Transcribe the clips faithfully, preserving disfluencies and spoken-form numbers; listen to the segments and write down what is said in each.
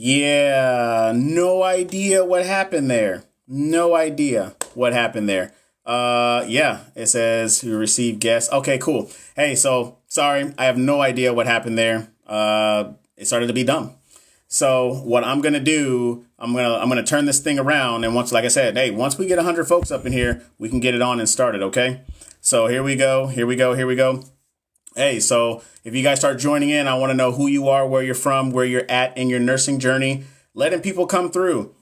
Yeah, no idea what happened there. No idea what happened there. Uh, yeah, it says you received guests. Okay, cool. Hey, so sorry, I have no idea what happened there. Uh, it started to be dumb. So what I'm gonna do, I'm gonna I'm gonna turn this thing around, and once, like I said, hey, once we get one hundred folks up in here, we can get it on and started. Okay. So here we go. Here we go. Here we go. Hey, so if you guys start joining in, I want to know who you are, where you're from, where you're at in your nursing journey. Letting people come through.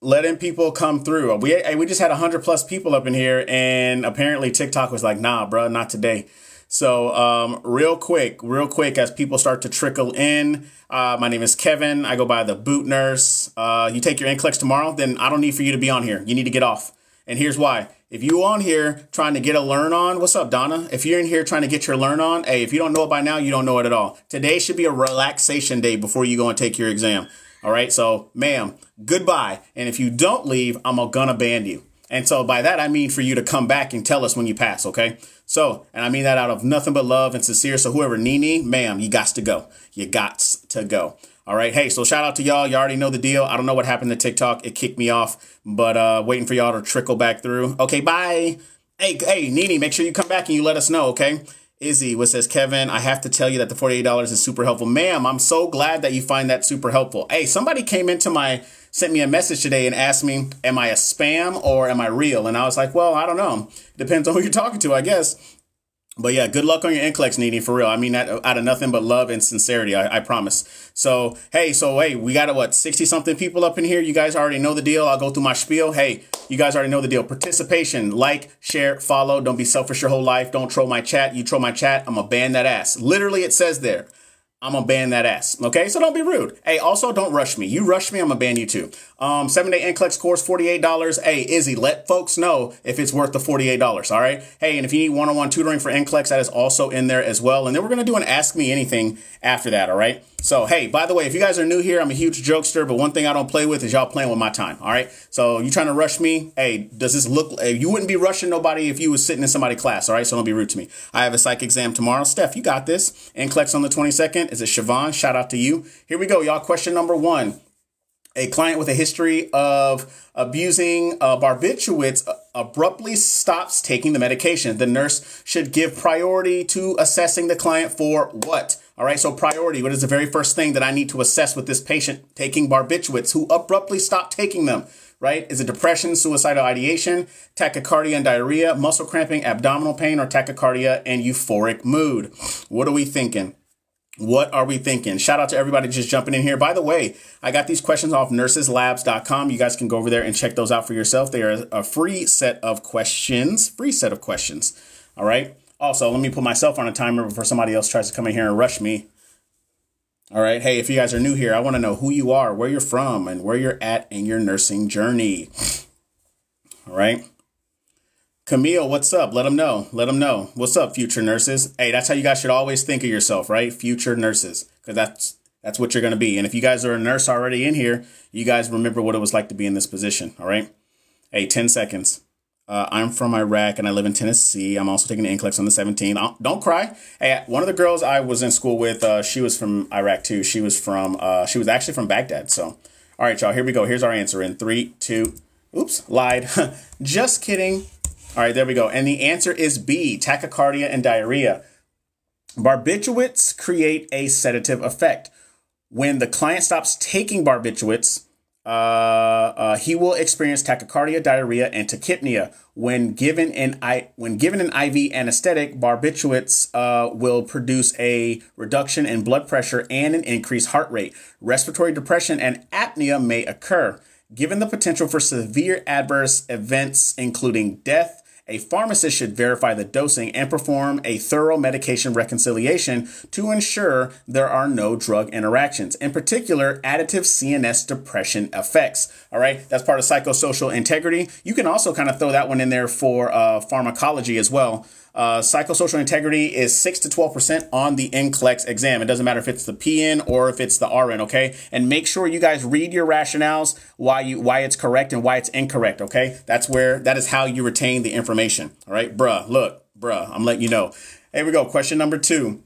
Letting people come through. We we just had one hundred plus people up in here, and apparently TikTok was like, nah, bro, not today. So um, real quick, real quick, as people start to trickle in, uh, my name is Kevin. I go by the Boot Nurse. Uh, you take your N C L E X tomorrow, then I don't need for you to be on here. You need to get off. And here's why. If you on here trying to get a learn on, what's up, Donna? If you're in here trying to get your learn on, hey, if you don't know it by now, you don't know it at all. Today should be a relaxation day before you go and take your exam. All right. So, ma'am, goodbye. And if you don't leave, I'm gonna ban you. And so by that, I mean for you to come back and tell us when you pass. OK, so, and I mean that out of nothing but love and sincere. So whoever, Nene, ma'am, you gots to go. You gots to go. All right. Hey, so shout out to y'all. You already know the deal. I don't know what happened to TikTok. It kicked me off, but uh, waiting for y'all to trickle back through. OK, bye. Hey, hey, Nene, make sure you come back and you let us know. OK, Izzy, what says, Kevin, I have to tell you that the forty-eight dollars is super helpful. Ma'am, I'm so glad that you find that super helpful. Hey, somebody came into my sent me a message today and asked me, am I a spam or am I real? And I was like, well, I don't know. Depends on who you're talking to, I guess. But yeah, good luck on your N C L E X, Nene, for real. I mean, that out of nothing but love and sincerity, I, I promise. So, hey, so, hey, we got, what, sixty something people up in here. You guys already know the deal. I'll go through my spiel. Hey, you guys already know the deal. Participation, like, share, follow. Don't be selfish your whole life. Don't troll my chat. You troll my chat, I'm going to ban that ass. Literally, it says there. I'm going to ban that ass. Okay, so don't be rude. Hey, also, don't rush me. You rush me, I'm going to ban you too. Um, seven day N C L E X course, forty-eight dollars. Hey, Izzy, let folks know if it's worth the forty-eight dollars. All right. Hey, and if you need one-on-one tutoring for N C L E X, that is also in there as well. And then we're going to do an Ask Me Anything after that. All right. So, hey, by the way, if you guys are new here, I'm a huge jokester, but one thing I don't play with is y'all playing with my time. All right. So you trying to rush me. Hey, does this look, you wouldn't be rushing nobody if you was sitting in somebody's class. All right. So don't be rude to me. I have a psych exam tomorrow. Steph, you got this. N C L E X on the twenty-second. Is it Siobhan? Shout out to you. Here we go, y'all. Question number one. A client with a history of abusing uh, barbiturates abruptly stops taking the medication. The nurse should give priority to assessing the client for what? All right, so priority. What is the very first thing that I need to assess with this patient taking barbiturates who abruptly stopped taking them? Right? Is it depression, suicidal ideation, tachycardia and diarrhea, muscle cramping, abdominal pain, or tachycardia and euphoric mood? What are we thinking? What are we thinking? Shout out to everybody just jumping in here. By the way, I got these questions off nurses labs dot com. You guys can go over there and check those out for yourself. They are a free set of questions, free set of questions. All right. Also, let me put myself on a timer before somebody else tries to come in here and rush me. All right. Hey, if you guys are new here, I want to know who you are, where you're from, and where you're at in your nursing journey. All right. Camille, what's up? Let them know. Let them know. What's up, future nurses? Hey, that's how you guys should always think of yourself, right? Future nurses, because that's that's what you're going to be. And if you guys are a nurse already in here, you guys remember what it was like to be in this position. All right. Hey, ten seconds. Uh, I'm from Iraq and I live in Tennessee. I'm also taking the N C L E X on the seventeenth. I'll, don't cry. Hey, one of the girls I was in school with, uh, she was from Iraq, too. She was from uh, she was actually from Baghdad. So. All right, y'all. Here we go. Here's our answer in three, two. Oops, lied. Just kidding. All right, there we go. And the answer is B, tachycardia and diarrhea. Barbiturates create a sedative effect. When the client stops taking barbiturates, uh, uh, he will experience tachycardia, diarrhea, and tachypnea. When given an, I, when given an I V anesthetic, barbiturates uh, will produce a reduction in blood pressure and an increased heart rate. Respiratory depression and apnea may occur. Given the potential for severe adverse events, including death, a pharmacist should verify the dosing and perform a thorough medication reconciliation to ensure there are no drug interactions, in particular, additive C N S depression effects. All right, that's part of psychosocial integrity. You can also kind of throw that one in there for uh, pharmacology as well. Uh, psychosocial integrity is six to twelve percent on the N C L E X exam. It doesn't matter if it's the P N or if it's the R N, okay? And make sure you guys read your rationales, why you why it's correct and why it's incorrect, okay? That's where, that is how you retain the information, all right? Bruh, look, bruh, I'm letting you know. Here we go, question number two.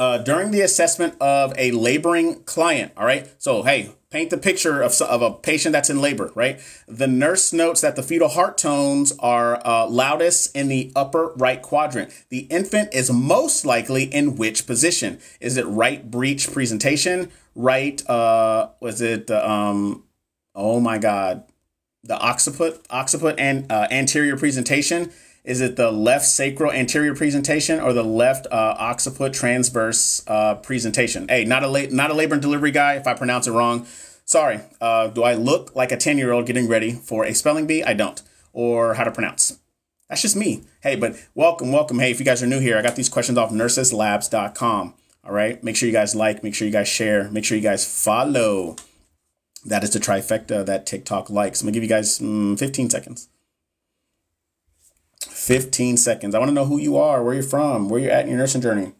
uh, during the assessment of a laboring client, all right? So, hey, paint the picture of, of a patient that's in labor, right? The nurse notes that the fetal heart tones are uh, loudest in the upper right quadrant. The infant is most likely in which position? Is it right breech presentation? Right, uh, was it, um, oh my God, the occiput, occiput and uh, anterior presentation? Is it the left sacral anterior presentation or the left uh, occiput transverse uh, presentation? Hey, not a la not a labor and delivery guy if I pronounce it wrong. Sorry. Uh, do I look like a ten-year-old getting ready for a spelling bee? I don't. Or how to pronounce. That's just me. Hey, but welcome, welcome. Hey, if you guys are new here, I got these questions off nurses labs dot com. All right. Make sure you guys like. Make sure you guys share. Make sure you guys follow. That is the trifecta that TikTok likes. I'm going to give you guys mm, fifteen seconds. fifteen seconds. I want to know who you are, where you're from, where you're at in your nursing journey.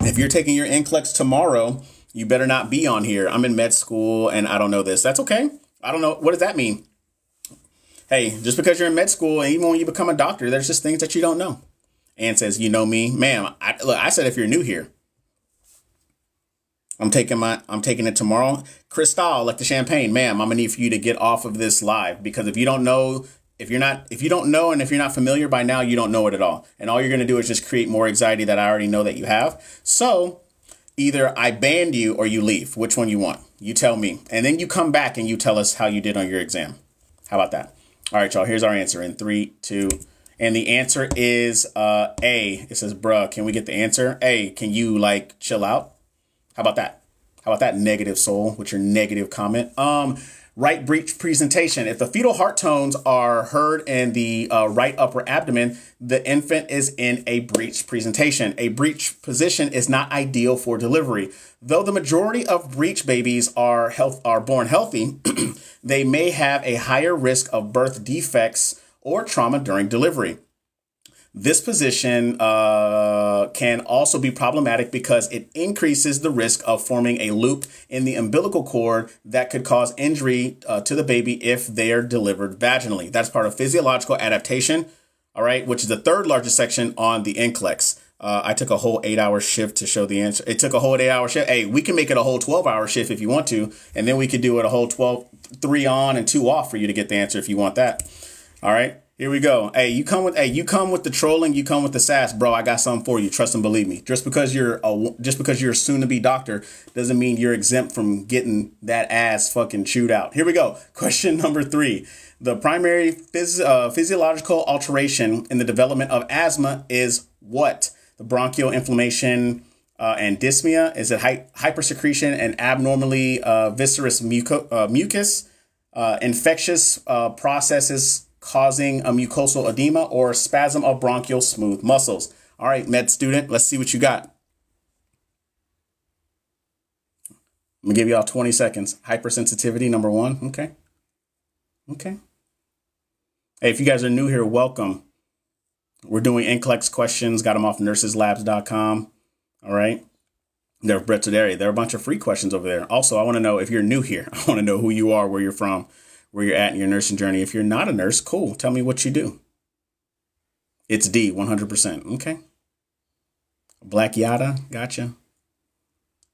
If you're taking your N C L E X tomorrow, you better not be on here. I'm in med school and I don't know this. That's okay. I don't know. What does that mean? Hey, just because you're in med school and even when you become a doctor, there's just things that you don't know. Ann says, you know me, ma'am. I, look, I said, if you're new here, I'm taking my, I'm taking it tomorrow. Cristal, like the champagne, ma'am, I'm gonna need for you to get off of this live because if you don't know, If you're not, if you don't know, and if you're not familiar by now, you don't know it at all. And all you're going to do is just create more anxiety that I already know that you have. So either I ban you or you leave. Which one you want? You tell me. And then you come back and you tell us how you did on your exam. How about that? All right, y'all, here's our answer in three, two. And the answer is uh, A. It says, bruh, can we get the answer? A, can you like chill out? How about that? How about that negative soul with your negative comment? Um. Right breech presentation. If the fetal heart tones are heard in the uh, right upper abdomen, the infant is in a breech presentation. A breech position is not ideal for delivery. Though the majority of breech babies are health are born healthy, they may have a higher risk of birth defects or trauma during delivery. This position uh, can also be problematic because it increases the risk of forming a loop in the umbilical cord that could cause injury uh, to the baby if they're delivered vaginally. That's part of physiological adaptation, all right, which is the third largest section on the N C L E X. Uh, I took a whole eight-hour shift to show the answer. It took a whole eight-hour shift. Hey, we can make it a whole twelve-hour shift if you want to, and then we could do it a whole twelve, three on and two off for you to get the answer if you want that, all right? Here we go. Hey, you come with hey, you come with the trolling, you come with the sass, bro. I got something for you. Trust and believe me. Just because you're a just because you're a soon-to-be doctor doesn't mean you're exempt from getting that ass fucking chewed out. Here we go. Question number three. The primary phys, uh, physiological alteration in the development of asthma is what? The bronchial inflammation uh, and dyspnea. Is it hy hypersecretion and abnormally uh, viscerous muco uh, mucus? Uh, infectious uh, processes causing a mucosal edema or spasm of bronchial smooth muscles. All right, med student, let's see what you got. I'm gonna give y'all twenty seconds. Hypersensitivity, number one, okay. Okay. Hey, if you guys are new here, welcome. We're doing N C L E X questions, got them off nurses labs dot com, all right? They're Brett Taderi. There are a bunch of free questions over there. Also, I wanna know if you're new here, I wanna know who you are, where you're from, where you're at in your nursing journey. If you're not a nurse, cool. Tell me what you do. It's D, one hundred percent. Okay. Black Yada, gotcha.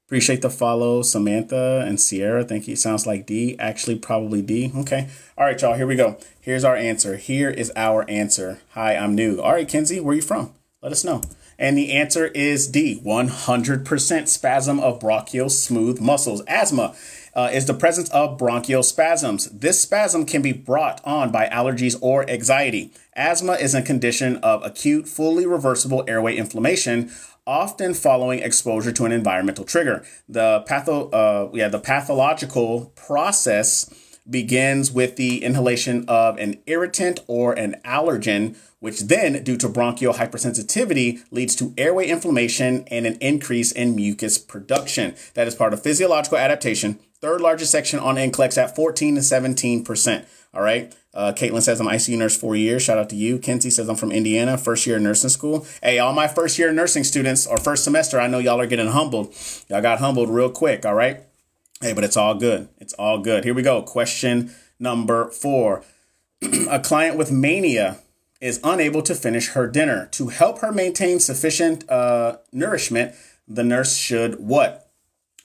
Appreciate the follow, Samantha and Sierra. Thank you. Sounds like D, actually probably D. Okay. All right, y'all, here we go. Here's our answer. Here is our answer. Hi, I'm new. All right, Kenzie, where are you from? Let us know. And the answer is D, one hundred percent spasm of bronchial smooth muscles. Asthma uh, is the presence of bronchial spasms. This spasm can be brought on by allergies or anxiety. Asthma is a condition of acute, fully reversible airway inflammation, often following exposure to an environmental trigger. The patho, uh, yeah, the pathological process begins with the inhalation of an irritant or an allergen, which then, due to bronchial hypersensitivity, leads to airway inflammation and an increase in mucus production. That is part of physiological adaptation. Third largest section on N C L E X at fourteen to seventeen percent. All right. Uh, Caitlin says, I'm I C U nurse four years. Shout out to you. Kenzie says, I'm from Indiana, first year of nursing school. Hey, all my first year nursing students or first semester, I know y'all are getting humbled. Y'all got humbled real quick. All right. Hey, but it's all good. It's all good. Here we go. Question number four. A client with mania is unable to finish her dinner. To help her maintain sufficient uh, nourishment, the nurse should what?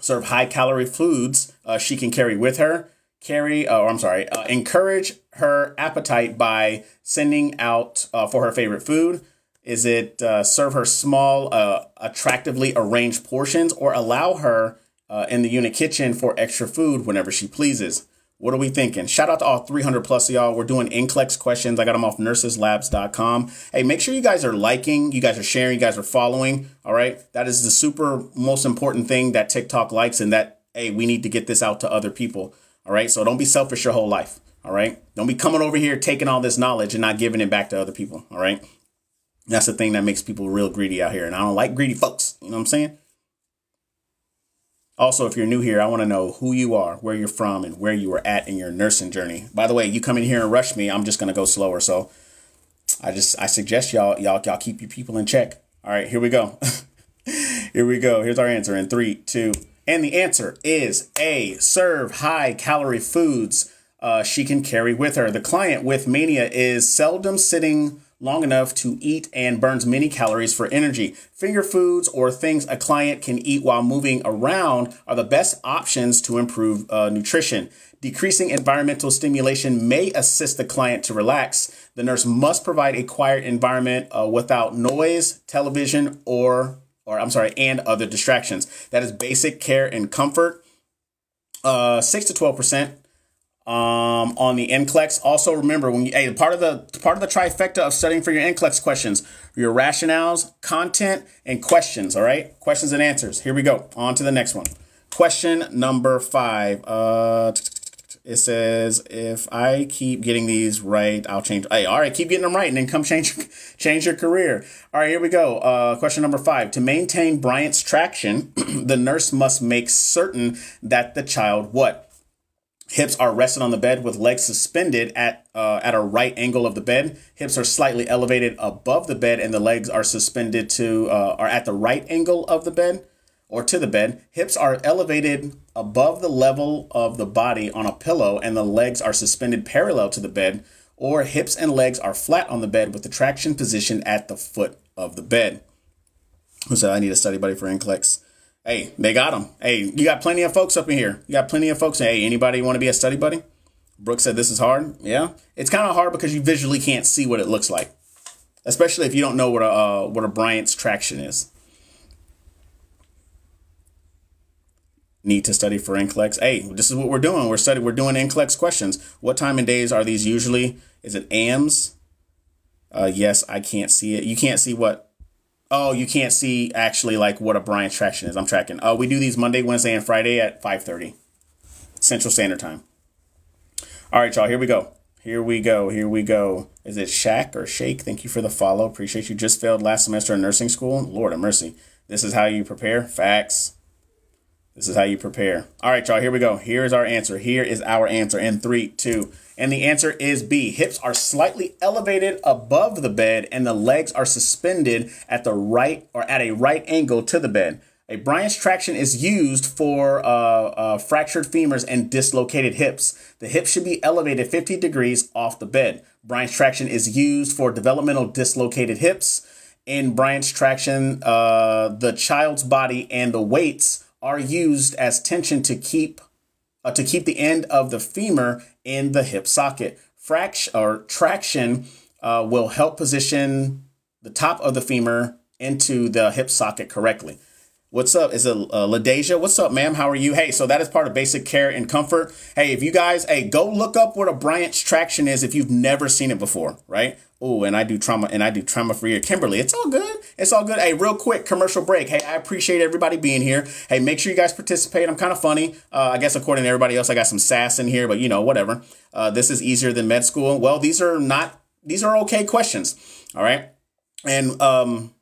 Serve high-calorie foods uh, she can carry with her. Carry, uh, or I'm sorry, uh, encourage her appetite by sending out uh, for her favorite food. Is it uh, serve her small, uh, attractively arranged portions, or allow her uh, in the unit kitchen for extra food whenever she pleases? What are we thinking? Shout out to all three hundred plus of y'all. We're doing N C L E X questions. I got them off nurses labs dot com. Hey, make sure you guys are liking, you guys are sharing, you guys are following. All right. That is the super most important thing that TikTok likes, and that, hey, we need to get this out to other people. All right. So don't be selfish your whole life. All right. Don't be coming over here, taking all this knowledge and not giving it back to other people. All right. That's the thing that makes people real greedy out here. And I don't like greedy folks. You know what I'm saying? Also, if you're new here, I want to know who you are, where you're from, and where you were at in your nursing journey. By the way, you come in here and rush me, I'm just going to go slower. So I just I suggest y'all y'all y'all keep your people in check. All right, here we go. Here we go. Here's our answer in three, two. And the answer is A, serve high calorie foods uh, she can carry with her. The client with mania is seldom sitting long enough to eat and burns many calories for energy. Finger foods or things a client can eat while moving around are the best options to improve uh, nutrition. Decreasing environmental stimulation may assist the client to relax. The nurse must provide a quiet environment uh, without noise, television, or, or I'm sorry, and other distractions. That is basic care and comfort. Uh, six to twelve percent. Um, on the N C L E X. Also remember, when you, hey, part of the part of the trifecta of studying for your N C L E X questions, your rationales, content, and questions. All right, questions and answers. Here we go. On to the next one. Question number five. Uh, it says, if I keep getting these right, I'll change. Hey, all right, keep getting them right, and then come change change your career. All right, here we go. Uh, question number five. To maintain Bryant's traction, the nurse must make certain that the child what? Hips are rested on the bed with legs suspended at uh, at a right angle of the bed. Hips are slightly elevated above the bed and the legs are suspended to uh, are at the right angle of the bed or to the bed. Hips are elevated above the level of the body on a pillow and the legs are suspended parallel to the bed, or hips and legs are flat on the bed with the traction position at the foot of the bed. Who said I need a study buddy for N C L E X? Hey, they got them. Hey, you got plenty of folks up in here. You got plenty of folks. Hey, anybody want to be a study buddy? Brooke said this is hard. Yeah, it's kind of hard because you visually can't see what it looks like, especially if you don't know what a uh, what a Bryant's traction is. Need to study for N C L E X. Hey, this is what we're doing. We're studying. We're doing N C L E X questions. What time and days are these usually? Is it A M S? Uh, yes, I can't see it. You can't see what? Oh, you can't see actually like what a Bryant's traction is. I'm tracking. Uh, we do these Monday, Wednesday, and Friday at five thirty Central Standard Time. All right, y'all. Here we go. Here we go. Here we go. Is it Shaq or Shake? Thank you for the follow. Appreciate you. Just failed last semester in nursing school. Lord have mercy. This is how you prepare. Facts. This is how you prepare. All right, y'all. Here we go. Here is our answer. Here is our answer in three, two. And the answer is B. Hips are slightly elevated above the bed and the legs are suspended at the right or at a right angle to the bed. A Bryant's traction is used for uh, uh, fractured femurs and dislocated hips. The hips should be elevated fifty degrees off the bed. Bryant's traction is used for developmental dislocated hips. In Bryant's traction, uh, the child's body and the weights are used as tension to keep Uh, to keep the end of the femur in the hip socket. Fraction or traction uh, will help position the top of the femur into the hip socket correctly. What's up? Is it uh, LaDeja? What's up, ma'am? How are you? Hey, so that is part of basic care and comfort. Hey, if you guys, hey, go look up what a Bryant's traction is if you've never seen it before, right? Oh, and I do trauma, and I do trauma for you. Kimberly, it's all good. It's all good. Hey, real quick, commercial break. Hey, I appreciate everybody being here. Hey, make sure you guys participate. I'm kind of funny. Uh, I guess according to everybody else, I got some sass in here, but you know, whatever. Uh, this is easier than med school. Well, these are not, these are okay questions. All right. And, um,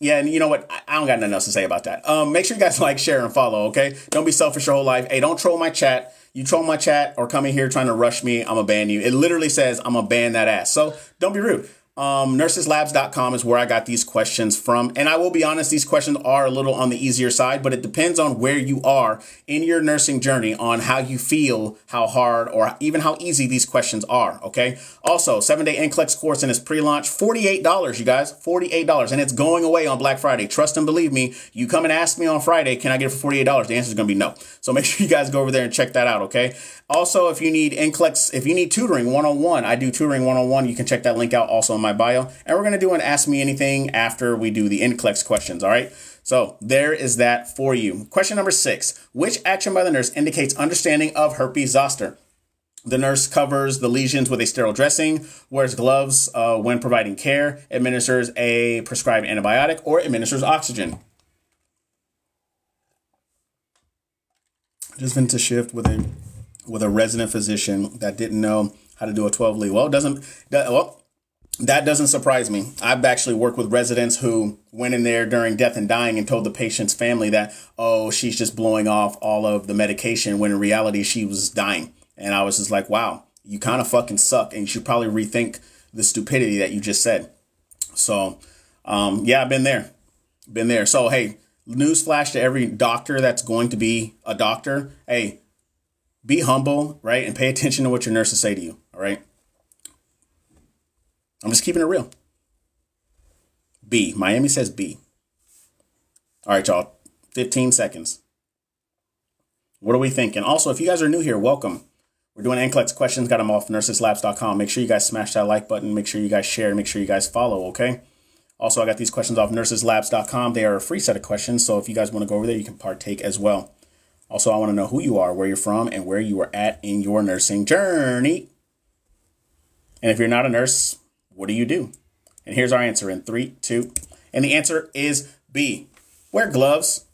yeah, and you know what? I don't got nothing else to say about that. Um, make sure you guys like, share, and follow, okay? Don't be selfish your whole life. Hey, don't troll my chat. You troll my chat or come in here trying to rush me, I'm going to ban you. It literally says I'm going to ban that ass. So don't be rude. Um, Nurses Labs dot com is where I got these questions from. And I will be honest, these questions are a little on the easier side, but it depends on where you are in your nursing journey on how you feel, how hard, or even how easy these questions are, okay? Also, seven day N C L E X course and its pre-launch, forty-eight dollars, you guys, forty-eight dollars. And it's going away on Black Friday. Trust and believe me, you come and ask me on Friday, can I get it for forty-eight dollars? The answer is going to be no. So make sure you guys go over there and check that out, okay? Also, if you need N C L E X, if you need tutoring one-on-one, I do tutoring one-on-one. You can check that link out also in my bio. And we're going to do an Ask Me Anything after we do the N C L E X questions. All right. So there is that for you. Question number six, which action by the nurse indicates understanding of herpes zoster? The nurse covers the lesions with a sterile dressing, wears gloves uh, when providing care, administers a prescribed antibiotic, or administers oxygen. Just been to shift with a with a resident physician that didn't know how to do a twelve lead. Well, it doesn't that, well, that doesn't surprise me. I've actually worked with residents who went in there during death and dying and told the patient's family that, oh, she's just blowing off all of the medication when in reality she was dying. And I was just like, wow, you kind of fucking suck. And you should probably rethink the stupidity that you just said. So, um, yeah, I've been there, been there. So, hey, newsflash to every doctor that's going to be a doctor. Hey, be humble, right? And pay attention to what your nurses say to you. All right. I'm just keeping it real. B. Miami says B. All right, y'all. fifteen seconds. What are we thinking? Also, if you guys are new here, welcome. We're doing N C L E X questions. Got them off Nurses Labs dot com. Make sure you guys smash that like button. Make sure you guys share. Make sure you guys follow, okay? Also, I got these questions off Nurses Labs dot com. They are a free set of questions. So if you guys want to go over there, you can partake as well. Also, I want to know who you are, where you're from, and where you are at in your nursing journey. And if you're not a nurse, what do you do? And here's our answer in three, two. And the answer is B, wear gloves,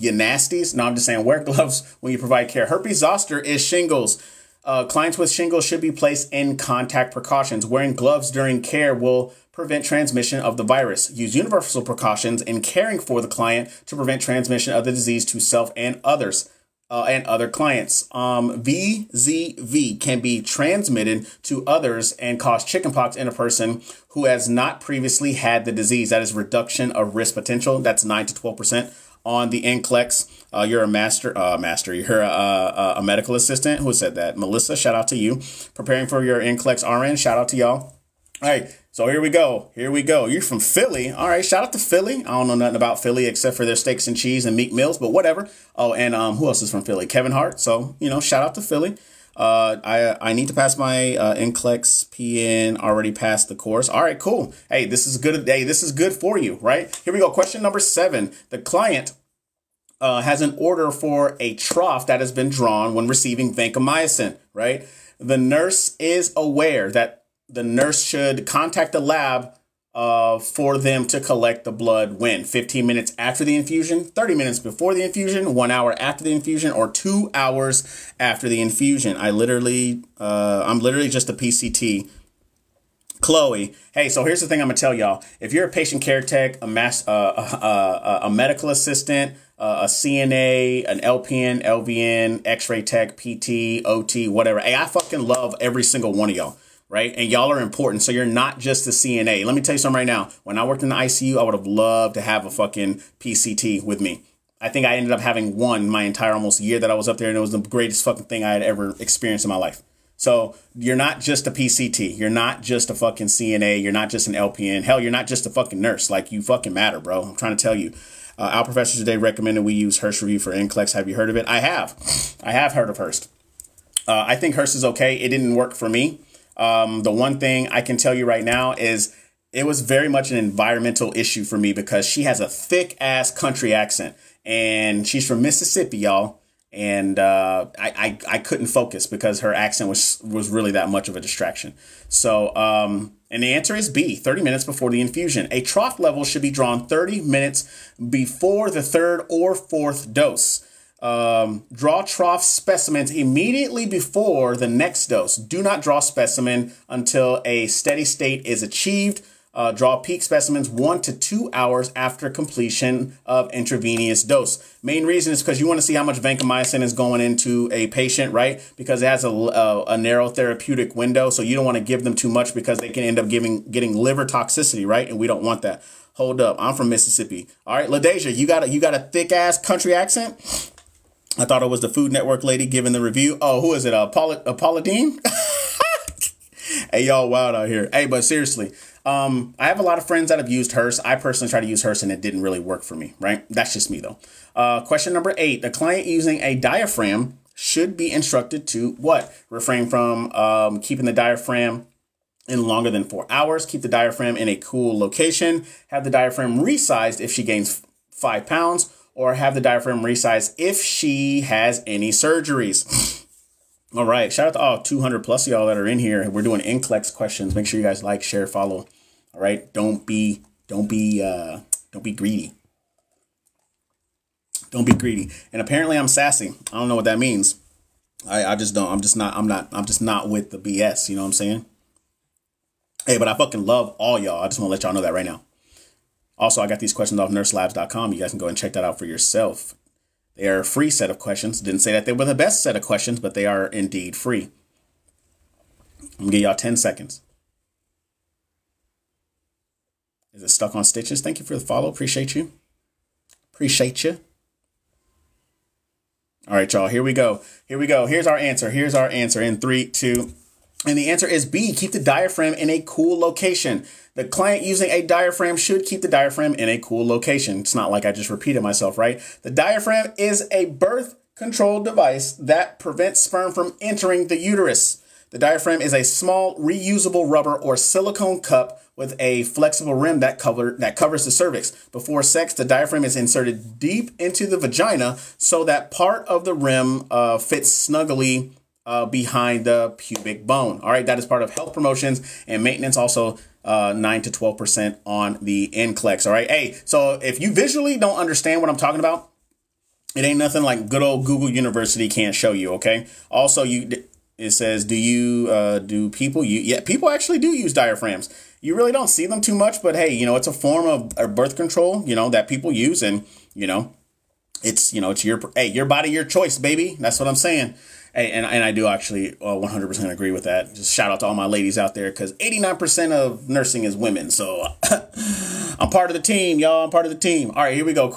you nasties. No, I'm just saying wear gloves when you provide care. Herpes zoster is shingles. Uh, clients with shingles should be placed in contact precautions. Wearing gloves during care will prevent transmission of the virus. Use universal precautions in caring for the client to prevent transmission of the disease to self and others. Uh, and other clients. Um, V Z V can be transmitted to others and cause chickenpox in a person who has not previously had the disease. That is reduction of risk potential. That's nine to twelve percent on the N C L E X. Uh, you're a master, uh, master. You're a, a, a medical assistant. Who said that? Melissa, shout out to you. Preparing for your N C L E X R N. Shout out to y'all. All right. So here we go. Here we go. You're from Philly. All right. Shout out to Philly. I don't know nothing about Philly except for their steaks and cheese and Meat Mills, but whatever. Oh, and um, who else is from Philly? Kevin Hart. So, you know, shout out to Philly. Uh, I, I need to pass my uh, N C L E X P N. Already passed the course. All right, cool. Hey, this is good. Hey, this is good for you, right? Here we go. Question number seven. The client uh, has an order for a trough that has been drawn when receiving vancomycin, right? The nurse is aware that the nurse should contact the lab uh, for them to collect the blood when fifteen minutes after the infusion, thirty minutes before the infusion, one hour after the infusion, or two hours after the infusion. I literally, uh, I'm literally just a P C T. Chloe. Hey, so here's the thing I'm gonna tell y'all. If you're a patient care tech, a mass, uh, uh, uh, a medical assistant, Uh, a C N A, an L P N, L V N, X-ray tech, P T, O T, whatever. Hey, I fucking love every single one of y'all, right? And y'all are important. So you're not just a C N A. Let me tell you something right now. When I worked in the I C U, I would have loved to have a fucking P C T with me. I think I ended up having one my entire almost year that I was up there, and it was the greatest fucking thing I had ever experienced in my life. So you're not just a P C T. You're not just a fucking C N A. You're not just an L P N. Hell, you're not just a fucking nurse. Like, you fucking matter, bro. I'm trying to tell you. Uh, our professor today recommended we use Hurst Review for N C L E X. Have you heard of it? I have. I have heard of Hurst. Uh, I think Hurst is okay. It didn't work for me. Um, the one thing I can tell you right now is it was very much an environmental issue for me because she has a thick ass country accent and she's from Mississippi, y'all. And uh, I, I, I couldn't focus because her accent was was really that much of a distraction. So um, and the answer is B, thirty minutes before the infusion. A trough level should be drawn thirty minutes before the third or fourth dose. Um, draw trough specimens immediately before the next dose. Do not draw specimen until a steady state is achieved. uh, draw peak specimens one to two hours after completion of intravenous dose. Main reason is because you want to see how much vancomycin is going into a patient, right? Because it has a, a, a narrow therapeutic window, so you don't want to give them too much because they can end up giving getting liver toxicity, right? And we don't want that. Hold up, I'm from Mississippi. All right, LaDeja, you got a, you got a thick ass country accent. I thought it was the Food Network lady giving the review. Oh, who is it? Uh, Paula, uh, Paula Deen? Hey, y'all wild out here. Hey, but seriously, um, I have a lot of friends that have used Hurst. I personally tried to use Hurst and it didn't really work for me, right? That's just me though. Uh, question number eight, a client using a diaphragm should be instructed to what? Refrain from um, keeping the diaphragm in longer than four hours, keep the diaphragm in a cool location, have the diaphragm resized if she gains five pounds, or have the diaphragm resized if she has any surgeries. All right, shout out to all two hundred plus of y'all that are in here. We're doing N C L E X questions. Make sure you guys like, share, follow. All right, don't be, don't be, uh, don't be greedy. Don't be greedy. And apparently, I'm sassy. I don't know what that means. I, I just don't. I'm just not. I'm not. I'm just not with the B S. You know what I'm saying? Hey, but I fucking love all y'all. I just want to let y'all know that right now. Also, I got these questions off nurse labs dot com. You guys can go and check that out for yourself. They are a free set of questions. Didn't say that they were the best set of questions, but they are indeed free. I'm going to give y'all ten seconds. Is it stuck on stitches? Thank you for the follow. Appreciate you. Appreciate you. All right, y'all. Here we go. Here we go. Here's our answer. Here's our answer in three, two, and the answer is B, keep the diaphragm in a cool location. The client using a diaphragm should keep the diaphragm in a cool location. It's not like I just repeated myself, right? The diaphragm is a birth control device that prevents sperm from entering the uterus. The diaphragm is a small reusable rubber or silicone cup with a flexible rim that cover that covers the cervix. Before sex, the diaphragm is inserted deep into the vagina so that part of the rim uh, fits snugly Uh, behind the pubic bone. All right, that is part of health promotions and maintenance, also uh, nine to twelve percent on the N C L E X. All right, hey, so if you visually don't understand what I'm talking about, it ain't nothing like good old Google University can't show you, okay? Also, you it says, do you, uh, do people, you, yeah, people actually do use diaphragms. You really don't see them too much, but hey, you know, it's a form of, of birth control, you know, that people use and, you know, it's, you know, it's your, hey, your body, your choice, baby. That's what I'm saying. Hey, and, and I do actually uh, one hundred percent agree with that. Just shout out to all my ladies out there because eighty-nine percent of nursing is women. So I'm part of the team, y'all. I'm part of the team. All right, here we go.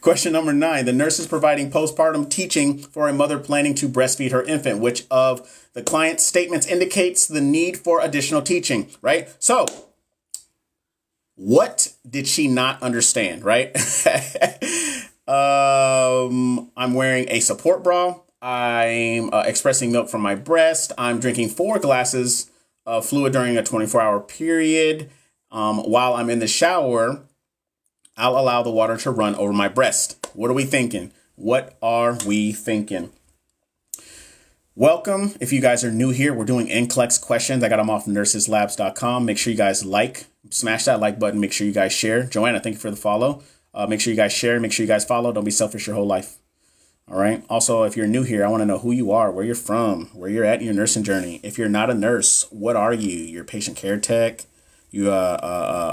Question number nine. The nurse is providing postpartum teaching for a mother planning to breastfeed her infant. Which of the client's statements indicates the need for additional teaching, right? So what did she not understand, right? um, I'm wearing a support bra. I'm uh, expressing milk from my breast. I'm drinking four glasses of fluid during a twenty-four hour period. Um, while I'm in the shower, I'll allow the water to run over my breast. What are we thinking? What are we thinking? Welcome. If you guys are new here, we're doing N C L E X questions. I got them off nurses labs dot com. Make sure you guys like, smash that like button. Make sure you guys share. Joanna, thank you for the follow. Uh, make sure you guys share. Make sure you guys follow. Don't be selfish your whole life. All right. Also, if you're new here, I want to know who you are, where you're from, where you're at in your nursing journey. If you're not a nurse, what are you? You're a patient care tech? You're a,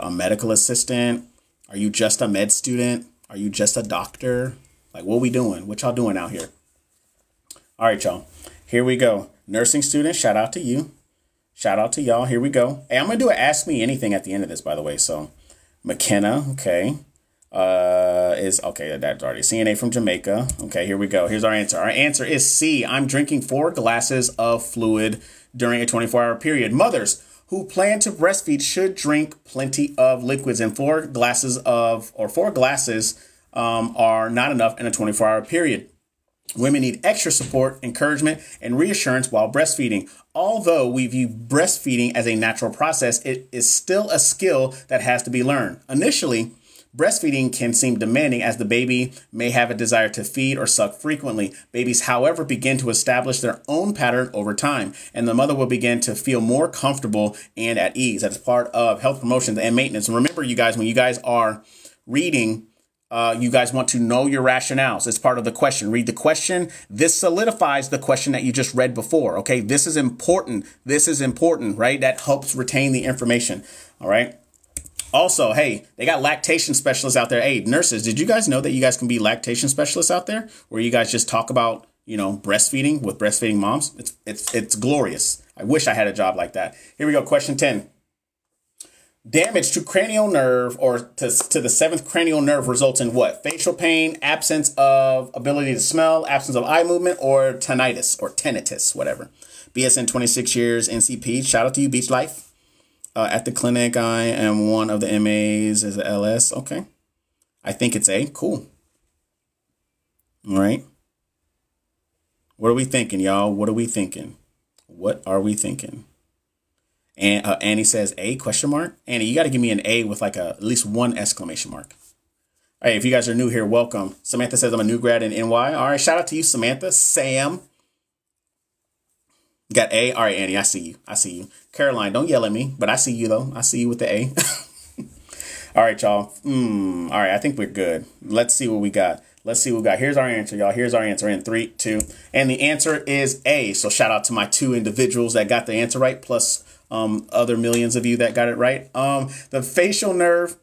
a, a medical assistant? Are you just a med student? Are you just a doctor? Like, what we doing? What y'all doing out here? All right, y'all. Here we go. Nursing students, shout out to you. Shout out to y'all. Here we go. Hey, I'm going to do an Ask Me Anything at the end of this, by the way. So McKenna. Okay. Uh, is okay, that's already C N A from Jamaica. Okay, here we go. Here's our answer. Our answer is C. I'm drinking four glasses of fluid during a twenty-four hour period. Mothers who plan to breastfeed should drink plenty of liquids, and four glasses of or four glasses um, are not enough in a twenty-four hour period. Women need extra support, encouragement, and reassurance while breastfeeding. Although we view breastfeeding as a natural process, it is still a skill that has to be learned. Initially, breastfeeding can seem demanding as the baby may have a desire to feed or suck frequently. Babies, however, begin to establish their own pattern over time, and the mother will begin to feel more comfortable and at ease. That is part of health promotions and maintenance. And remember, you guys, when you guys are reading, uh, you guys want to know your rationales. It's part of the question. Read the question. This solidifies the question that you just read before. Okay, this is important. This is important, right? That helps retain the information. All right. Also, hey, they got lactation specialists out there. Hey, nurses, did you guys know that you guys can be lactation specialists out there, where you guys just talk about, you know, breastfeeding with breastfeeding moms? It's it's it's glorious. I wish I had a job like that. Here we go. Question ten. Damage to cranial nerve or to, to the seventh cranial nerve results in what? Facial pain, absence of ability to smell, absence of eye movement, or tinnitus or tinnitus, whatever. B S N twenty-six years, N C P. Shout out to you, Beach Life. Uh, at the clinic, I am one of the M As as an L S. Okay. I think it's A. Cool. All right. What are we thinking, y'all? What are we thinking? What are we thinking? And uh, Annie says A question mark. Annie, you got to give me an A with like a at least one exclamation mark. All right, if you guys are new here, welcome. Samantha says I'm a new grad in N Y. All right, shout out to you, Samantha. Sam. You got A. All right, Annie, I see you. I see you. Caroline, don't yell at me, but I see you though. I see you with the A. All right, y'all. Mm, all right, I think we're good. Let's see what we got. Let's see what we got. Here's our answer, y'all. Here's our answer in three, two. And the answer is A. So shout out to my two individuals that got the answer right, plus um, other millions of you that got it right. Um, the facial nerve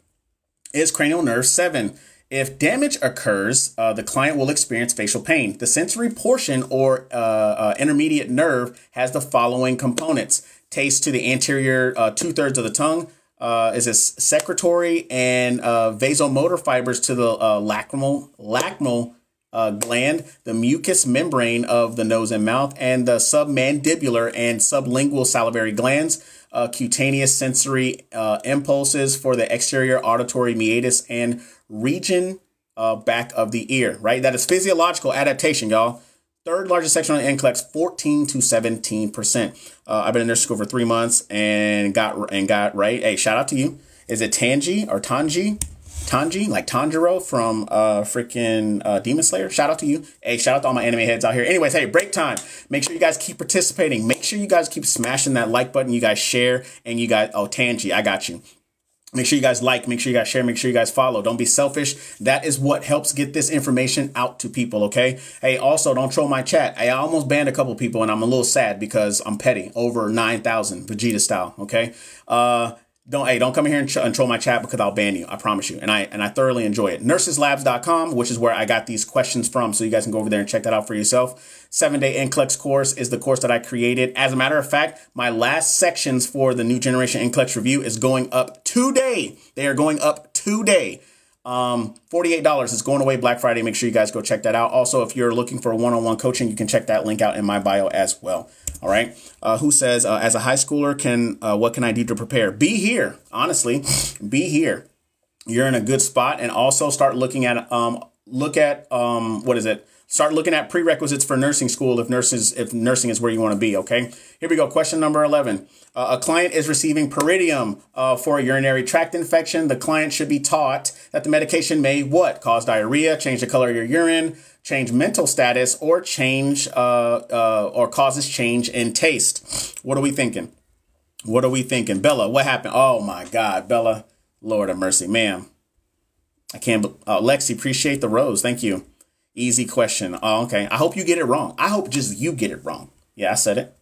is cranial nerve seven. If damage occurs, uh, the client will experience facial pain. The sensory portion or uh, uh, intermediate nerve has the following components. Taste to the anterior uh, two-thirds of the tongue. Uh, is this secretory and uh, vasomotor fibers to the uh, lacrimal, lacrimal uh, gland, the mucous membrane of the nose and mouth, and the submandibular and sublingual salivary glands, uh, cutaneous sensory uh, impulses for the exterior auditory meatus and region uh, back of the ear, right? That is physiological adaptation, y'all. Third largest section on N C L E X, fourteen to seventeen percent. Uh, I've been in nurse school for three months and got and got right. Hey, shout out to you. Is it Tanji or Tanji? Tanji, like Tanjiro from uh, freaking uh, Demon Slayer. Shout out to you. Hey, shout out to all my anime heads out here. Anyways, hey, break time. Make sure you guys keep participating. Make sure you guys keep smashing that like button. You guys share and you guys, oh, Tanji, I got you. Make sure you guys like, make sure you guys share, make sure you guys follow. Don't be selfish. That is what helps get this information out to people, okay? Hey, also, don't troll my chat. I almost banned a couple people, and I'm a little sad because I'm petty. Over nine thousand, Vegeta style, okay? Uh, don't hey, don't come in here and, and troll my chat because I'll ban you. I promise you. And I and I thoroughly enjoy it. Nurses Labs dot com, which is where I got these questions from, so you guys can go over there and check that out for yourself. seven day N C L E X course is the course that I created. As a matter of fact, my last sections for the new generation N C L E X review is going up today. They are going up today. Um, forty-eight dollars. It's going away Black Friday. Make sure you guys go check that out. Also, if you're looking for one-on-one coaching, you can check that link out in my bio as well. All right. Uh, who says, uh, as a high schooler, can uh, what can I do to prepare? Be here. Honestly, be here. You're in a good spot. And also start looking at um, look at um, what is it? Start looking at prerequisites for nursing school if nurses if nursing is where you want to be. OK, here we go. Question number eleven. Uh, a client is receiving Pyridium uh, for a urinary tract infection. The client should be taught that the medication may what? Cause diarrhea, change the color of your urine, change mental status, or change uh, uh, or causes change in taste. What are we thinking? What are we thinking? Bella, what happened? Oh, my God, Bella. Lord of mercy, ma'am. I can't. Uh, Lexi, appreciate the rose. Thank you. Easy question. Oh, okay. I hope you get it wrong. I hope just you get it wrong. Yeah, I said it.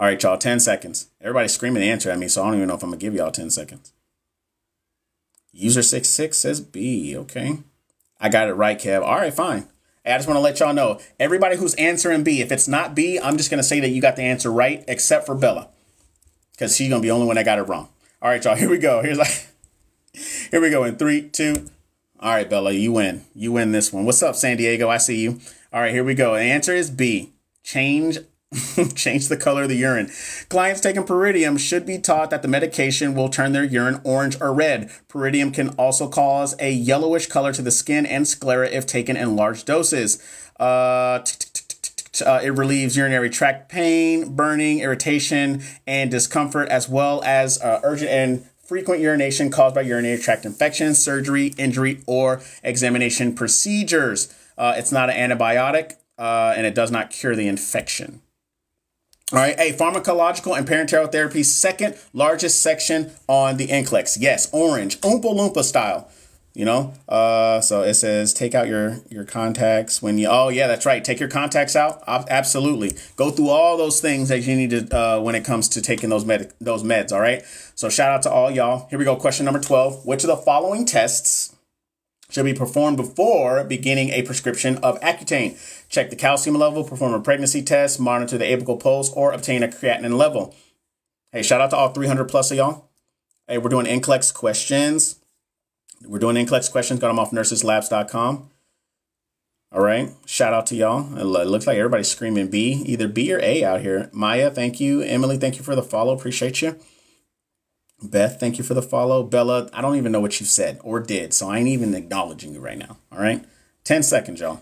All right, y'all, ten seconds. Everybody's screaming the answer at me, so I don't even know if I'm going to give y'all ten seconds. User six six says B, okay. I got it right, Kev. All right, fine. Hey, I just want to let y'all know, everybody who's answering B, if it's not B, I'm just going to say that you got the answer right, except for Bella, because she's going to be the only one that got it wrong. All right, y'all, here we go. Here's like, here we go in three, two. All right, Bella, you win. You win this one. What's up, San Diego? I see you. All right, here we go. The answer is B, change change the color of the urine. Clients taking Pyridium should be taught that the medication will turn their urine orange or red. Pyridium can also cause a yellowish color to the skin and sclera if taken in large doses. Uh, uh, it relieves urinary tract pain, burning, irritation, and discomfort, as well as uh, urgent and frequent urination caused by urinary tract infection, surgery, injury, or examination procedures. Uh, it's not an antibiotic, uh, and it does not cure the infection. All right, a pharmacological and parenteral therapy, second largest section on the N C L E X. Yes, orange, Oompa Loompa style. you know? Uh, so it says, take out your, your contacts when you, oh yeah, that's right. Take your contacts out. Absolutely. Go through all those things that you need to, uh, when it comes to taking those med, those meds. All right. So shout out to all y'all. Here we go. Question number twelve, which of the following tests should be performed before beginning a prescription of Accutane? Check the calcium level, perform a pregnancy test, monitor the apical pulse, or obtain a creatinine level. Hey, shout out to all three hundred plus of y'all. Hey, we're doing N C L E X questions. We're doing N C L E X questions. Got them off nurses labs dot com. All right. Shout out to y'all. It looks like everybody's screaming B, either B or A out here. Maya, thank you. Emily, thank you for the follow. Appreciate you. Beth, thank you for the follow. Bella, I don't even know what you said or did, so I ain't even acknowledging you right now. All right. ten seconds, y'all.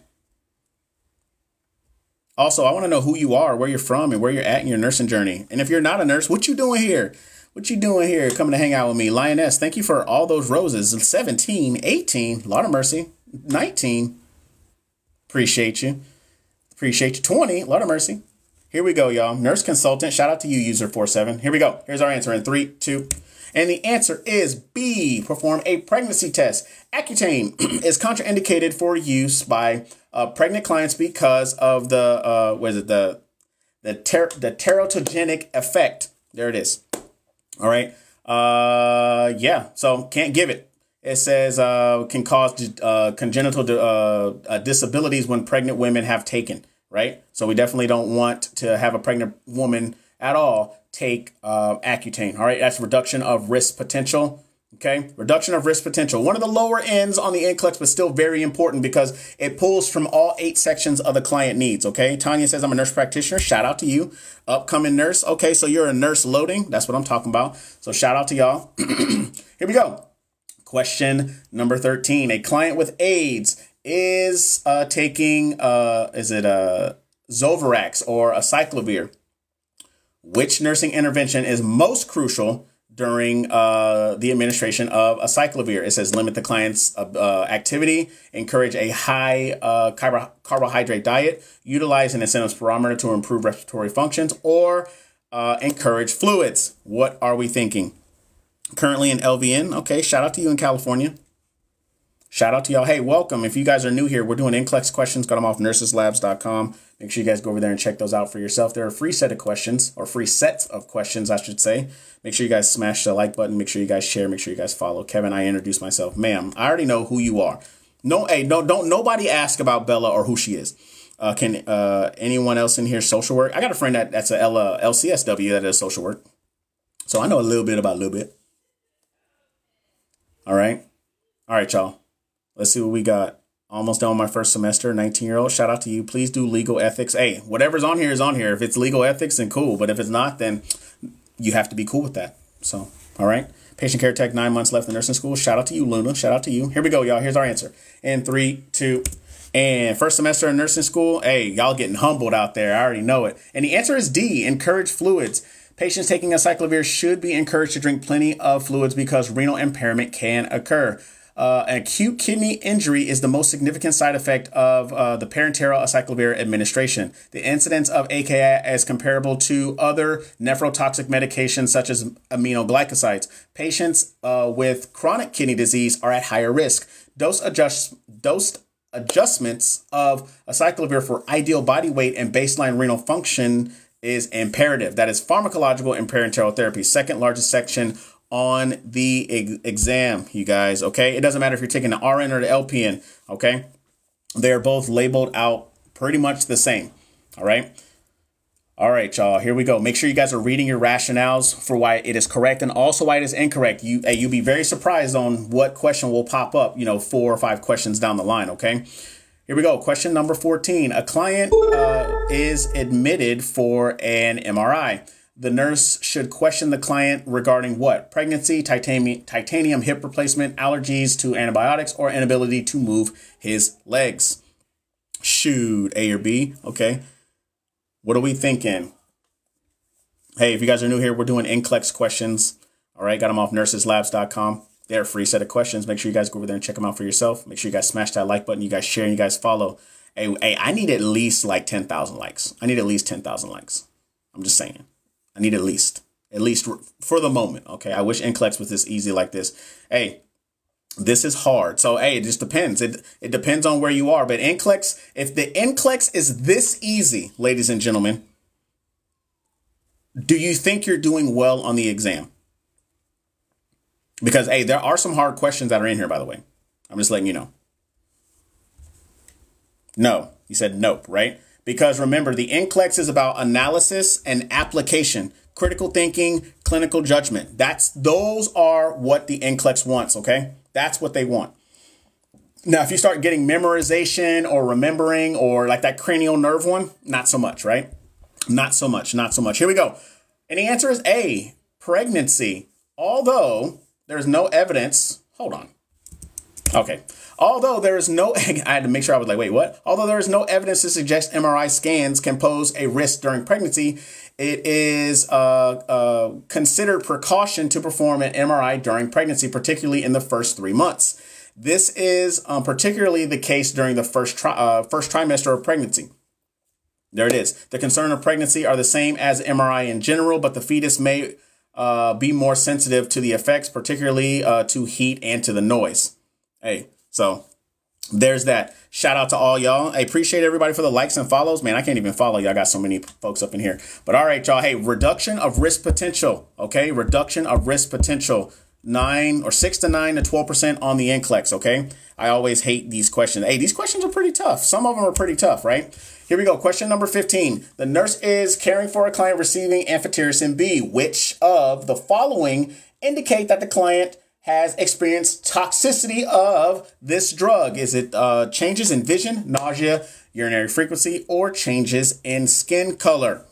Also, I want to know who you are, where you're from, and where you're at in your nursing journey. And if you're not a nurse, what you doing here? What you doing here? Coming to hang out with me. Lioness, thank you for all those roses. seventeen, eighteen, Lord of mercy. nineteen. Appreciate you. Appreciate you. twenty, Lord of mercy. Here we go, y'all. Nurse consultant. Shout out to you, user four seven. Here we go. Here's our answer in three, two. And the answer is B, perform a pregnancy test. Accutane is contraindicated for use by uh, pregnant clients because of the, uh, what is it, the, the, ter the teratogenic effect. There it is. All right. Uh, yeah, so can't give it. It says uh, can cause uh, congenital uh, disabilities when pregnant women have taken. Right. So we definitely don't want to have a pregnant woman at all take uh, Accutane. All right. That's reduction of risk potential. OK, reduction of risk potential. One of the lower ends on the N C L E X, but still very important because it pulls from all eight sections of the client needs. OK, Tanya says I'm a nurse practitioner. Shout out to you. Upcoming nurse. OK, so you're a nurse loading. That's what I'm talking about. So shout out to y'all. Here we go. Question number thirteen. A client with AIDS is uh, taking uh, is it a Zovirax or acyclovir? Which nursing intervention is most crucial during uh, the administration of acyclovir? It says limit the client's uh, activity, encourage a high uh, carbo carbohydrate diet, utilize an incentive spirometer to improve respiratory functions, or uh, encourage fluids. What are we thinking? Currently in L V N. Okay, shout out to you in California. Shout out to y'all. Hey, welcome. If you guys are new here, we're doing N C L E X questions. Got them off nurses labs dot com. Make sure you guys go over there and check those out for yourself. They're a free set of questions, or free sets of questions, I should say. Make sure you guys smash the like button. Make sure you guys share. Make sure you guys follow. Kevin, I introduced myself. Ma'am, I already know who you are. No, hey, no, don't nobody ask about Bella or who she is. Uh, can uh, anyone else in here social work? I got a friend that, that's a L, uh, L C S W that does social work. So I know a little bit about a little bit. All right. All right, y'all. Let's see what we got. Almost done with my first semester, nineteen year old. Shout out to you. Please do legal ethics. Hey, whatever's on here is on here. If it's legal ethics, then cool. But if it's not, then you have to be cool with that. So, all right. Patient care tech, nine months left in nursing school. Shout out to you, Luna. Shout out to you. Here we go, y'all. Here's our answer. And three, two, and first semester in nursing school. Hey, y'all getting humbled out there. I already know it. And the answer is D, encourage fluids. Patients taking acyclovir should be encouraged to drink plenty of fluids because renal impairment can occur. Uh, acute kidney injury is the most significant side effect of uh, the parenteral acyclovir administration. The incidence of A K I is comparable to other nephrotoxic medications such as aminoglycosides. Patients uh, with chronic kidney disease are at higher risk. Dose, adjust, dose adjustments of acyclovir for ideal body weight and baseline renal function is imperative. That is pharmacological and parenteral therapy. Second largest section on the ex exam, you guys. Okay, it doesn't matter if you're taking the R N or the L P N. Okay, they're both labeled out pretty much the same. All right. All right, y'all, here we go. Make sure you guys are reading your rationales for why it is correct and also why it is incorrect. You, you'll be very surprised on what question will pop up, you know, four or five questions down the line. Okay, here we go. Question number fourteen. A client uh, is admitted for an M R I. The nurse should question the client regarding what? Pregnancy, titanium, titanium hip replacement, allergies to antibiotics, or inability to move his legs. Shoot, A or B. Okay. What are we thinking? Hey, if you guys are new here, we're doing N C L E X questions. All right. Got them off nurses labs dot com. They're a free set of questions. Make sure you guys go over there and check them out for yourself. Make sure you guys smash that like button. You guys share and you guys follow. Hey, hey, I need at least like ten thousand likes. I need at least ten thousand likes. I'm just saying. I need at least, at least for the moment. Okay, I wish N C L E X was this easy like this. Hey, this is hard. So, hey, it just depends. It, it depends on where you are. But N C L E X, if the N C L E X is this easy, ladies and gentlemen, do you think you're doing well on the exam? Because, hey, there are some hard questions that are in here, by the way. I'm just letting you know. No, you said nope, right? Because remember, the N C L E X is about analysis and application, critical thinking, clinical judgment. That's, those are what the N C L E X wants, okay? That's what they want. Now, if you start getting memorization or remembering or like that cranial nerve one, not so much, right? Not so much, not so much. Here we go. And the answer is A, pregnancy. Although there's no evidence, hold on. Okay. Although there is no, I had to make sure I was like, wait, what? Although there is no evidence to suggest M R I scans can pose a risk during pregnancy, it is uh, uh, considered precaution to perform an M R I during pregnancy, particularly in the first three months. This is um, particularly the case during the first, tri uh, first trimester of pregnancy. There it is. The concern of pregnancy are the same as M R I in general, but the fetus may uh, be more sensitive to the effects, particularly uh, to heat and to the noise. Hey, so there's that. Shout out to all y'all. I appreciate everybody for the likes and follows. Man, I can't even follow y'all. I got so many folks up in here. But all right, y'all. Hey, reduction of risk potential. Okay, reduction of risk potential. Nine or six to nine to twelve percent on the N C L E X. Okay, I always hate these questions. Hey, these questions are pretty tough. Some of them are pretty tough, right? Here we go. Question number fifteen. The nurse is caring for a client receiving amphotericin B. Which of the following indicate that the client has experienced toxicity of this drug? Is it uh, changes in vision, nausea, urinary frequency, or changes in skin color?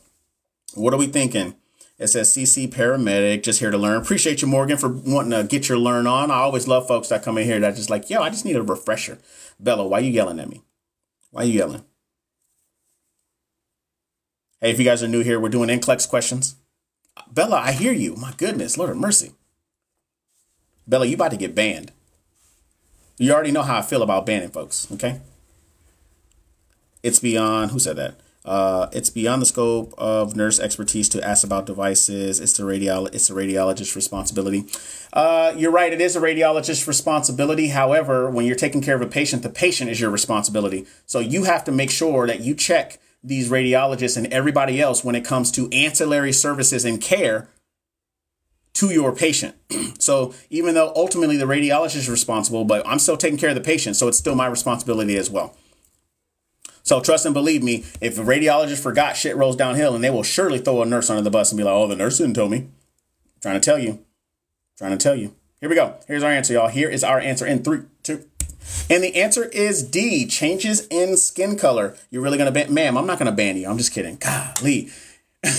What are we thinking? It says C C paramedic, just here to learn. Appreciate you, Morgan, for wanting to get your learn on. I always love folks that come in here that just like, yo, I just need a refresher. Bella, why you yelling at me? Why you yelling? Hey, if you guys are new here, we're doing N C L E X questions. Bella, I hear you. My goodness, Lord of mercy. Bella, you about to get banned. You already know how I feel about banning folks, okay? It's beyond, who said that? Uh, it's beyond the scope of nurse expertise to ask about devices. It's the radiolo it's the radiologist's responsibility. Uh, you're right, it is a radiologist's responsibility. However, when you're taking care of a patient, the patient is your responsibility. So you have to make sure that you check these radiologists and everybody else when it comes to ancillary services and care to your patient. So even though ultimately the radiologist is responsible, but I'm still taking care of the patient, so it's still my responsibility as well. So trust and believe me, if a radiologist forgot, shit rolls downhill, and they will surely throw a nurse under the bus and be like, oh, the nurse didn't tell me. I'm trying to tell you. I'm trying to tell you. Here we go. Here's our answer, y'all. Here is our answer in three, two. And the answer is D, changes in skin color. You're really going to ban, ma'am, I'm not going to ban you. I'm just kidding. Golly.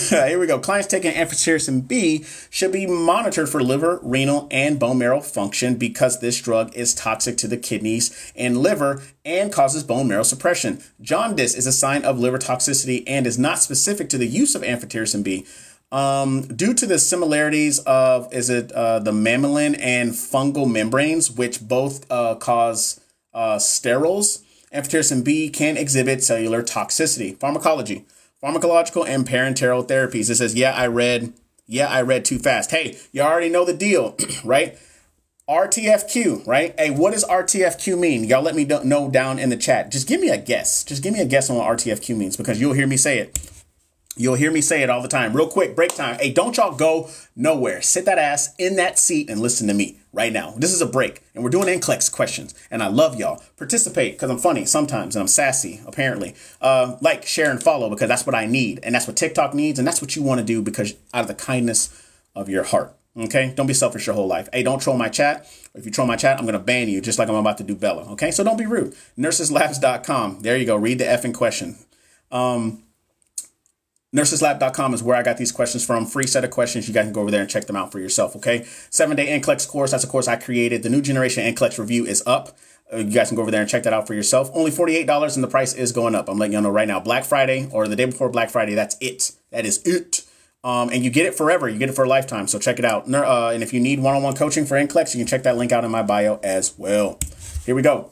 Here we go. Clients taking amphotericin B should be monitored for liver, renal, and bone marrow function because this drug is toxic to the kidneys and liver and causes bone marrow suppression. Jaundice is a sign of liver toxicity and is not specific to the use of amphotericin B. Um, due to the similarities of, is it uh, the mammalian and fungal membranes, which both uh, cause uh, sterols, amphotericin B can exhibit cellular toxicity. Pharmacology. Pharmacological and parenteral therapies. It says, yeah, I read, yeah, I read too fast. Hey, you already know the deal, right? R T F Q, right? Hey, what does R T F Q mean? Y'all let me know down in the chat. Just give me a guess. Just give me a guess on what R T F Q means because you'll hear me say it. You'll hear me say it all the time. Real quick, break time. Hey, don't y'all go nowhere. Sit that ass in that seat and listen to me right now. This is a break, and we're doing N C L E X questions, and I love y'all. Participate, because I'm funny sometimes, and I'm sassy, apparently. Uh, like, share, and follow, because that's what I need, and that's what TikTok needs, and that's what you want to do because out of the kindness of your heart, okay? Don't be selfish your whole life. Hey, don't troll my chat. If you troll my chat, I'm going to ban you, just like I'm about to do Bella, okay? So don't be rude. Nurses Labs dot com. There you go. Read the effing question. Um... Nurses Lab dot com is where I got these questions from. Free set of questions. You guys can go over there and check them out for yourself, okay? seven day N C L E X course. That's a course I created. The new generation N C L E X review is up. Uh, you guys can go over there and check that out for yourself. Only forty-eight dollars and the price is going up. I'm letting y'all know right now. Black Friday or the day before Black Friday, that's it. That is it. Um, and you get it forever. You get it for a lifetime. So check it out. Uh, and if you need one-on-one coaching for N C L E X, you can check that link out in my bio as well. Here we go.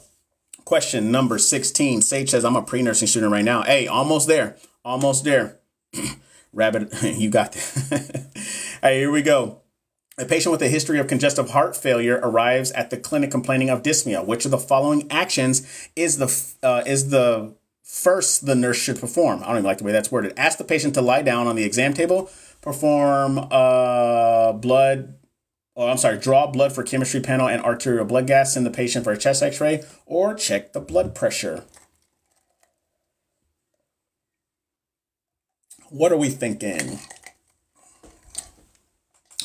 Question number sixteen. Sage says, I'm a pre-nursing student right now. Hey, almost there. Almost there. Rabbit, you got that. All right, here we go. A patient with a history of congestive heart failure arrives at the clinic complaining of dyspnea. Which of the following actions is the uh, is the first the nurse should perform? I don't even like the way that's worded. Ask the patient to lie down on the exam table. Perform uh, blood, or I'm sorry, draw blood for chemistry panel and arterial blood gas. Send the patient for a chest X-ray or check the blood pressure. What are we thinking?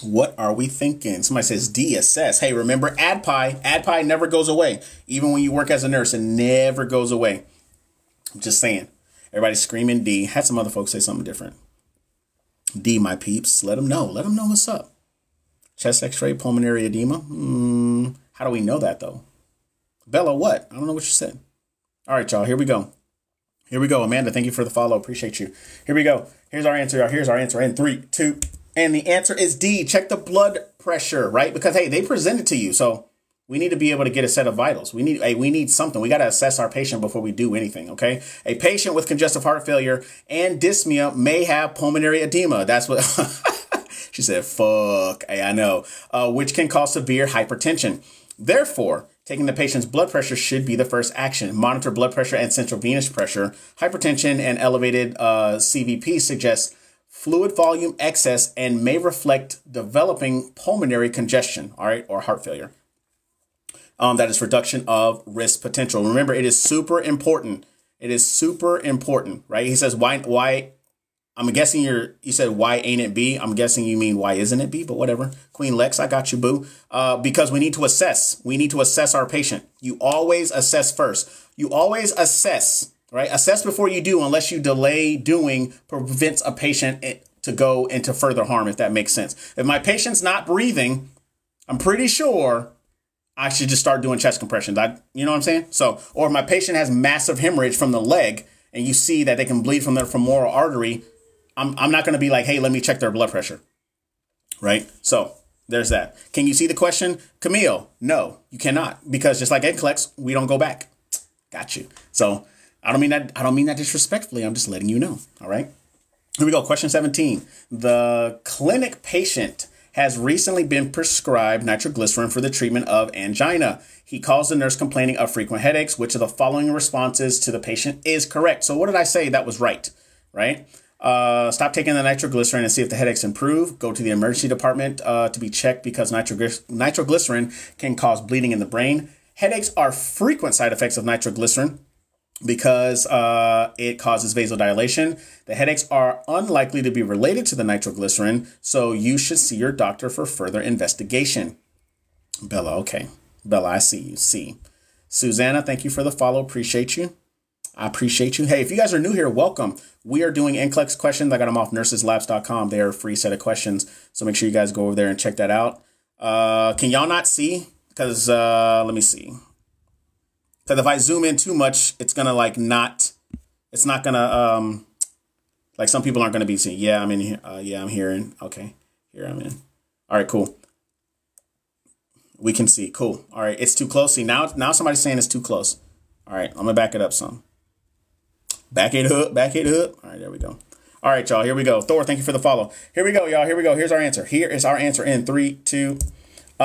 What are we thinking? Somebody says D S S. Hey, remember AdPi. AdPi never goes away. Even when you work as a nurse, it never goes away. I'm just saying. Everybody's screaming D. Had some other folks say something different. D, my peeps. Let them know. Let them know what's up. Chest X-ray, pulmonary edema. Mm, how do we know that, though? Bella, what? I don't know what you said. All right, y'all. Here we go. Here we go. Amanda, thank you for the follow. Appreciate you. Here we go. Here's our answer, y'all. Here's our answer in three, two. And the answer is D, check the blood pressure, right? Because, hey, they present it to you. So we need to be able to get a set of vitals. We need, hey, we need something. We got to assess our patient before we do anything, okay? A patient with congestive heart failure and dyspnea may have pulmonary edema. That's what she said, fuck, hey, I know, uh, which can cause severe hypertension. Therefore, taking the patient's blood pressure should be the first action. Monitor blood pressure and central venous pressure. Hypertension and elevated uh, C V P suggest fluid volume excess and may reflect developing pulmonary congestion, all right, or heart failure. Um, that is reduction of risk potential. Remember, it is super important. It is super important, right? He says, why, why, I'm guessing you're, you said, why ain't it B? I'm guessing you mean why isn't it B, but whatever. Queen Lex, I got you, boo. Uh, because we need to assess. We need to assess our patient. You always assess first. You always assess. Right? Assess before you do, unless you delay doing prevents a patient to go into further harm, if that makes sense. If my patient's not breathing, I'm pretty sure I should just start doing chest compressions. I, you know what I'm saying? So, or if my patient has massive hemorrhage from the leg and you see that they can bleed from their femoral artery, I'm, I'm not going to be like, hey, let me check their blood pressure. Right? So there's that. Can you see the question, Camille? No, you cannot, because just like N C L E X, we don't go back. Got you. So I don't mean that. I don't mean that disrespectfully. I'm just letting you know. All right. Here we go. Question seventeen. The clinic patient has recently been prescribed nitroglycerin for the treatment of angina. He calls the nurse complaining of frequent headaches. Which of the following responses to the patient is correct? So what did I say? That was right. Right. Uh, stop taking the nitroglycerin and see if the headaches improve. Go to the emergency department uh, to be checked because nitrogly- nitroglycerin can cause bleeding in the brain. Headaches are frequent side effects of nitroglycerin, because uh, it causes vasodilation. The headaches are unlikely to be related to the nitroglycerin, so you should see your doctor for further investigation. Bella, okay. Bella, I see you. See. Susanna, thank you for the follow. Appreciate you. I appreciate you. Hey, if you guys are new here, welcome. We are doing N C L E X questions. I got them off nurses labs dot com. They are a free set of questions, so make sure you guys go over there and check that out. Uh, can y'all not see? Because uh, let me see. Because if I zoom in too much, it's going to like not, it's not going to, um, like some people aren't going to be seeing. Yeah, I'm in here. Uh, yeah, I'm hearing. Okay, here I'm in. All right, cool. We can see. Cool. All right, it's too close. See, now, now somebody's saying it's too close. All right, I'm going to back it up some. Back it up, back it up. All right, there we go. All right, y'all, here we go. Thor, thank you for the follow. Here we go, y'all. Here we go. Here's our answer. Here is our answer in three, two, Um,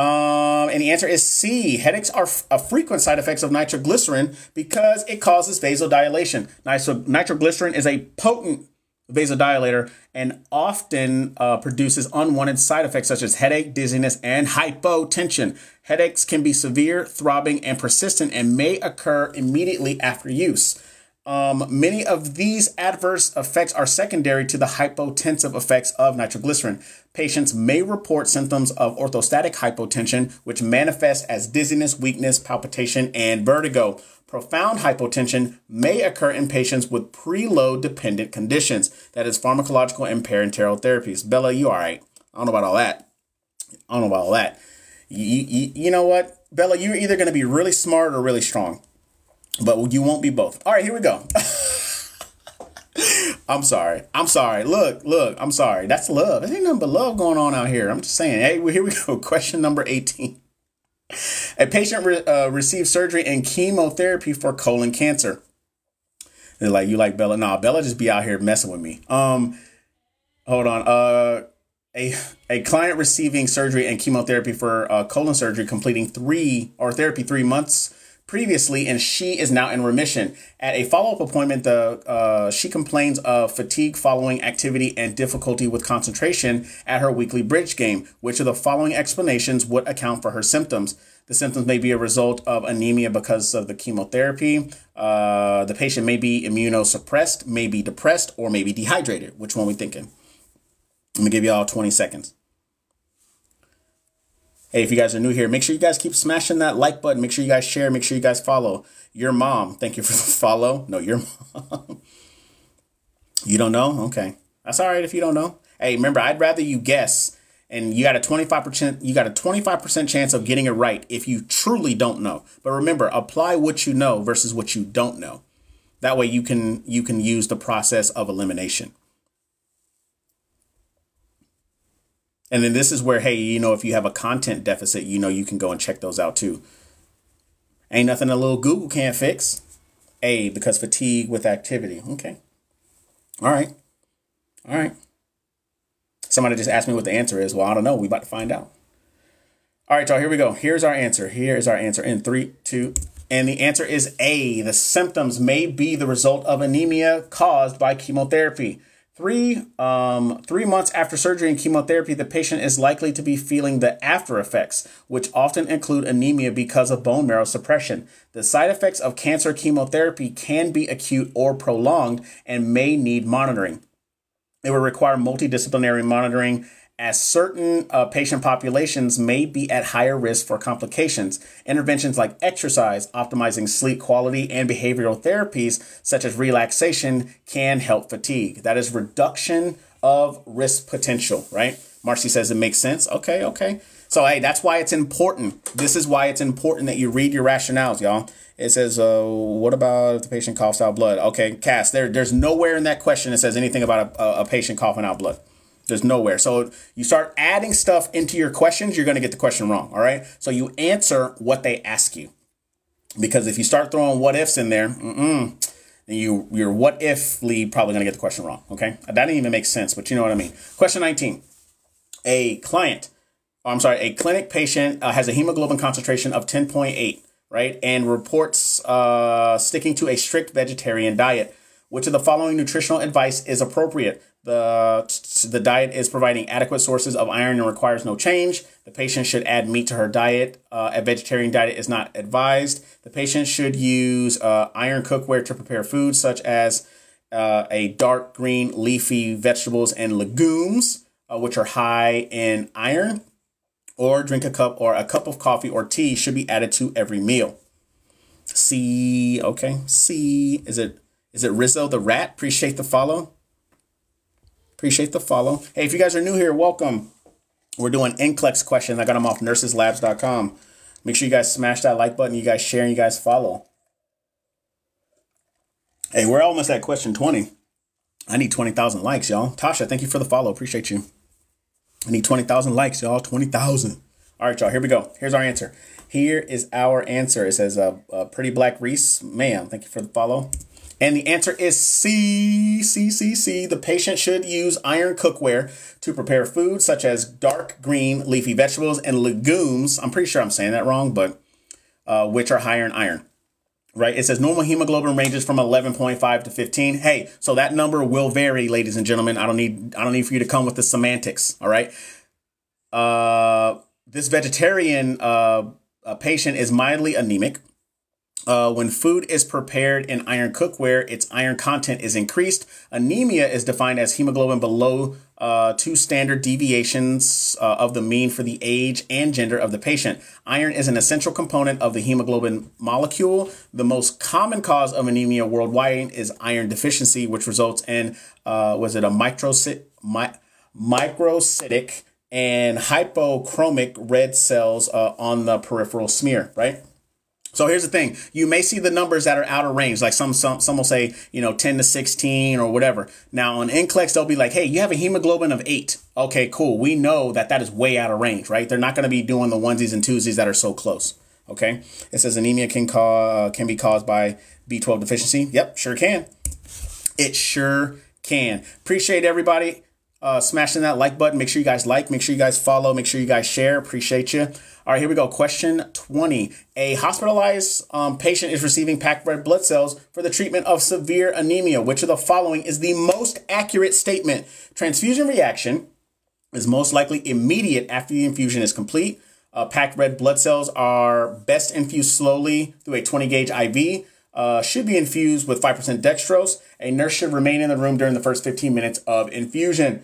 and the answer is C. Headaches are f a frequent side effects of nitroglycerin because it causes vasodilation. Nitro nitroglycerin is a potent vasodilator and often uh, produces unwanted side effects such as headache, dizziness, and hypotension. Headaches can be severe, throbbing, and persistent and may occur immediately after use. Um, many of these adverse effects are secondary to the hypotensive effects of nitroglycerin. Patients may report symptoms of orthostatic hypotension, which manifests as dizziness, weakness, palpitation, and vertigo. Profound hypotension may occur in patients with preload-dependent conditions, that is, pharmacological and parenteral therapies. Bella, you all right? I don't know about all that. I don't know about all that. You, you, you know what, Bella? You're either going to be really smart or really strong. But you won't be both. All right, here we go. I'm sorry. I'm sorry. Look, look, I'm sorry. That's love. There ain't nothing but love going on out here. I'm just saying. Hey, well, here we go. Question number eighteen. A patient re uh, received surgery and chemotherapy for colon cancer. They're like, you like Bella? Nah, Bella just be out here messing with me. Um, hold on. Uh, A, a client receiving surgery and chemotherapy for uh, colon surgery, completing three or therapy three months previously, and she is now in remission. At a follow-up appointment, the uh, she complains of fatigue following activity and difficulty with concentration at her weekly bridge game. Which of the following explanations would account for her symptoms? The symptoms may be a result of anemia because of the chemotherapy. Uh, the patient may be immunosuppressed, may be depressed, or may be dehydrated. Which one are we thinking? Let me give you all twenty seconds. Hey, if you guys are new here, make sure you guys keep smashing that like button. Make sure you guys share. Make sure you guys follow your mom. Thank you for the follow. No, your mom. You don't know? Okay. That's all right if you don't know. Hey, remember, I'd rather you guess, and you got a twenty-five percent you got a twenty-five percent chance of getting it right if you truly don't know. But remember, apply what you know versus what you don't know. That way you can you can use the process of elimination. And then this is where, hey, you know, if you have a content deficit, you know, you can go and check those out too. Ain't nothing a little Google can't fix. A, because fatigue with activity. Okay. All right. All right. Somebody just asked me what the answer is. Well, I don't know. We about to find out. All right, y'all. Here we go. Here's our answer. Here's our answer in three, two. And the answer is A. The symptoms may be the result of anemia caused by chemotherapy. Three, um, three months after surgery and chemotherapy, the patient is likely to be feeling the after effects, which often include anemia because of bone marrow suppression. The side effects of cancer chemotherapy can be acute or prolonged and may need monitoring. It will require multidisciplinary monitoring, as certain uh, patient populations may be at higher risk for complications. Interventions like exercise, optimizing sleep quality, and behavioral therapies such as relaxation can help fatigue. That is reduction of risk potential, right? Marcy says it makes sense. Okay, okay. So, hey, that's why it's important. This is why it's important that you read your rationales, y'all. It says, uh, what about if the patient coughs out blood? Okay, Cass, there, there's nowhere in that question that says anything about a, a patient coughing out blood. There's nowhere. So you start adding stuff into your questions, you're going to get the question wrong. All right. So you answer what they ask you, because if you start throwing what ifs in there, mm-mm, then you, you're what if-ly probably going to get the question wrong. Okay. That didn't even make sense, but you know what I mean? Question nineteen, a client, oh, I'm sorry, a clinic patient uh, has a hemoglobin concentration of ten point eight, right? And reports uh, sticking to a strict vegetarian diet. Which of the following nutritional advice is appropriate? The, the diet is providing adequate sources of iron and requires no change. The patient should add meat to her diet. Uh, a vegetarian diet is not advised. The patient should use uh, iron cookware to prepare foods such as uh, a dark green leafy vegetables and legumes, uh, which are high in iron. Or drink a cup or a cup of coffee or tea should be added to every meal. C, okay, C, is it is it Rizzo the rat? Appreciate the follow. Appreciate the follow. Hey, if you guys are new here, welcome. We're doing N C L E X questions. I got them off nurses labs dot com. Make sure you guys smash that like button. You guys share and you guys follow. Hey, we're almost at question twenty. I need twenty thousand likes, y'all. Tasha, thank you for the follow. Appreciate you. I need twenty thousand likes, y'all. twenty thousand. All right, y'all. Here we go. Here's our answer. Here is our answer. It says, uh, uh, Pretty Black Reese. Ma'am, thank you for the follow. And the answer is C, C, C, C. The patient should use iron cookware to prepare food such as dark green leafy vegetables and legumes. I'm pretty sure I'm saying that wrong, but uh, which are higher in iron, right? It says normal hemoglobin ranges from eleven point five to fifteen. Hey, so that number will vary, ladies and gentlemen. I don't need I don't need for you to come with the semantics. All right. Uh, this vegetarian uh, patient is mildly anemic. Uh, when food is prepared in iron cookware, its iron content is increased. Anemia is defined as hemoglobin below uh, two standard deviations uh, of the mean for the age and gender of the patient. Iron is an essential component of the hemoglobin molecule. The most common cause of anemia worldwide is iron deficiency, which results in, uh, was it a microcytic, my, microcytic and hypochromic red cells uh, on the peripheral smear, right? So here's the thing. You may see the numbers that are out of range. Like some, some, some will say, you know, ten to sixteen or whatever. Now on N C L E X, they'll be like, hey, you have a hemoglobin of eight. Okay, cool. We know that that is way out of range, right? They're not going to be doing the onesies and twosies that are so close. Okay. It says anemia can cause, can be caused by B twelve deficiency. Yep. Sure can. It sure can. Appreciate everybody. uh, smashing that like button. Make sure you guys like, make sure you guys follow, make sure you guys share. Appreciate you. All right, here we go. Question twenty. A hospitalized um, patient is receiving packed red blood cells for the treatment of severe anemia. Which of the following is the most accurate statement? Transfusion reaction is most likely immediate after the infusion is complete. Uh, packed red blood cells are best infused slowly through a twenty gauge I V. Uh, should be infused with five percent dextrose. A nurse should remain in the room during the first fifteen minutes of infusion.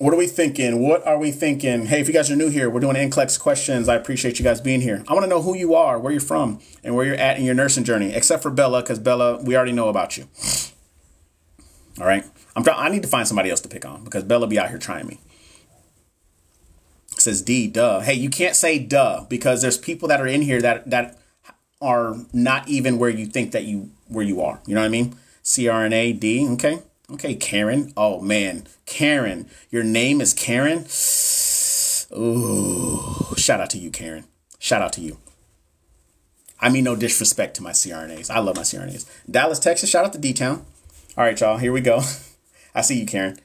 What are we thinking? What are we thinking? Hey, if you guys are new here, we're doing N C L E X questions. I appreciate you guys being here. I want to know who you are, where you're from, and where you're at in your nursing journey, except for Bella, because Bella, we already know about you. All right. I'm trying. I need to find somebody else to pick on because Bella be out here trying me. It says D, duh. Hey, you can't say duh because there's people that are in here that that are not even where you think that you where you are. You know what I mean? C R N A, D. Okay. Okay, Karen. Oh, man. Karen. Your name is Karen. Ooh. Shout out to you, Karen. Shout out to you. I mean, no disrespect to my C R N As. I love my C R N As. Dallas, Texas. Shout out to D-Town. All right, y'all. Here we go. I see you, Karen.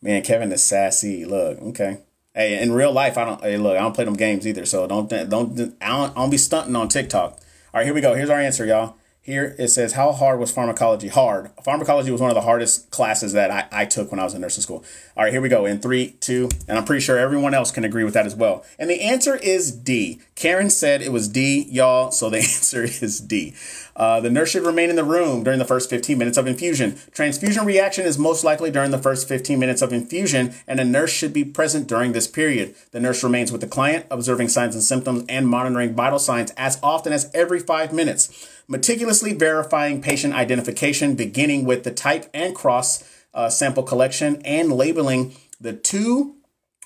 Man, Kevin is sassy. Look. Okay. Hey, in real life, I don't. Hey, look, I don't play them games either. So don't don't I don't, I don't be stunting on TikTok. All right, here we go. Here's our answer, y'all. Here it says, how hard was pharmacology? Hard. Pharmacology was one of the hardest classes that I, I took when I was in nursing school. All right, here we go in three, two, and I'm pretty sure everyone else can agree with that as well. And the answer is D. Karen said it was D, y'all, so the answer is D. Uh, the nurse should remain in the room during the first fifteen minutes of infusion. Transfusion reaction is most likely during the first fifteen minutes of infusion, and a nurse should be present during this period. The nurse remains with the client, observing signs and symptoms and monitoring vital signs as often as every five minutes. Meticulously verifying patient identification, beginning with the type and cross uh, sample collection and labeling the two,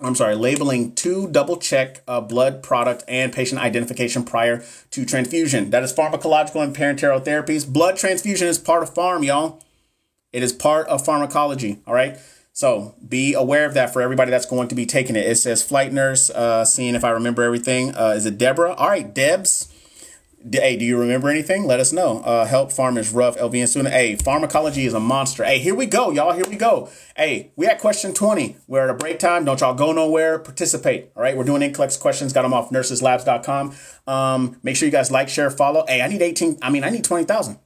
I'm sorry, labeling two double check uh, blood product and patient identification prior to transfusion. That is pharmacological and parenteral therapies. Blood transfusion is part of pharm, y'all. It is part of pharmacology. All right. So be aware of that for everybody that's going to be taking it. It says flight nurse, uh, seeing if I remember everything. Uh, is it Deborah? All right, Debs. Hey, do you remember anything? Let us know. Uh, help farm is rough. L V N student. Hey, pharmacology is a monster. Hey, here we go, y'all. Here we go. Hey, we at question twenty. We're at a break time. Don't y'all go nowhere. Participate. All right. We're doing N C L E X questions. Got them off nurses labs dot com. Um, make sure you guys like, share, follow. Hey, I need eighteen. I mean, I need twenty thousand.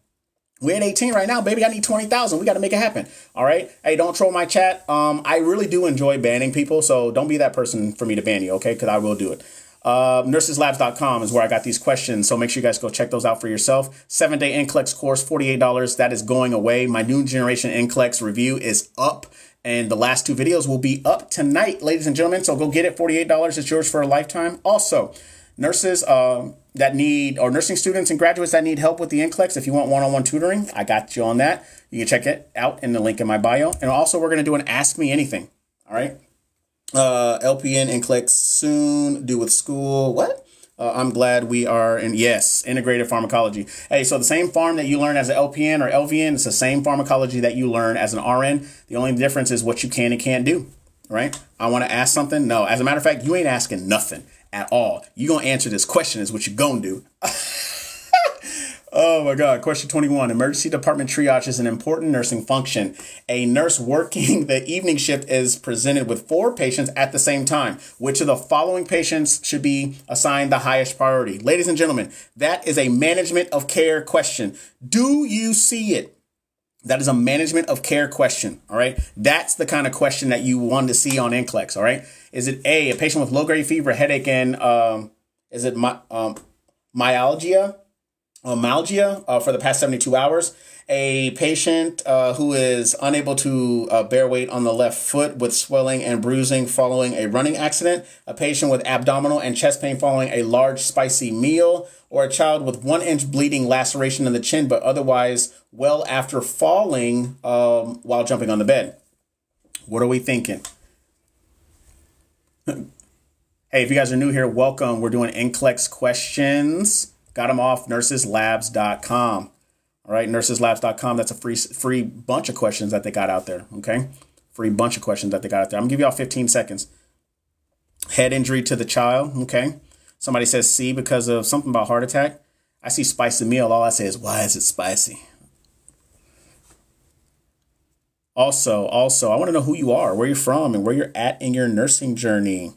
We're at eighteen right now, baby. I need twenty thousand. We got to make it happen. All right. Hey, don't troll my chat. Um, I really do enjoy banning people. So don't be that person for me to ban you. Okay. Because I will do it. Uh, nurses labs dot com is where I got these questions. So make sure you guys go check those out for yourself. Seven Day N C L E X Course, forty-eight dollars. That is going away. My new generation N C L E X review is up. And the last two videos will be up tonight, ladies and gentlemen. So go get it. forty-eight dollars. It's yours for a lifetime. Also, nurses uh, that need, or nursing students and graduates that need help with the N C L E X, if you want one-on-one tutoring, I got you on that. You can check it out in the link in my bio. And also, we're going to do an Ask Me Anything. All right. Uh, L P N and N C L E X soon do with school. What? Uh, I'm glad we are in. Yes. Integrated pharmacology. Hey, so the same pharm that you learn as an L P N or L V N, it's the same pharmacology that you learn as an R N. The only difference is what you can and can't do, right? I want to ask something. No, as a matter of fact, you ain't asking nothing at all. You going to answer this question is what you going to do. Oh my God. Question twenty-one. Emergency department triage is an important nursing function. A nurse working the evening shift is presented with four patients at the same time. Which of the following patients should be assigned the highest priority? Ladies and gentlemen, that is a management of care question. Do you see it? That is a management of care question. All right. That's the kind of question that you want to see on N C L E X. All right. Is it A, a patient with low grade fever, headache, and um, is it my, um, myalgia? Myalgia uh, for the past seventy-two hours, a patient uh, who is unable to uh, bear weight on the left foot with swelling and bruising following a running accident, a patient with abdominal and chest pain following a large spicy meal, or a child with one inch bleeding laceration in the chin, but otherwise well after falling um, while jumping on the bed. What are we thinking? Hey, if you guys are new here, welcome. We're doing N C L E X questions. Got them off nurses labs dot com. All right, nurses labs dot com. That's a free free bunch of questions that they got out there. Okay, free bunch of questions that they got out there. I'm gonna give y'all fifteen seconds. Head injury to the child. Okay, somebody says C because of something about heart attack. I see spicy meal. All I say is, why is it spicy? Also, also, I want to know who you are, where you're from, and where you're at in your nursing journey.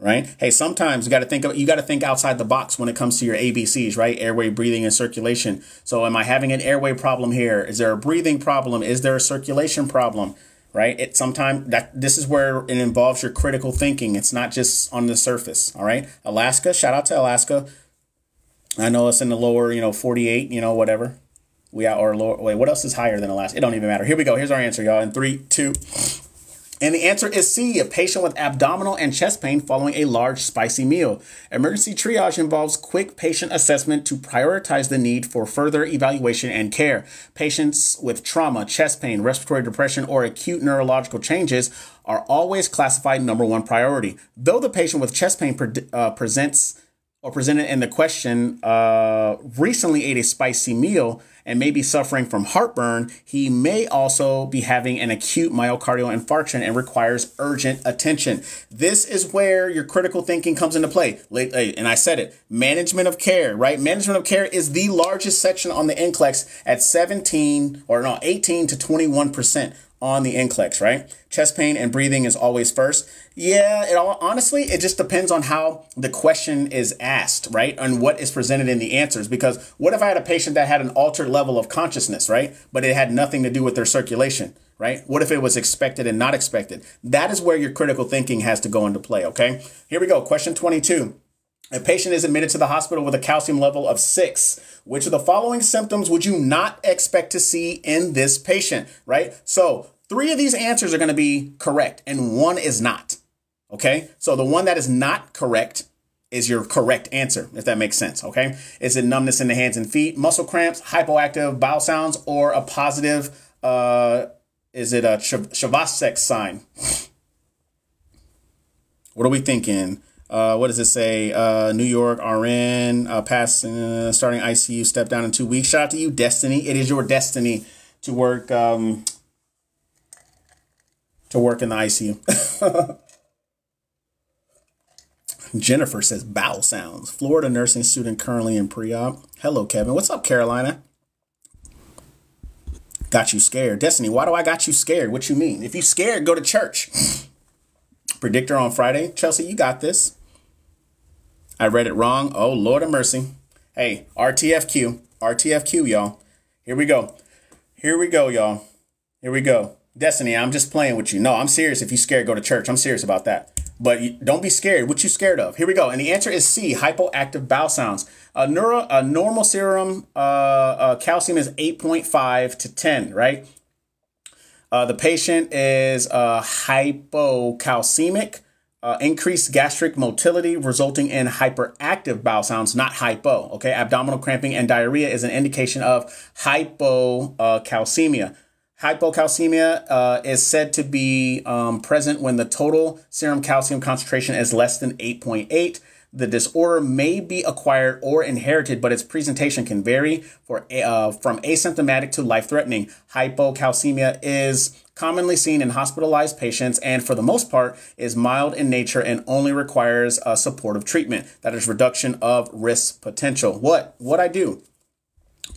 Right? Hey, sometimes you got to think of, you got to think outside the box when it comes to your A B Cs, right? Airway, breathing, and circulation. So am I having an airway problem here? Is there a breathing problem? Is there a circulation problem? Right? It sometimes that this is where it involves your critical thinking. It's not just on the surface. All right. Alaska. Shout out to Alaska. I know it's in the lower, you know, forty-eight, you know, whatever. We are or lower. Wait, what else is higher than Alaska? It don't even matter. Here we go. Here's our answer, y'all. In three, two. And the answer is C, a patient with abdominal and chest pain following a large spicy meal. Emergency triage involves quick patient assessment to prioritize the need for further evaluation and care. Patients with trauma, chest pain, respiratory depression, or acute neurological changes are always classified number one priority. Though the patient with chest pain pre uh, presents or presented in the question uh, recently ate a spicy meal and may be suffering from heartburn, he may also be having an acute myocardial infarction and requires urgent attention. This is where your critical thinking comes into play. And I said it, management of care, right? Management of care is the largest section on the N C L E X at seventeen or no, eighteen to twenty-one percent on the N C L E X, right? Chest pain and breathing is always first. Yeah, it all honestly, it just depends on how the question is asked, right? And what is presented in the answers. Because what if I had a patient that had an altered level of consciousness, right? But it had nothing to do with their circulation, right? What if it was expected and not expected? That is where your critical thinking has to go into play, okay? Here we go. Question twenty-two. A patient is admitted to the hospital with a calcium level of six. Which of the following symptoms would you not expect to see in this patient, right? So three of these answers are going to be correct and one is not, okay? So the one that is not correct is your correct answer, if that makes sense, okay? Is it numbness in the hands and feet, muscle cramps, hypoactive bowel sounds, or a positive, uh, is it a Zovirax sign? What are we thinking? Uh, what does it say? Uh, New York R N uh, pass uh, starting I C U step down in two weeks. Shout out to you, Destiny. It is your destiny to work um, to work in the I C U. Jennifer says bowel sounds. Florida nursing student currently in pre-op. Hello, Kevin. What's up, Carolina? Got you scared, Destiny. Why do I got you scared? What you mean? If you scared, go to church. Predictor on Friday. Chelsea, you got this. I read it wrong. Oh, Lord of mercy. Hey, R T F Q. R T F Q, y'all. Here we go. Here we go, y'all. Here we go. Destiny, I'm just playing with you. No, I'm serious. If you're scared, go to church. I'm serious about that. But don't be scared. What you scared of? Here we go. And the answer is C, hypoactive bowel sounds. A, neuro, a normal serum uh, uh, calcium is eight point five to ten, right? Uh, the patient is uh, hypocalcemic, uh, increased gastric motility resulting in hyperactive bowel sounds, not hypo. Okay, abdominal cramping and diarrhea is an indication of hypocalcemia. Hypocalcemia uh, is said to be um, present when the total serum calcium concentration is less than eight point eight. The disorder may be acquired or inherited, but its presentation can vary for, uh, from asymptomatic to life-threatening. Hypocalcemia is commonly seen in hospitalized patients and, for the most part, is mild in nature and only requires uh, supportive treatment. That is reduction of risk potential. What? What I do?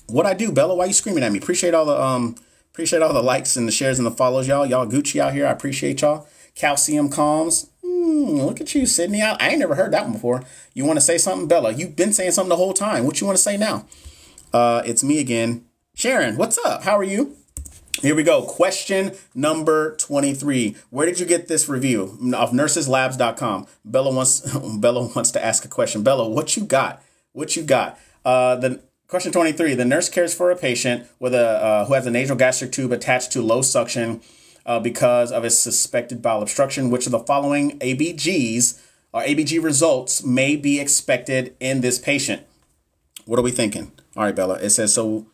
What I do, Bella? Why are you screaming at me? Appreciate all the um, appreciate all the likes and the shares and the follows, y'all. Y'all Gucci out here. I appreciate y'all. Calcium calms. Mm, look at you, Sydney. I, I ain't never heard that one before. You want to say something, Bella? You've been saying something the whole time. What you want to say now? Uh, it's me again. Sharon, what's up? How are you? Here we go. Question number twenty-three. Where did you get this review? Of nurses labs dot com. Bella wants, Bella wants to ask a question. Bella, what you got? What you got? Uh, the question twenty-three. The nurse cares for a patient with a uh, who has a nasal gastric tube attached to low suction Uh, because of his suspected bowel obstruction. Which of the following A B Gs or A B G results may be expected in this patient? What are we thinking? All right, Bella. It says, so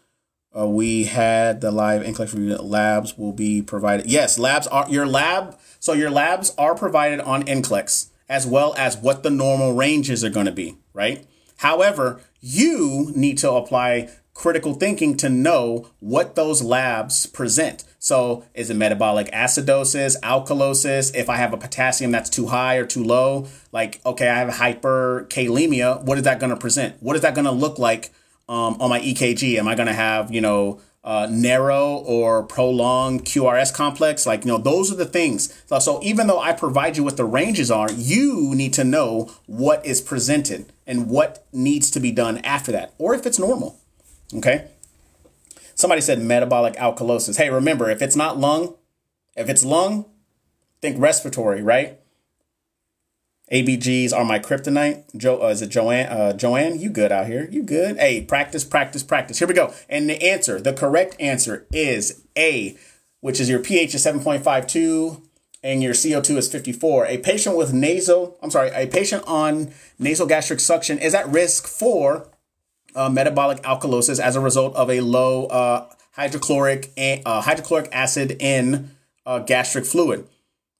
uh, we had the live N C L E X review. Labs will be provided. Yes, labs are your lab. So your labs are provided on N C L E X as well as what the normal ranges are going to be, right? However, you need to apply critical thinking to know what those labs present. So is it metabolic acidosis, alkalosis? If I have a potassium that's too high or too low, like, okay, I have hyperkalemia. What is that going to present? What is that going to look like um, on my E K G? Am I going to have, you know, uh, narrow or prolonged Q R S complex. Like, you know, those are the things. So, so even though I provide you what the ranges are, you need to know what is presented and what needs to be done after that, or if it's normal. Okay. Somebody said metabolic alkalosis. Hey, remember, if it's not lung, if it's lung, think respiratory, right? A B Gs are my kryptonite. Jo, uh, is it Joanne? Uh, Joanne, you good out here? You good? Hey, practice, practice, practice. Here we go. And the answer, the correct answer is A, which is your pH is seven point five two and your C O two is fifty-four. A patient with nasal, I'm sorry, a patient on nasogastric suction is at risk for uh, metabolic alkalosis as a result of a low uh, hydrochloric uh, hydrochloric acid in uh, gastric fluid.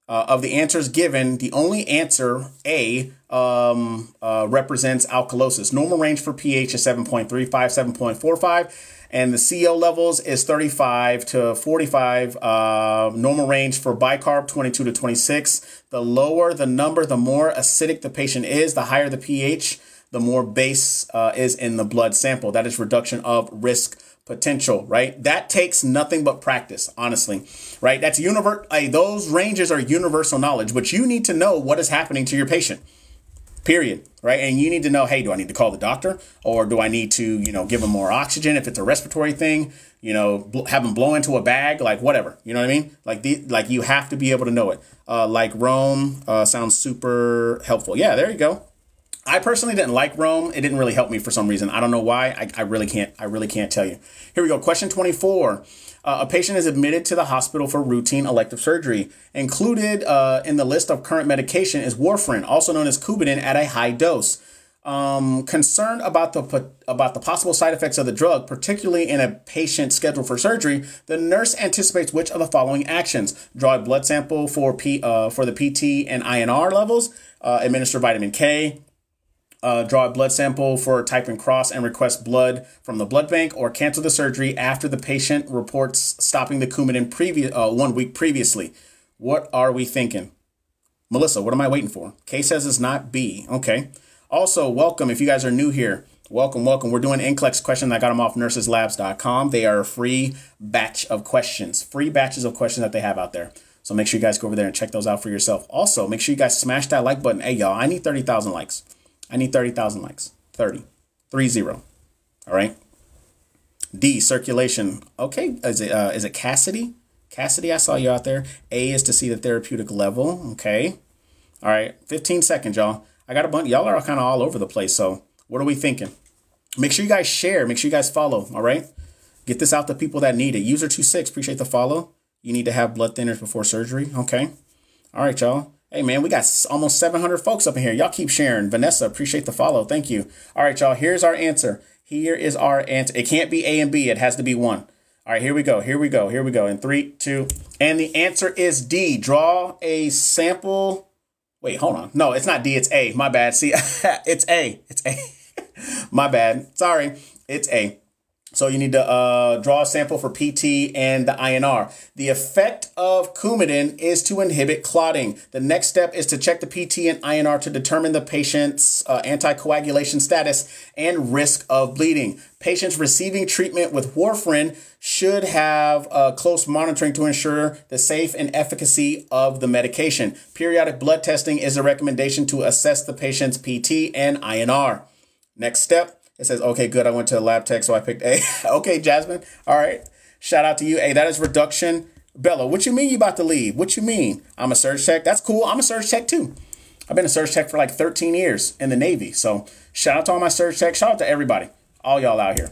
Uh, of the answers given, the only answer, A, um, uh, represents alkalosis. Normal range for pH is seven point three five, seven point four five, and the C O levels is thirty-five to forty-five. Uh, normal range for bicarb, twenty-two to twenty-six. The lower the number, the more acidic the patient is. The higher the pH, the more base uh, is in the blood sample. That is reduction of risk potential, right? That takes nothing but practice, honestly, right? That's universal. Hey, those ranges are universal knowledge, but you need to know what is happening to your patient, period, right? And you need to know, hey, do I need to call the doctor, or do I need to, you know, give them more oxygen if it's a respiratory thing, you know, have them blow into a bag, like whatever, you know what I mean? Like the, like you have to be able to know it. Uh, like Rome uh, sounds super helpful. Yeah, there you go. I personally didn't like Rome. It didn't really help me for some reason. I don't know why. I, I really can't. I really can't tell you. Here we go. Question twenty-four. Uh, a patient is admitted to the hospital for routine elective surgery. Included uh, in the list of current medication is warfarin, also known as Coumadin, at a high dose. Um, concerned about the about the possible side effects of the drug, particularly in a patient scheduled for surgery, the nurse anticipates which of the following actions: draw a blood sample for P uh, for the P T and I N R levels, uh, administer vitamin K. Uh, draw a blood sample for type and cross and request blood from the blood bank, or cancel the surgery after the patient reports stopping the Coumadin previous uh, one week previously. What are we thinking? Melissa, what am I waiting for? K says it's not B. Okay. Also, welcome. If you guys are new here, welcome, welcome. We're doing N C L E X questions. I got them off nurses labs dot com. They are a free batch of questions, free batches of questions that they have out there. So make sure you guys go over there and check those out for yourself. Also, make sure you guys smash that like button. Hey, y'all, I need thirty thousand likes. I need thirty thousand likes, thirty, three zero. All right. D, circulation. Okay. Is it, uh, is it Cassidy? Cassidy, I saw you out there. A is to see the therapeutic level. Okay. All right. fifteen seconds, y'all. I got a bunch. Y'all are kind of all over the place. So what are we thinking? Make sure you guys share. Make sure you guys follow. All right. Get this out to people that need it. User two six, appreciate the follow. You need to have blood thinners before surgery. Okay. All right, y'all. Hey, man, we got almost seven hundred folks up in here. Y'all keep sharing. Vanessa, appreciate the follow. Thank you. All right, y'all. Here's our answer. Here is our answer. It can't be A and B. It has to be one. All right, here we go. Here we go. Here we go. In three, two. And the answer is D. Draw a sample. Wait, hold on. No, it's not D. It's A. My bad. See, it's A. It's A. My bad. Sorry. It's A. So you need to uh, draw a sample for P T and the I N R. The effect of Coumadin is to inhibit clotting. The next step is to check the P T and I N R to determine the patient's uh, anticoagulation status and risk of bleeding. Patients receiving treatment with warfarin should have uh, close monitoring to ensure the safe and efficacy of the medication. Periodic blood testing is a recommendation to assess the patient's P T and I N R. Next step. It says, okay, good. I went to a lab tech, so I picked A. Okay, Jasmine. All right. Shout out to you. Hey, that is reduction. Bella, what you mean you about to leave? What you mean? I'm a surge tech. That's cool. I'm a surge tech too. I've been a surge tech for like thirteen years in the Navy. So shout out to all my surge tech. Shout out to everybody. All y'all out here.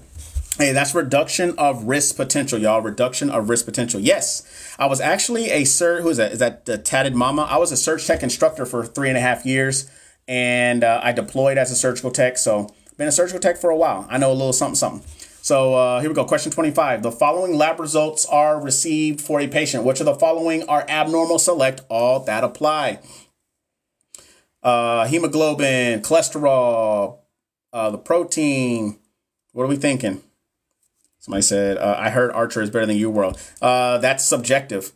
Hey, that's reduction of risk potential, y'all. Reduction of risk potential. Yes, I was actually a surge. Who is that? Is that the tatted mama? I was a surge tech instructor for three and a half years, and uh, I deployed as a surgical tech. So been a surgical tech for a while. I know a little something, something. So uh, here we go. Question twenty-five. The following lab results are received for a patient. Which of the following are abnormal? Select all that apply. Uh, hemoglobin, cholesterol, uh, the protein. What are we thinking? Somebody said, uh, I heard Archer is better than UWorld. Uh, that's subjective.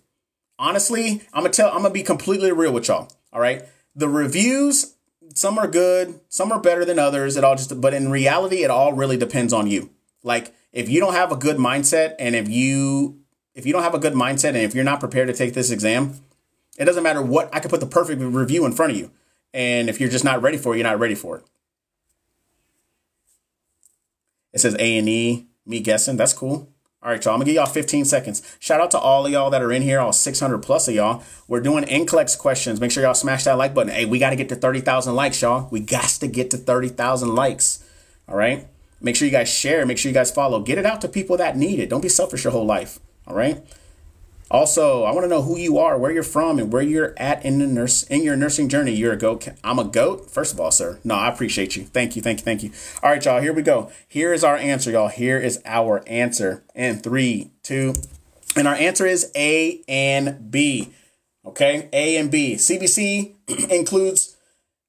Honestly, I'm gonna tell, I'm gonna be completely real with y'all. All right. The reviews, some are good, some are better than others. It all just, but in reality, it all really depends on you. Like, if you don't have a good mindset and if you if you don't have a good mindset and if you're not prepared to take this exam, it doesn't matter what, I could put the perfect review in front of you. And if you're just not ready for it, you're not ready for it. It says A and E, me guessing. That's cool. All right, y'all, I'm gonna give y'all fifteen seconds. Shout out to all of y'all that are in here, all six hundred plus of y'all. We're doing N C L E X questions. Make sure y'all smash that like button. Hey, we got to get to thirty thousand likes, y'all. We got to get to thirty thousand likes. All right. Make sure you guys share. Make sure you guys follow. Get it out to people that need it. Don't be selfish your whole life. All right. Also, I want to know who you are, where you're from, and where you're at in the nurse in your nursing journey. You're a goat. I'm a goat. First of all, sir. No, I appreciate you. Thank you. Thank you. Thank you. All right, y'all. Here we go. Here is our answer, y'all. Here is our answer. And three, two, and our answer is A and B. Okay, A and B. C B C includes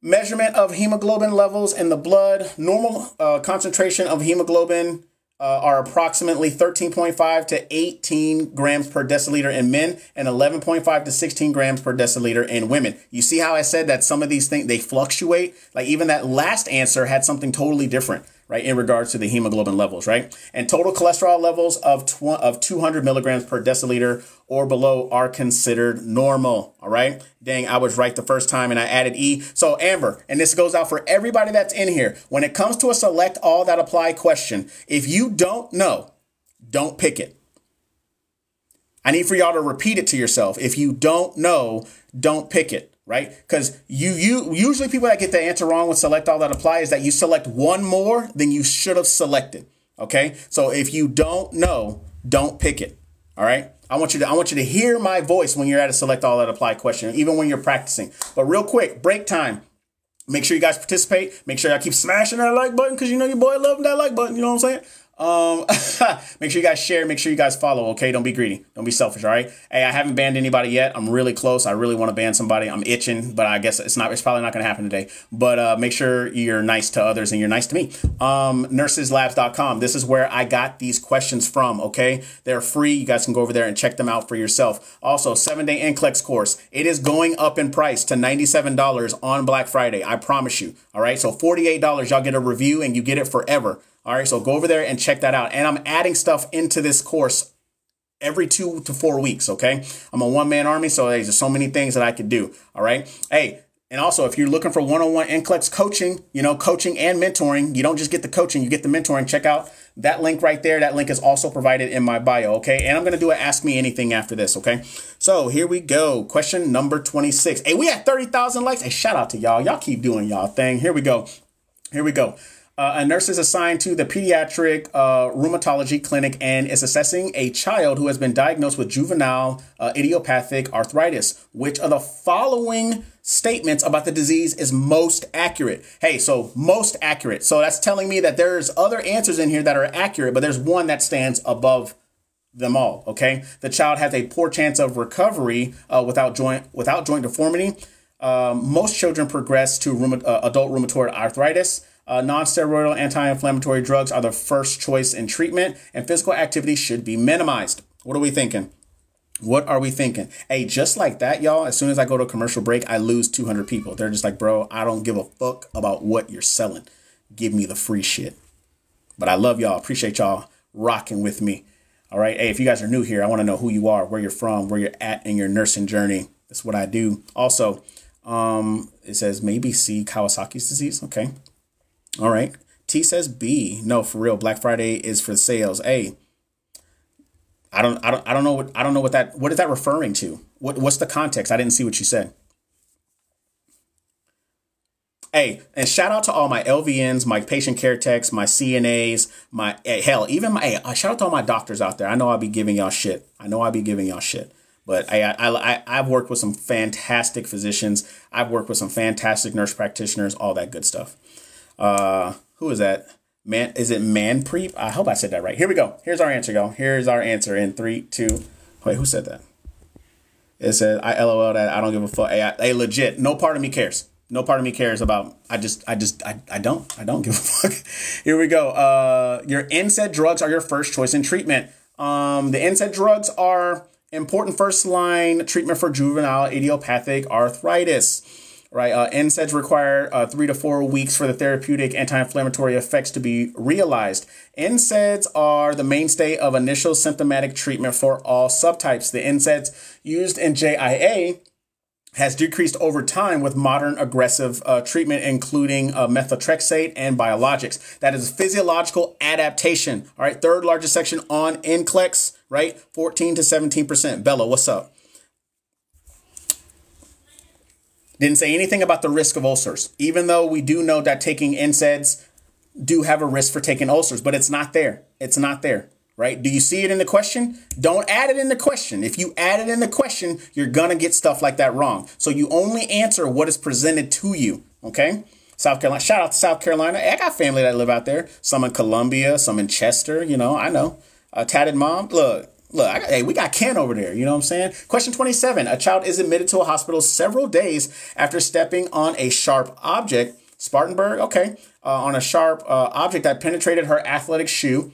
measurement of hemoglobin levels in the blood. Normal uh, concentration of hemoglobin uh, are approximately thirteen point five to eighteen grams per deciliter in men and eleven point five to sixteen grams per deciliter in women. You see how I said that some of these things, they fluctuate? Like even that last answer had something totally different, right, in regards to the hemoglobin levels, right? And total cholesterol levels of, tw of two hundred milligrams per deciliter or below are considered normal, all right? Dang, I was right the first time and I added E. So Amber, and this goes out for everybody that's in here, when it comes to a select all that apply question, if you don't know, don't pick it. I need for y'all to repeat it to yourself. If you don't know, don't pick it. Right? Because you, you usually people that get the answer wrong with select all that apply is that you select one more than you should have selected. OK, so if you don't know, don't pick it. All right. I want you to I want you to hear my voice when you're at a select all that apply question, even when you're practicing. But real quick, break time. Make sure you guys participate. Make sure y'all keep smashing that like button because, you know, your boy loving that like button. You know what I'm saying? Um, make sure you guys share, make sure you guys follow. Okay. Don't be greedy. Don't be selfish. All right. Hey, I haven't banned anybody yet. I'm really close. I really want to ban somebody. I'm itching, but I guess it's not, it's probably not going to happen today, but, uh, make sure you're nice to others and you're nice to me. Um, nurses labs dot com. This is where I got these questions from. Okay. They're free. You guys can go over there and check them out for yourself. Also, seven day N C L E X course. It is going up in price to ninety-seven dollars on Black Friday. I promise you. All right. So forty-eight dollars, y'all get a review and you get it forever. All right, so go over there and check that out. And I'm adding stuff into this course every two to four weeks, okay? I'm a one-man army, so there's just so many things that I could do, all right? Hey, and also, if you're looking for one-on-one N C L E X coaching, you know, coaching and mentoring, you don't just get the coaching, you get the mentoring. Check out that link right there. That link is also provided in my bio, okay? And I'm going to do an Ask Me Anything after this, okay? So here we go. Question number twenty-six. Hey, we had thirty thousand likes. Hey, shout out to y'all. Y'all keep doing y'all thing. Here we go. Here we go. Uh, a nurse is assigned to the pediatric uh, rheumatology clinic and is assessing a child who has been diagnosed with juvenile uh, idiopathic arthritis. Which of the following statements about the disease is most accurate? Hey, so most accurate. So that's telling me that there's other answers in here that are accurate, but there's one that stands above them all. Okay. The child has a poor chance of recovery uh, without joint without joint deformity. Um, most children progress to rheum uh, adult rheumatoid arthritis. Uh, non-steroidal anti-inflammatory drugs are the first choice in treatment, and physical activity should be minimized. What are we thinking? What are we thinking? Hey, just like that, y'all, as soon as I go to a commercial break, I lose two hundred people. They're just like, bro, I don't give a fuck about what you're selling. Give me the free shit. But I love y'all. Appreciate y'all rocking with me. All right. Hey, if you guys are new here, I want to know who you are, where you're from, where you're at in your nursing journey. That's what I do. Also, um, it says maybe C, Kawasaki's disease. Okay. All right. T says B. No, for real. Black Friday is for sales. A. I don't I don't I don't know what I don't know what that what is that referring to? What what's the context? I didn't see what you said. Hey, and shout out to all my L V Ns, my patient care techs, my C N As, my hell, even my hey, shout out to all my doctors out there. I know I'll be giving y'all shit. I know I'll be giving y'all shit. But I, I, I, I've worked with some fantastic physicians. I've worked with some fantastic nurse practitioners, all that good stuff. Uh, who is that? Man, is it Manpreet? I hope I said that right. Here we go. Here's our answer, y'all. Here's our answer in three, two. Wait, who said that? It says, I LOL that. I don't give a fuck. Hey, I, hey, legit. No part of me cares. No part of me cares about. I just, I just, I, I don't, I don't give a fuck. Here we go. Uh, your N SAID drugs are your first choice in treatment. Um, the N SAID drugs are important first line treatment for juvenile idiopathic arthritis. right? Uh, N SAIDs require uh, three to four weeks for the therapeutic anti-inflammatory effects to be realized. N SAIDs are the mainstay of initial symptomatic treatment for all subtypes. The N SAIDs used in J I A has decreased over time with modern aggressive uh, treatment, including uh, methotrexate and biologics. That is physiological adaptation. All right, third largest section on N CLEX, right? fourteen to seventeen percent. Bella, what's up? Didn't say anything about the risk of ulcers, even though we do know that taking N SAIDs do have a risk for taking ulcers, but it's not there. It's not there, right? Do you see it in the question? Don't add it in the question. If you add it in the question, you're gonna get stuff like that wrong. So you only answer what is presented to you, okay? South Carolina, shout out to South Carolina. I got family that live out there. Some in Columbia, some in Chester, you know, I know. A tatted mom, look. Look, I, hey, we got Ken over there. You know what I'm saying? Question twenty-seven. A child is admitted to a hospital several days after stepping on a sharp object. Spartanburg, okay. Uh, on a sharp uh, object that penetrated her athletic shoe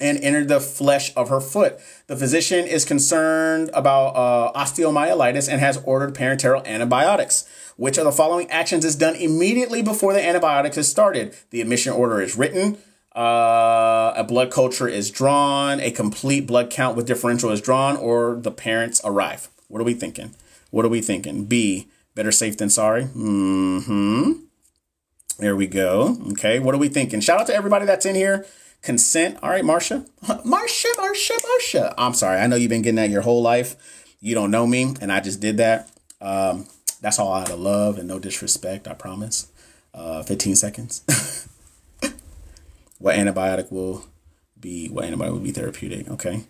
and entered the flesh of her foot. The physician is concerned about uh, osteomyelitis and has ordered parenteral antibiotics. Which of the following actions is done immediately before the antibiotics is started? The admission order is written. Uh, a blood culture is drawn, a complete blood count with differential is drawn, or the parents arrive. What are we thinking? What are we thinking? B, better safe than sorry. Mm-hmm. There we go. Okay, what are we thinking? Shout out to everybody that's in here. Consent. All right, Marsha. Marsha, Marsha, Marsha. I'm sorry. I know you've been getting that your whole life. You don't know me, and I just did that. Um, that's all out of love and no disrespect, I promise. Uh, fifteen seconds. What antibiotic will be, what antibiotic will be therapeutic? Okay.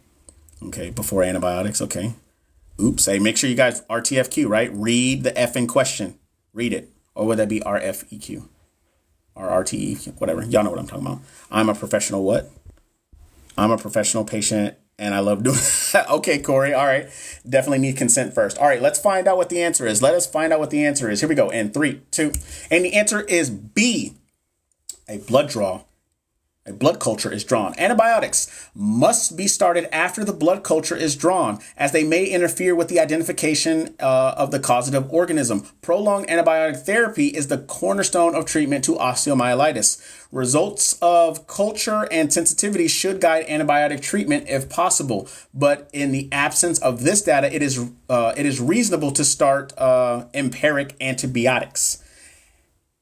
Okay. Before antibiotics. Okay. Oops. Hey, make sure you guys R T F Q, right? Read the effing question. Read it. Or would that be R F E Q or R T E Q, whatever. Y'all know what I'm talking about. I'm a professional what? I'm a professional patient and I love doing that. Okay, Corey. All right. Definitely need consent first. All right. Let's find out what the answer is. Let us find out what the answer is. Here we go. In three, two. And the answer is B, a blood draw. A blood culture is drawn. Antibiotics must be started after the blood culture is drawn, as they may interfere with the identification uh, of the causative organism. Prolonged antibiotic therapy is the cornerstone of treatment to osteomyelitis. Results of culture and sensitivity should guide antibiotic treatment if possible, but in the absence of this data, it is uh, it is reasonable to start uh, empiric antibiotics.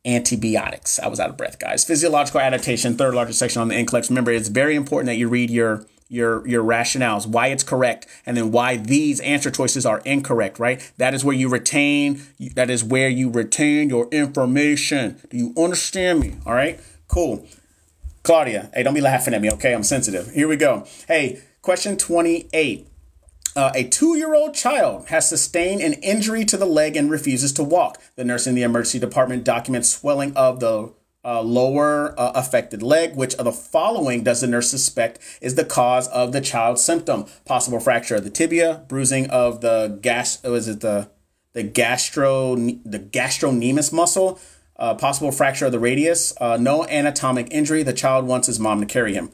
Antibiotics. I was out of breath, guys. Physiological adaptation, third largest section on the N CLEX. Remember, it's very important that you read your your your rationales, why it's correct, and then why these answer choices are incorrect, right? That is where you retain, that is where you retain your information. Do you understand me? All right, cool. Claudia, hey, don't be laughing at me, okay? I'm sensitive. Here we go. Hey, question twenty-eight. Uh, a two-year-old child has sustained an injury to the leg and refuses to walk. The nurse in the emergency department documents swelling of the uh, lower uh, affected leg. Which of the following does the nurse suspect is the cause of the child's symptom? Possible fracture of the tibia, bruising of the gas, was it the the gastro the gastrocnemius muscle, uh, possible fracture of the radius. Uh, no anatomic injury. The child wants his mom to carry him.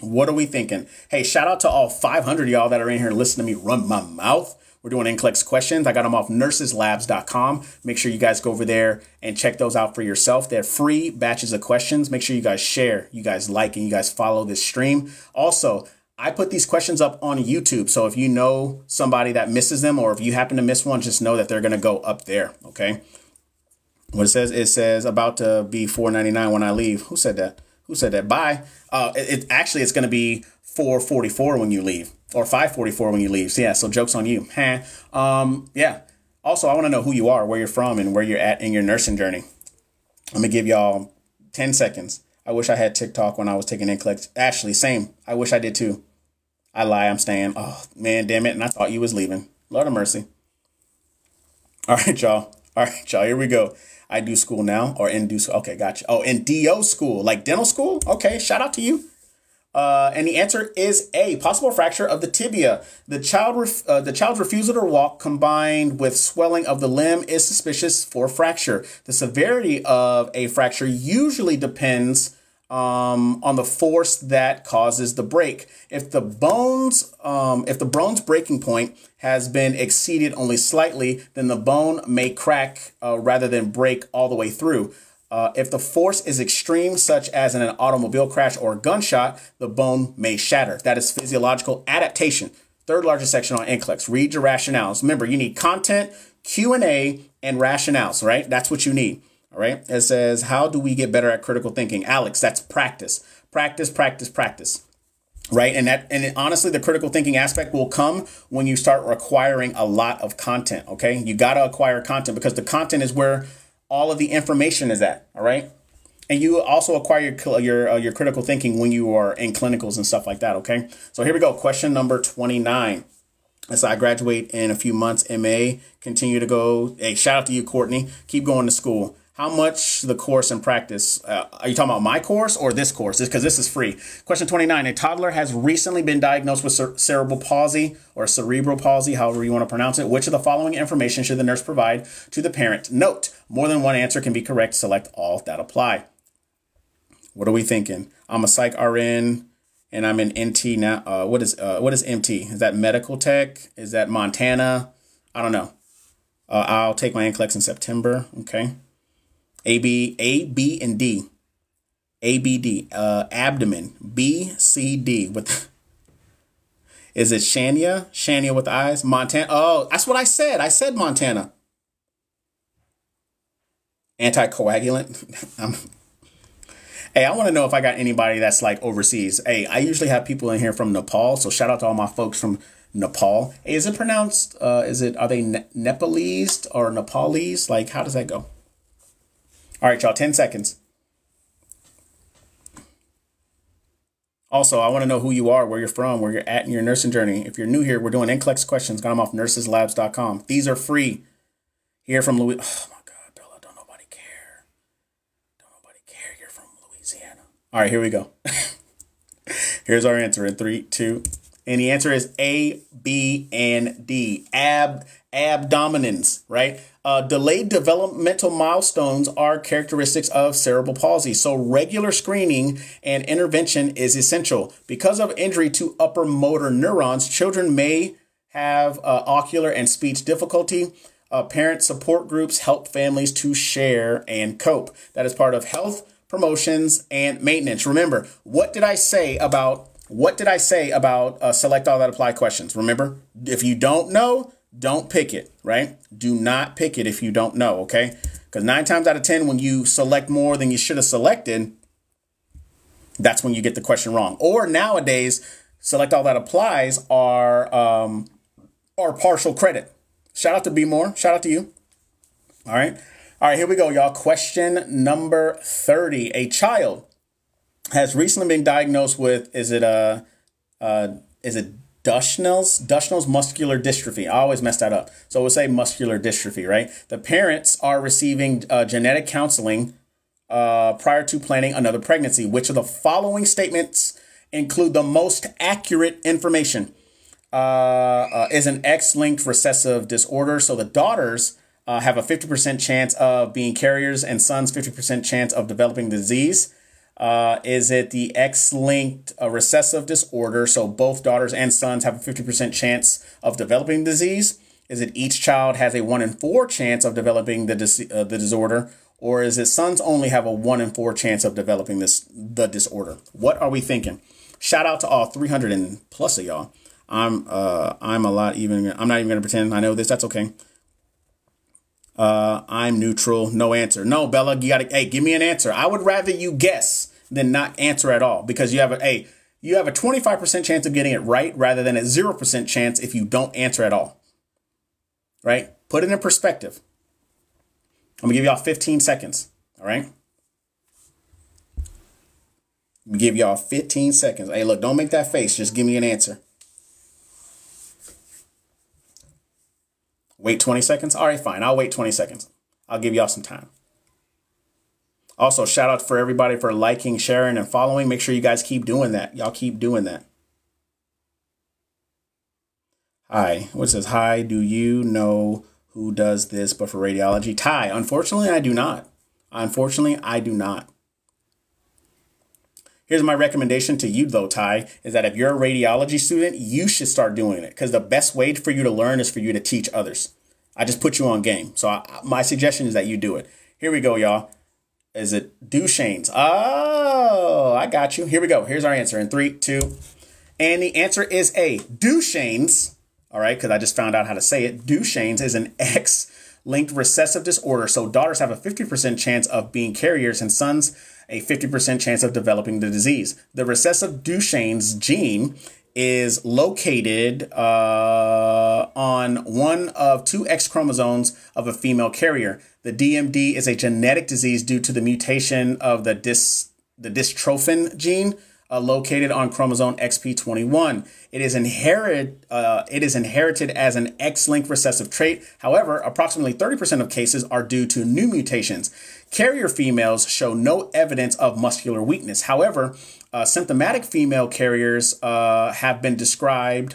What are we thinking? Hey, shout out to all five hundred of y'all that are in here listening to me run my mouth. We're doing N CLEX questions. I got them off nurses labs dot com. Make sure you guys go over there and check those out for yourself. They're free batches of questions. Make sure you guys share, you guys like, and you guys follow this stream. Also, I put these questions up on YouTube. So if you know somebody that misses them, or if you happen to miss one, just know that they're going to go up there. Okay. What it says, it says about to be four ninety-nine when I leave. Who said that? Who said that? Bye. Uh, it, it actually it's going to be four forty-four when you leave, or five forty-four when you leave. So yeah, so joke's on you. Huh. Um, yeah. Also, I want to know who you are, where you're from, and where you're at in your nursing journey. I'm gonna give y'all ten seconds. I wish I had TikTok when I was taking N CLEX. Actually, same. I wish I did too. I lie. I'm staying. Oh man, damn it! And I thought you was leaving. Lord of mercy. All right, y'all. All right, y'all. Here we go. I do school now, or in do school. Okay, gotcha. Oh, in D O school, like dental school. Okay, shout out to you. Uh, and the answer is A, possible fracture of the tibia. The child, ref, uh, the child's refusal to walk combined with swelling of the limb is suspicious for fracture. The severity of a fracture usually depends um, on the force that causes the break. If the bones, um, if the bone's breaking point has been exceeded only slightly, then the bone may crack uh, rather than break all the way through. Uh, if the force is extreme, such as in an automobile crash or a gunshot, the bone may shatter. That is physiological adaptation. Third largest section on N C L E X. Read your rationales. Remember, you need content, Q and A, and rationales, right? That's what you need, all right? It says, how do we get better at critical thinking? Alex, that's practice. Practice, practice, practice, right? And that, and it, honestly, the critical thinking aspect will come when you start requiring a lot of content, okay? You got to acquire content because the content is where all of the information is at, all right? And you also acquire your your, uh, your critical thinking when you are in clinicals and stuff like that, okay? So here we go. Question number twenty-nine. As I graduate in a few months, M A, continue to go. Hey, shout out to you, Courtney. Keep going to school. How much the course and practice? Uh, are you talking about my course or this course? Because this is free. Question twenty-nine. A toddler has recently been diagnosed with cer cerebral palsy or cerebral palsy, however you want to pronounce it. Which of the following information should the nurse provide to the parent? Note, more than one answer can be correct. Select all that apply. What are we thinking? I'm a psych R N and I'm an N T now. Uh, what is uh, what is M T? Is that medical tech? Is that Montana? I don't know. Uh, I'll take my N C L E X in September. Okay. A, B, A, B, and D, A, B, D, uh, abdomen, B, C, D, with, is it Shania, Shania with eyes, Montana, oh, that's what I said, I said Montana, anticoagulant, I'm, hey, I want to know if I got anybody that's like overseas. Hey, I usually have people in here from Nepal, so shout out to all my folks from Nepal. Hey, is it pronounced, uh, is it, are they ne Nepalese or Nepalese, like, how does that go? All right, y'all, ten seconds. Also, I want to know who you are, where you're from, where you're at in your nursing journey. If you're new here, we're doing N C L E X questions. Got them off nurses labs dot com. These are free. Here from Louis. Oh, my God, Bella, don't nobody care. Don't nobody care. You're from Louisiana. All right, here we go. Here's our answer in three, two. And the answer is A, B, and D. Ab, abdominins, right? Uh, delayed developmental milestones are characteristics of cerebral palsy. So regular screening and intervention is essential. Because of injury to upper motor neurons, children may have uh, ocular and speech difficulty. Uh, parent support groups help families to share and cope. That is part of health promotions and maintenance. Remember, what did I say about what did I say about uh, select all that apply questions? Remember, if you don't know, don't pick it, right? Do not pick it if you don't know, okay? Because nine times out of ten, when you select more than you should have selected, that's when you get the question wrong. Or nowadays, select all that applies are, um, are partial credit. Shout out to B More. Shout out to you. All right. All right, here we go, y'all. Question number thirty. A child has recently been diagnosed with, is it a, uh, is it Duchenne's, Duchenne's muscular dystrophy. I always mess that up. So we'll say muscular dystrophy, right? The parents are receiving uh, genetic counseling uh, prior to planning another pregnancy. Which of the following statements include the most accurate information? Uh, uh, is an X-linked recessive disorder. So the daughters uh, have a fifty percent chance of being carriers and sons fifty percent chance of developing disease. Uh, is it the X-linked uh, recessive disorder? So both daughters and sons have a fifty percent chance of developing disease. Is it each child has a one in four chance of developing the, dis uh, the disorder? Or is it sons only have a one in four chance of developing this the disorder? What are we thinking? Shout out to all three hundred and plus of y'all. I'm uh, I'm a lot even. I'm not even going to pretend I know this. That's okay. Uh, I'm neutral. No answer. No, Bella, you gotta, hey, give me an answer. I would rather you guess than not answer at all because you have a, hey, you have a twenty-five percent chance of getting it right rather than a zero percent chance if you don't answer at all. Right? Put it in perspective. I'm gonna give y'all fifteen seconds. All right. Give y'all fifteen seconds. Hey, look, don't make that face. Just give me an answer. Wait twenty seconds. All right, fine. I'll wait twenty seconds. I'll give y'all some time. Also, shout out for everybody for liking, sharing, and following. Make sure you guys keep doing that. Y'all keep doing that. Hi. What says, hi, do you know who does this but for radiology? Ty, unfortunately, I do not. Unfortunately, I do not. Here's my recommendation to you though, Ty, is that if you're a radiology student, you should start doing it, because the best way for you to learn is for you to teach others. I just put you on game. So I, my suggestion is that you do it. Here we go, y'all. Is it Duchenne's? Oh, I got you. Here we go. Here's our answer in three, two. And the answer is A, Duchenne's. All right, because I just found out how to say it. Duchenne's is an X-linked recessive disorder. So daughters have a fifty percent chance of being carriers and sons a fifty percent chance of developing the disease. The recessive Duchenne's gene is located uh, on one of two X chromosomes of a female carrier. The D M D is a genetic disease due to the mutation of the, dis, the dystrophin gene uh, located on chromosome X P twenty-one. It is, inherit, uh, it is inherited as an X-linked recessive trait. However, approximately thirty percent of cases are due to new mutations. Carrier females show no evidence of muscular weakness. However, Uh, symptomatic female carriers uh, have been described.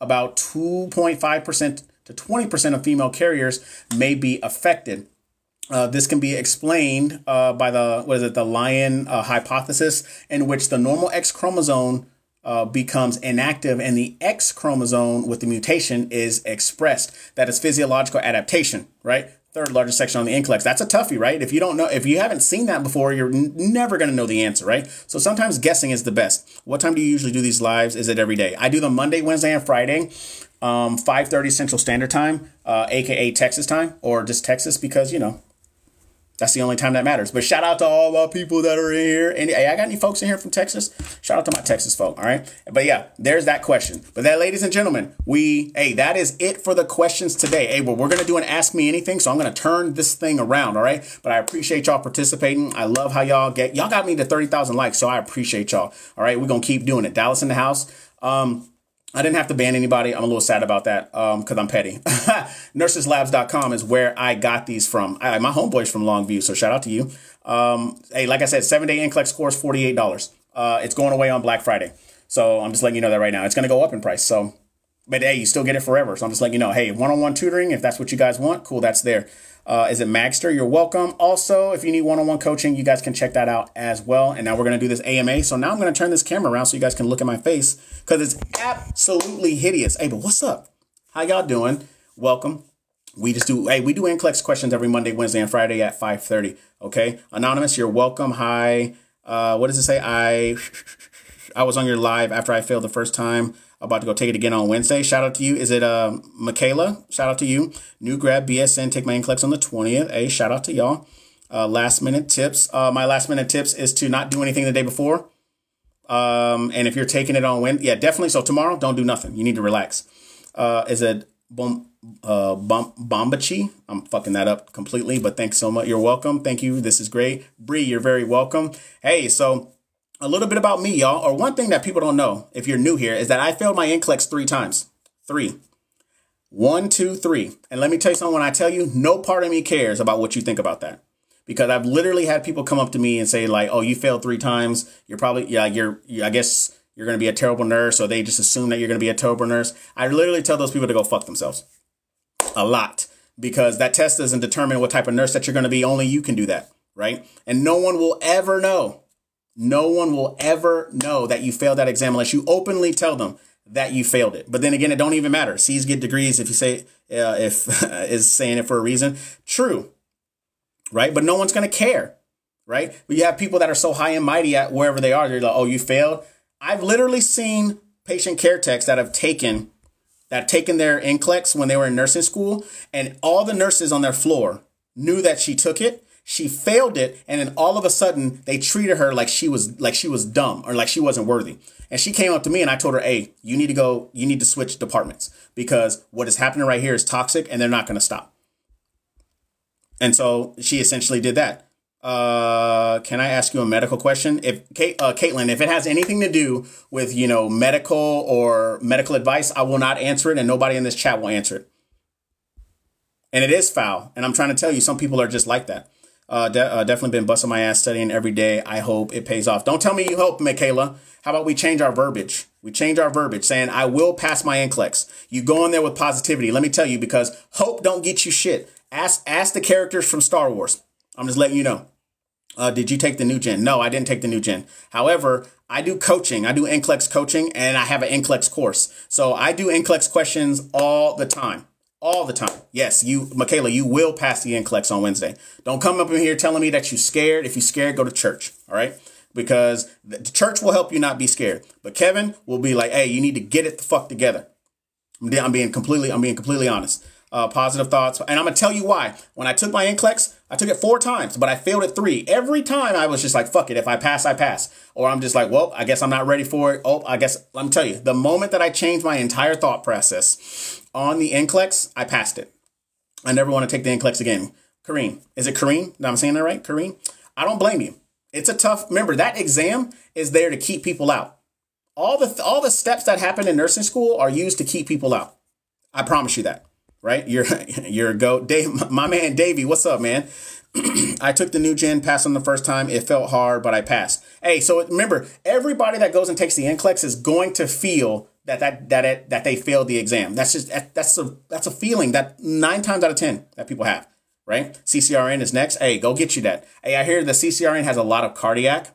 About two point five percent to twenty percent of female carriers may be affected. Uh, this can be explained uh, by the what is it the Lyon uh, hypothesis, in which the normal X chromosome uh, becomes inactive and the X chromosome with the mutation is expressed. That is physiological adaptation, right? Third largest section on the N C L E X. That's a toughie, right? If you don't know, if you haven't seen that before, you're never going to know the answer, right? So sometimes guessing is the best. What time do you usually do these lives? Is it every day? I do them Monday, Wednesday, and Friday, um, five thirty Central Standard Time, uh, A K A Texas time, or just Texas, because, you know, that's the only time that matters. But shout out to all my people that are in here. And hey, I got any folks in here from Texas? Shout out to my Texas folk. All right. But yeah, there's that question. But that, ladies and gentlemen, we, hey, that is it for the questions today. Hey, well, we're going to do an Ask Me Anything. So I'm going to turn this thing around. All right. But I appreciate y'all participating. I love how y'all get, y'all got me to thirty thousand likes. So I appreciate y'all. All right. We're going to keep doing it. Dallas in the house. Um, I didn't have to ban anybody. I'm a little sad about that because um, I'm petty. Nurses Labs dot com is where I got these from. I, my homeboy's from Longview, so shout out to you. Um, hey, like I said, seven day N C L E X course, forty-eight dollars. Uh, it's going away on Black Friday. So I'm just letting you know that right now. It's going to go up in price. So, but hey, you still get it forever. So I'm just letting you know, hey, one-on-one tutoring, if that's what you guys want, cool, that's there. Uh, is it Magster? You're welcome. Also, if you need one-on-one coaching, you guys can check that out as well. And now we're going to do this A M A. So now I'm going to turn this camera around so you guys can look at my face because it's absolutely hideous. Hey, but what's up? How y'all doing? Welcome. We just do, hey, we do N C L E X questions every Monday, Wednesday, and Friday at five thirty. Okay. Anonymous, you're welcome. Hi. Uh, what does it say? I, I was on your live after I failed the first time. About to go take it again on Wednesday. Shout out to you. Is it uh, Michaela? Shout out to you. New grad B S N. Take my N C L E X on the twentieth. Hey, shout out to y'all. Uh, last minute tips. Uh, my last minute tips is to not do anything the day before. Um, and if you're taking it on Wednesday, yeah, definitely. So tomorrow, don't do nothing. You need to relax. Uh, is it Bom uh, Bom Bombachi? I'm fucking that up completely, but thanks so much. You're welcome. Thank you. This is great. Bree, you're very welcome. Hey, so a little bit about me, y'all, or one thing that people don't know if you're new here is that I failed my N C L E X three times. Three. One, two, three. And let me tell you something, when I tell you, no part of me cares about what you think about that. Because I've literally had people come up to me and say, like, oh, you failed three times. You're probably, yeah, you're, you, I guess you're going to be a terrible nurse, or they just assume that you're going to be a terrible nurse. I literally tell those people to go fuck themselves a lot, because that test doesn't determine what type of nurse that you're going to be. Only you can do that, right? And no one will ever know. No one will ever know that you failed that exam unless you openly tell them that you failed it. But then again, it don't even matter. C's get degrees if you say uh, if is saying it for a reason. True. Right. But no one's going to care. Right. But you have people that are so high and mighty at wherever they are. They're like, oh, you failed. I've literally seen patient care techs that have taken that have taken their N C L E X when they were in nursing school, and all the nurses on their floor knew that she took it. She failed it, and then all of a sudden they treated her like she was like she was dumb or like she wasn't worthy. And she came up to me and I told her, hey, you need to go, you need to switch departments, because what is happening right here is toxic and they're not going to stop. And so she essentially did that. Uh, can I ask you a medical question? If uh, Caitlin, if it has anything to do with, you know, medical or medical advice, I will not answer it, and nobody in this chat will answer it. And it is foul. And I'm trying to tell you, some people are just like that. Uh, de uh, definitely been busting my ass studying every day. I hope it pays off. Don't tell me you hope, Michaela. How about we change our verbiage? We change our verbiage saying, I will pass my N C L E X. You go in there with positivity. Let me tell you, because hope don't get you shit. Ask, ask the characters from Star Wars. I'm just letting you know. Uh, did you take the new gen? No, I didn't take the new gen. However, I do coaching. I do N C L E X coaching, and I have an N C L E X course. So I do N C L E X questions all the time. All the time. Yes, you, Michaela, you will pass the N C L E X on Wednesday. Don't come up in here telling me that you're scared. If you're scared, go to church. All right. Because the church will help you not be scared. But Kevin will be like, hey, you need to get it the fuck together. I'm being completely, I'm being completely honest. Uh, positive thoughts. And I'm going to tell you why. When I took my N C L E X, I took it four times, but I failed it three. Every time I was just like, fuck it. If I pass, I pass. Or I'm just like, well, I guess I'm not ready for it. Oh, I guess, let me tell you, the moment that I changed my entire thought process on the N C L E X, I passed it. I never want to take the N C L E X again. Kareem. Is it Kareem? No, I'm saying that right? Kareem? I don't blame you. It's a tough, remember, that exam is there to keep people out. All the, all the steps that happen in nursing school are used to keep people out. I promise you that. Right? You're, you're go Dave, my man, Davey. What's up, man? I took the new gen, passed on the first time. It felt hard, but I passed. Hey, so remember, everybody that goes and takes the N C L E X is going to feel that, that, that, it, that they failed the exam. That's just, that's a, that's a feeling that nine times out of ten that people have, right? C C R N is next. Hey, go get you that. Hey, I hear the C C R N has a lot of cardiac.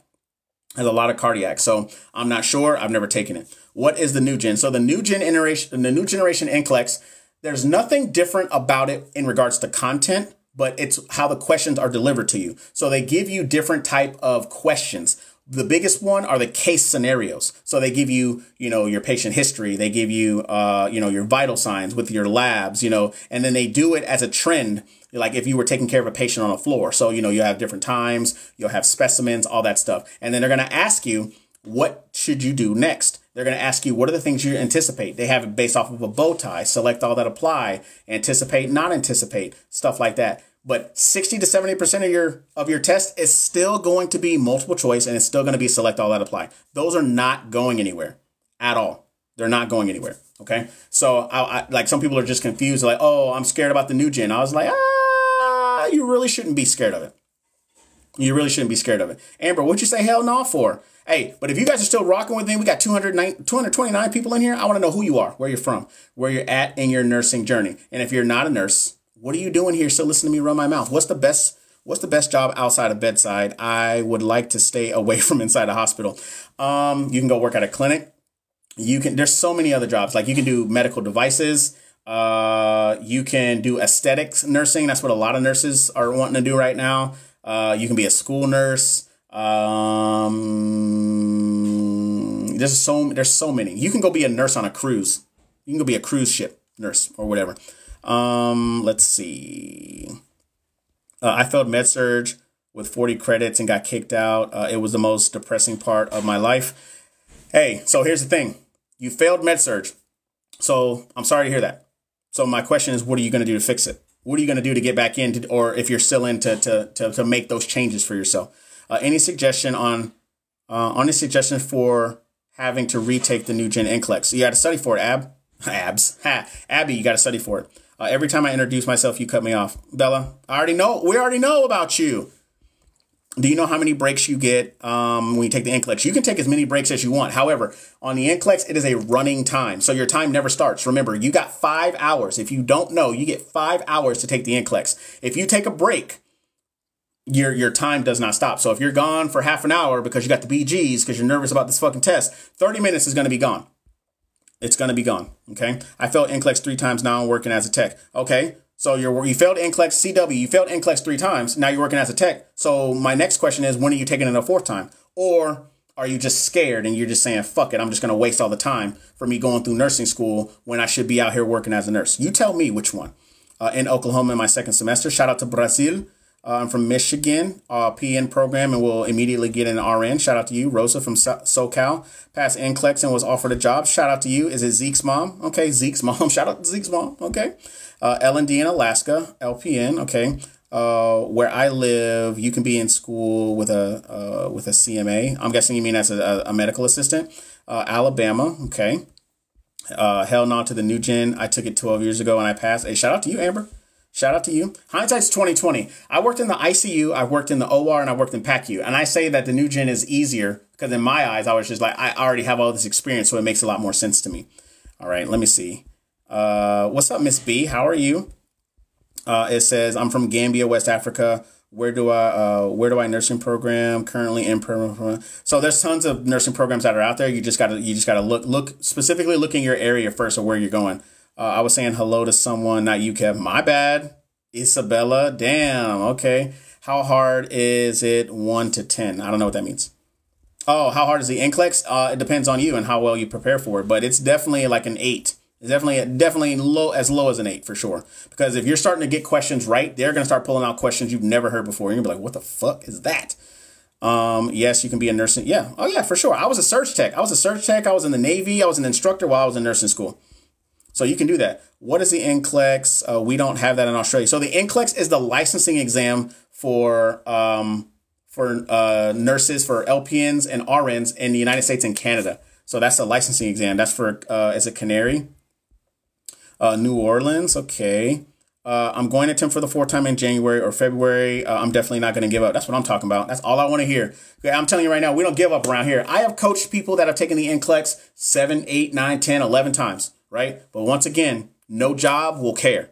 Has a lot of cardiac, so I'm not sure. I've never taken it. What is the new gen? So the new gen iteration, the new generation N C L E X, there's nothing different about it in regards to content, but it's how the questions are delivered to you. So they give you different type of questions. The biggest one are the case scenarios. So they give you, you know, your patient history. They give you, uh, you know, your vital signs with your labs, you know, and then they do it as a trend. Like if you were taking care of a patient on a floor. So, you know, you'll have different times, you'll have specimens, all that stuff. And then they're going to ask you, what should you do next? They're going to ask you, what are the things you anticipate? They have it based off of a bow tie, select all that apply, anticipate, not anticipate, stuff like that. But sixty to seventy percent of your of your test is still going to be multiple choice, and it's still going to be select all that apply. Those are not going anywhere at all. They're not going anywhere. OK, so I, I like some people are just confused, like, oh, I'm scared about the new gen. I was like, ah. You really shouldn't be scared of it. You really shouldn't be scared of it. Amber, what'd you say hell no for? Hey, but if you guys are still rocking with me, we got two hundred twenty-nine people in here. I want to know who you are, where you're from, where you're at in your nursing journey. And if you're not a nurse, what are you doing here? So listen to me run my mouth. What's the best What's the best job outside of bedside? I would like to stay away from inside a hospital. Um, you can go work at a clinic. You can. There's so many other jobs. Like you can do medical devices. Uh, you can do aesthetics nursing. That's what a lot of nurses are wanting to do right now. Uh, you can be a school nurse. Um, there's so there's so many. You can go be a nurse on a cruise. You can go be a cruise ship nurse or whatever. Um, let's see. Uh, I failed med-surg with forty credits and got kicked out. Uh, it was the most depressing part of my life. Hey, so here's the thing. You failed med-surg. So I'm sorry to hear that. So my question is, what are you going to do to fix it? What are you going to do to get back in to, or if you're still in to, to, to, to make those changes for yourself? Uh, any suggestion on uh, any suggestion for having to retake the new gen N C L E X? So you got to study for it, Ab. Abs. Ha. Abby, you got to study for it. Uh, every time I introduce myself, you cut me off. Bella, I already know. We already know about you. Do you know how many breaks you get um, when you take the N C L E X? You can take as many breaks as you want. However, on the N C L E X, it is a running time. So your time never starts. Remember, you got five hours. If you don't know, you get five hours to take the N C L E X. If you take a break, your, your time does not stop. So if you're gone for half an hour because you got the B Gs, because you're nervous about this fucking test, thirty minutes is going to be gone. It's going to be gone. Okay. I failed N C L E X three times. Now I'm working as a tech. Okay. So you're, you failed N C L E X C W, you failed N C L E X three times. Now you're working as a tech. So my next question is, when are you taking it a fourth time? Or are you just scared and you're just saying, fuck it, I'm just going to waste all the time for me going through nursing school when I should be out here working as a nurse? You tell me which one. Uh, in Oklahoma in my second semester. Shout out to Brazil. Uh, I'm from Michigan, uh, P N program, and will immediately get an R N. Shout out to you. Rosa from so SoCal passed N C L E X and was offered a job. Shout out to you. Is it Zeke's mom? Okay, Zeke's mom. Shout out to Zeke's mom. Okay. Uh, L and D in Alaska, L P N. Okay. Uh, where I live, you can be in school with a uh, with a C M A. I'm guessing you mean as a, a medical assistant. Uh, Alabama. Okay. Uh, hell no to the new gen. I took it twelve years ago and I passed. Hey, shout out to you, Amber. Shout out to you. Hindsight's twenty twenty. I worked in the I C U, I worked in the O R, and I worked in PACU. And I say that the new gen is easier because in my eyes, I was just like, I already have all this experience, so it makes a lot more sense to me. All right, let me see. Uh, what's up, Miss B? How are you? Uh, it says, I'm from Gambia, West Africa. Where do I, uh, where do I nursing program currently in permanent? So there's tons of nursing programs that are out there. You just gotta, you just gotta look, look specifically look in your area first of where you're going. Uh, I was saying hello to someone, not you, Kev. My bad, Isabella. Damn. Okay. How hard is it? One to ten. I don't know what that means. Oh, how hard is the N C L E X? Uh, it depends on you and how well you prepare for it, but it's definitely like an eight. It's definitely, definitely low, as low as an eight for sure. Because if you're starting to get questions right, they're going to start pulling out questions you've never heard before. You're going to be like, what the fuck is that? Um, yes, you can be a nurse. Yeah. Oh, yeah, for sure. I was a surge tech. I was a surge tech. I was in the Navy. I was an instructor while I was in nursing school. So you can do that. What is the N C L E X? Uh, we don't have that in Australia. So the N C L E X is the licensing exam for um, for uh, nurses, for L P Ns and R Ns in the United States and Canada. So that's a licensing exam. That's for, uh, is it Canary? Uh, New Orleans. Okay. Uh, I'm going to attempt for the fourth time in January or February. Uh, I'm definitely not going to give up. That's what I'm talking about. That's all I want to hear. Okay, I'm telling you right now, we don't give up around here. I have coached people that have taken the N C L E X seven, eight, nine, ten, eleven times, right? But once again, no job will care.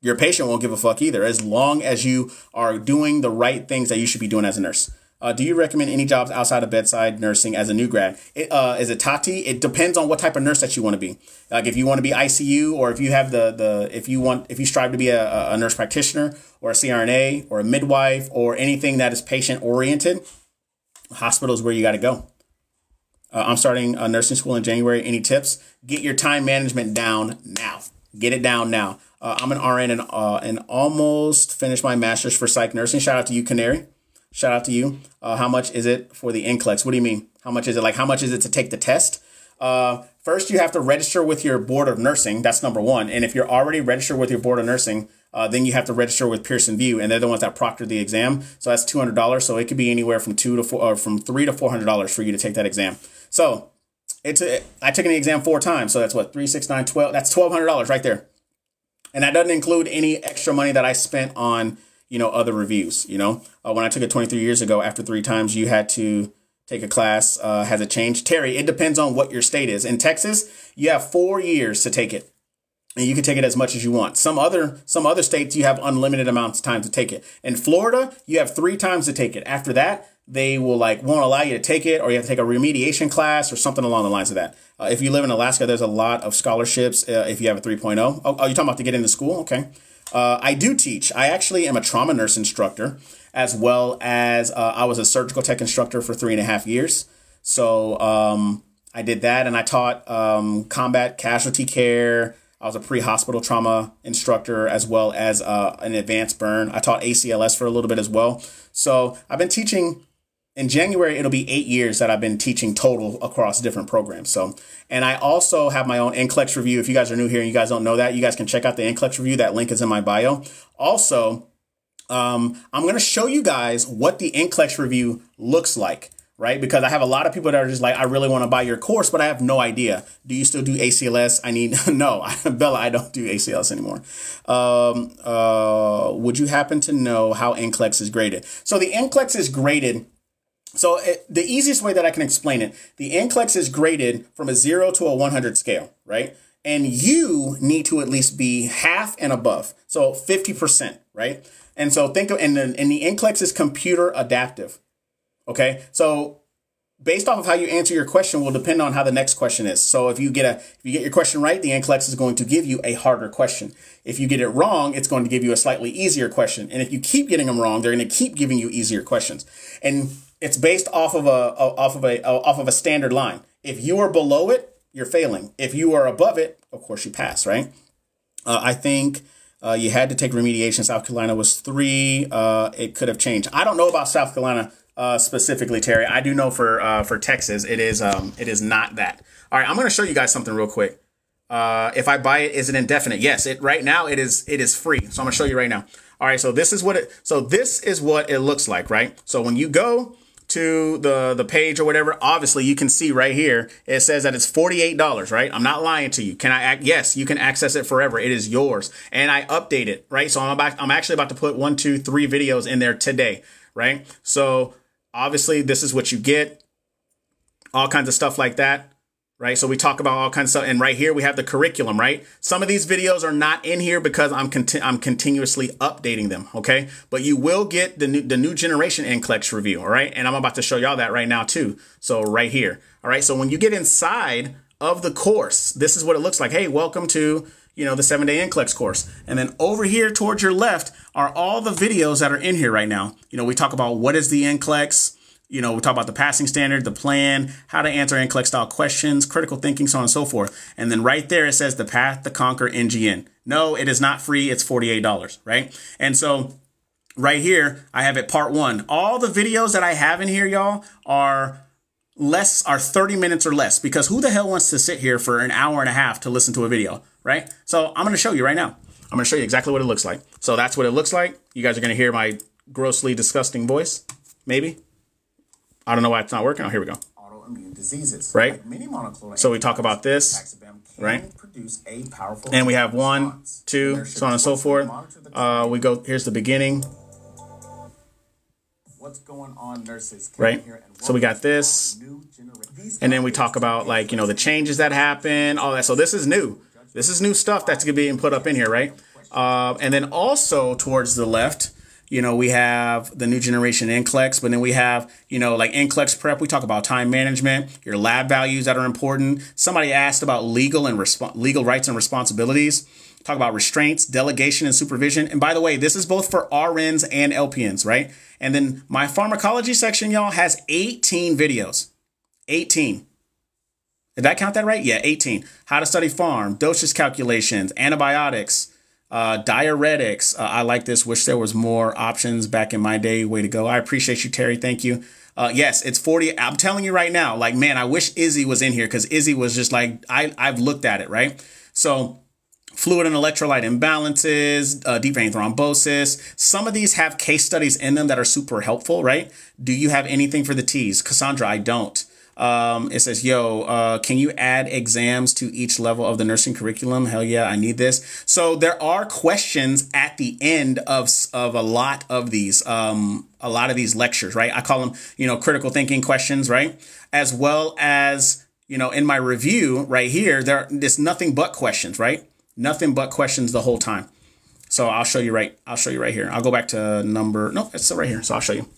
Your patient won't give a fuck either, as long as you are doing the right things that you should be doing as a nurse. Uh, do you recommend any jobs outside of bedside nursing as a new grad? It, uh, is it T A T I? It depends on what type of nurse that you want to be. Like if you want to be I C U, or if you have the the if you want if you strive to be a, a nurse practitioner or a C R N A or a midwife or anything that is patient oriented, hospitals where you got to go. Uh, I'm starting a nursing school in January. Any tips? Get your time management down now. Get it down now. Uh, I'm an R N and uh, and almost finished my master's for psych nursing. Shout out to you, Canary. Shout out to you. Uh, how much is it for the N C L E X? What do you mean? How much is it? Like, how much is it to take the test? Uh, first, you have to register with your board of nursing. That's number one. And if you're already registered with your board of nursing, uh, then you have to register with Pearson View, and they're the ones that proctor the exam. So that's two hundred dollars. So it could be anywhere from two to four, or from three to four hundred dollars for you to take that exam. So it's a, I took an exam four times. So that's what three, six, nine, twelve. That's twelve hundred dollars right there, and that doesn't include any extra money that I spent on, you know, other reviews. You know, uh, when I took it twenty-three years ago, after three times, you had to take a class. Uh, has it changed? Terry, it depends on what your state is. In Texas, you have four years to take it, and you can take it as much as you want. Some other some other states, you have unlimited amounts of time to take it. In Florida, you have three times to take it. After that, they will like won't allow you to take it, or you have to take a remediation class or something along the lines of that. Uh, if you live in Alaska, there's a lot of scholarships uh, if you have a three point oh. Oh, oh, you're talking about to get into school? Okay. Uh, I do teach. I actually am a trauma nurse instructor, as well as uh, I was a surgical tech instructor for three and a half years. So um, I did that, and I taught um, combat casualty care. I was a pre-hospital trauma instructor, as well as uh, an advanced burn. I taught A C L S for a little bit as well. So I've been teaching. In January, it'll be eight years that I've been teaching total across different programs. So, and I also have my own N C L E X review. If you guys are new here and you guys don't know that, you guys can check out the N C L E X review. That link is in my bio. Also, um, I'm going to show you guys what the N C L E X review looks like, right? Because I have a lot of people that are just like, I really want to buy your course, but I have no idea. Do you still do A C L S? I need, no, Bella, I don't do A C L S anymore. Um, uh, would you happen to know how N C L E X is graded? So the N C L E X is graded. So it, the easiest way that I can explain it, the N C L E X is graded from a zero to a one hundred scale, right? And you need to at least be half and above. So fifty percent, right? And so think of, and the, and the N C L E X is computer adaptive. Okay. So based off of how you answer your question will depend on how the next question is. So if you get a, if you get your question right, the N C L E X is going to give you a harder question. If you get it wrong, it's going to give you a slightly easier question. And if you keep getting them wrong, they're going to keep giving you easier questions. And it's based off of a off of a off of a standard line. If you are below it, you're failing. If you are above it, of course you pass, right? Uh, I think uh, you had to take remediation. South Carolina was three. Uh, it could have changed. I don't know about South Carolina uh, specifically, Terry. I do know for uh, for Texas, it is um, it is not that. All right, I'm going to show you guys something real quick. Uh, if I buy it, is it indefinite? Yes. It right now it is it is free. So I'm going to show you right now. All right. So this is what it. So this is what it looks like, right? So when you go to the, the page or whatever, obviously you can see right here, it says that it's forty-eight dollars, right? I'm not lying to you. Can I act? Yes, you can access it forever. It is yours. And I update it, right? So I'm about, I'm actually about to put one, two, three videos in there today, right? So obviously this is what you get, all kinds of stuff like that. right? So we talk about all kinds of stuff. And right here, we have the curriculum, right? Some of these videos are not in here because I'm conti I'm continuously updating them, okay? But you will get the new, the new generation N C L E X review, all right? And I'm about to show y'all that right now too. So right here, all right? So when you get inside of the course, this is what it looks like. Hey, welcome to, you know, the seven day N C L E X course. And then over here towards your left are all the videos that are in here right now. You know, we talk about what is the N C L E X, you know, we talk about the passing standard, the plan, how to answer N C L E X style questions, critical thinking, so on and so forth. And then right there, it says the path to conquer N G N. No, it is not free. It's forty-eight dollars, right? And so right here, I have it part one. All the videos that I have in here, y'all, are less, are thirty minutes or less, because who the hell wants to sit here for an hour and a half to listen to a video, right? So I'm going to show you right now. I'm going to show you exactly what it looks like. So that's what it looks like. You guys are going to hear my grossly disgusting voice, maybe. I don't know why it's not working. Oh, here we go. Autoimmune diseases, right? Like many monoclonal. So we talk about this, right? A powerful and we have one, response. two, so on and so forth. Uh, we go. Here's the beginning. What's going on, nurses? Can right. Here and so we got this, and then we talk about like you know the changes that happen, all that. So this is new. This is new stuff that's gonna be put up in here, right? Uh, and then also towards the left. You know, we have the new generation N C L E X, but then we have, you know, like N C L E X prep. We talk about time management, your lab values that are important. Somebody asked about legal and legal rights and responsibilities. Talk about restraints, delegation and supervision. And by the way, this is both for R Ns and L P Ns, right? And then my pharmacology section, y'all, has eighteen videos. eighteen. Did I count that right? Yeah, eighteen. How to study pharm, dosage calculations, antibiotics. Uh, diuretics. Uh, I like this. Wish there was more options back in my day. Way to go. I appreciate you, Terry. Thank you. Uh, yes, it's forty. I'm telling you right now, like, man, I wish Izzy was in here because Izzy was just like, I, I've looked at it, right? So fluid and electrolyte imbalances, uh, deep vein thrombosis. Some of these have case studies in them that are super helpful, right? Do you have anything for the T's? Cassandra, I don't. Um, it says, yo, uh, can you add exams to each level of the nursing curriculum? Hell yeah, I need this. So there are questions at the end of, of a lot of these, um, a lot of these lectures, right? I call them, you know, critical thinking questions, right? As well as, you know, in my review right here, there, there's nothing but questions, right? Nothing but questions the whole time. So I'll show you right, I'll show you right here. I'll go back to number, no, it's still right here. So I'll show you.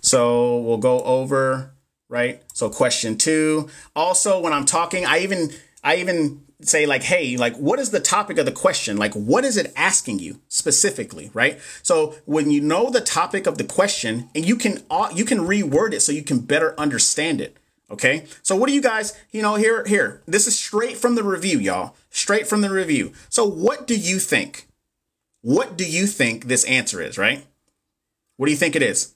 So we'll go over. Right. So question two. Also, when I'm talking, I even I even say like, hey, like, what is the topic of the question? Like, what is it asking you specifically? Right. So when you know the topic of the question and you can you can reword it so you can better understand it. OK, so what do you guys, you know, here here. This is straight from the review, y'all, straight from the review. So what do you think? What do you think this answer is? Right. What do you think it is?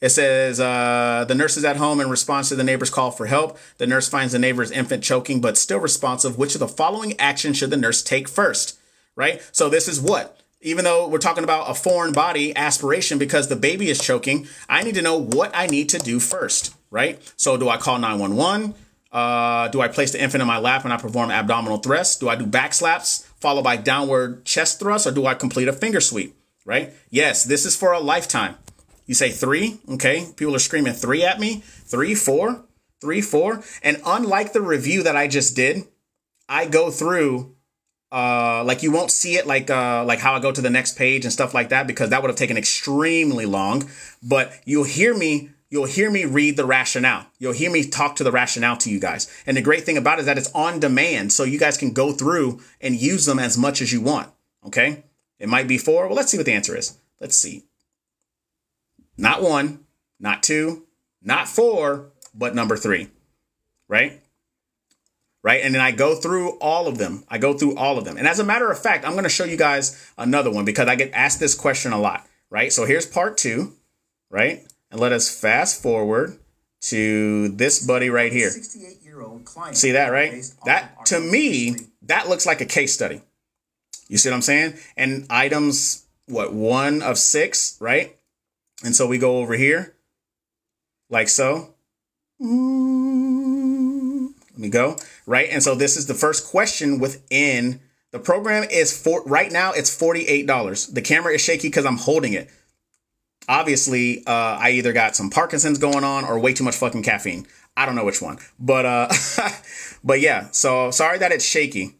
It says uh, the nurse is at home in response to the neighbor's call for help. The nurse finds the neighbor's infant choking, but still responsive. Which of the following action should the nurse take first? Right. So this is what, even though we're talking about a foreign body aspiration because the baby is choking, I need to know what I need to do first. Right. So do I call nine one one? Uh, do I place the infant in my lap and I perform abdominal thrusts? Do I do back slaps followed by downward chest thrust, or do I complete a finger sweep? Right. Yes, this is for a lifetime. You say three, okay? People are screaming three at me, three, four, three, four. And unlike the review that I just did, I go through, uh, like you won't see it like uh, like how I go to the next page and stuff like that, because that would have taken extremely long. But you'll hear me, you'll hear me read the rationale. You'll hear me talk to the rationale to you guys. And the great thing about it is that it's on demand. So you guys can go through and use them as much as you want, okay? It might be four. Well, let's see what the answer is. Let's see. Not one, not two, not four, but number three, right? Right. And then I go through all of them. I go through all of them. And as a matter of fact, I'm going to show you guys another one because I get asked this question a lot, right? So here's part two, right? And let us fast forward to this buddy right here. sixty-eight-year-old client. See that, right? That to me, that looks like a case study. You see what I'm saying? And items, what, one of six, right? And so we go over here like so. Let me go. Right. And so this is the first question within the program is for right now. It's forty-eight dollars. The camera is shaky because I'm holding it. Obviously, uh, I either got some Parkinson's going on or way too much fucking caffeine. I don't know which one, but uh, but yeah, so sorry that it's shaky.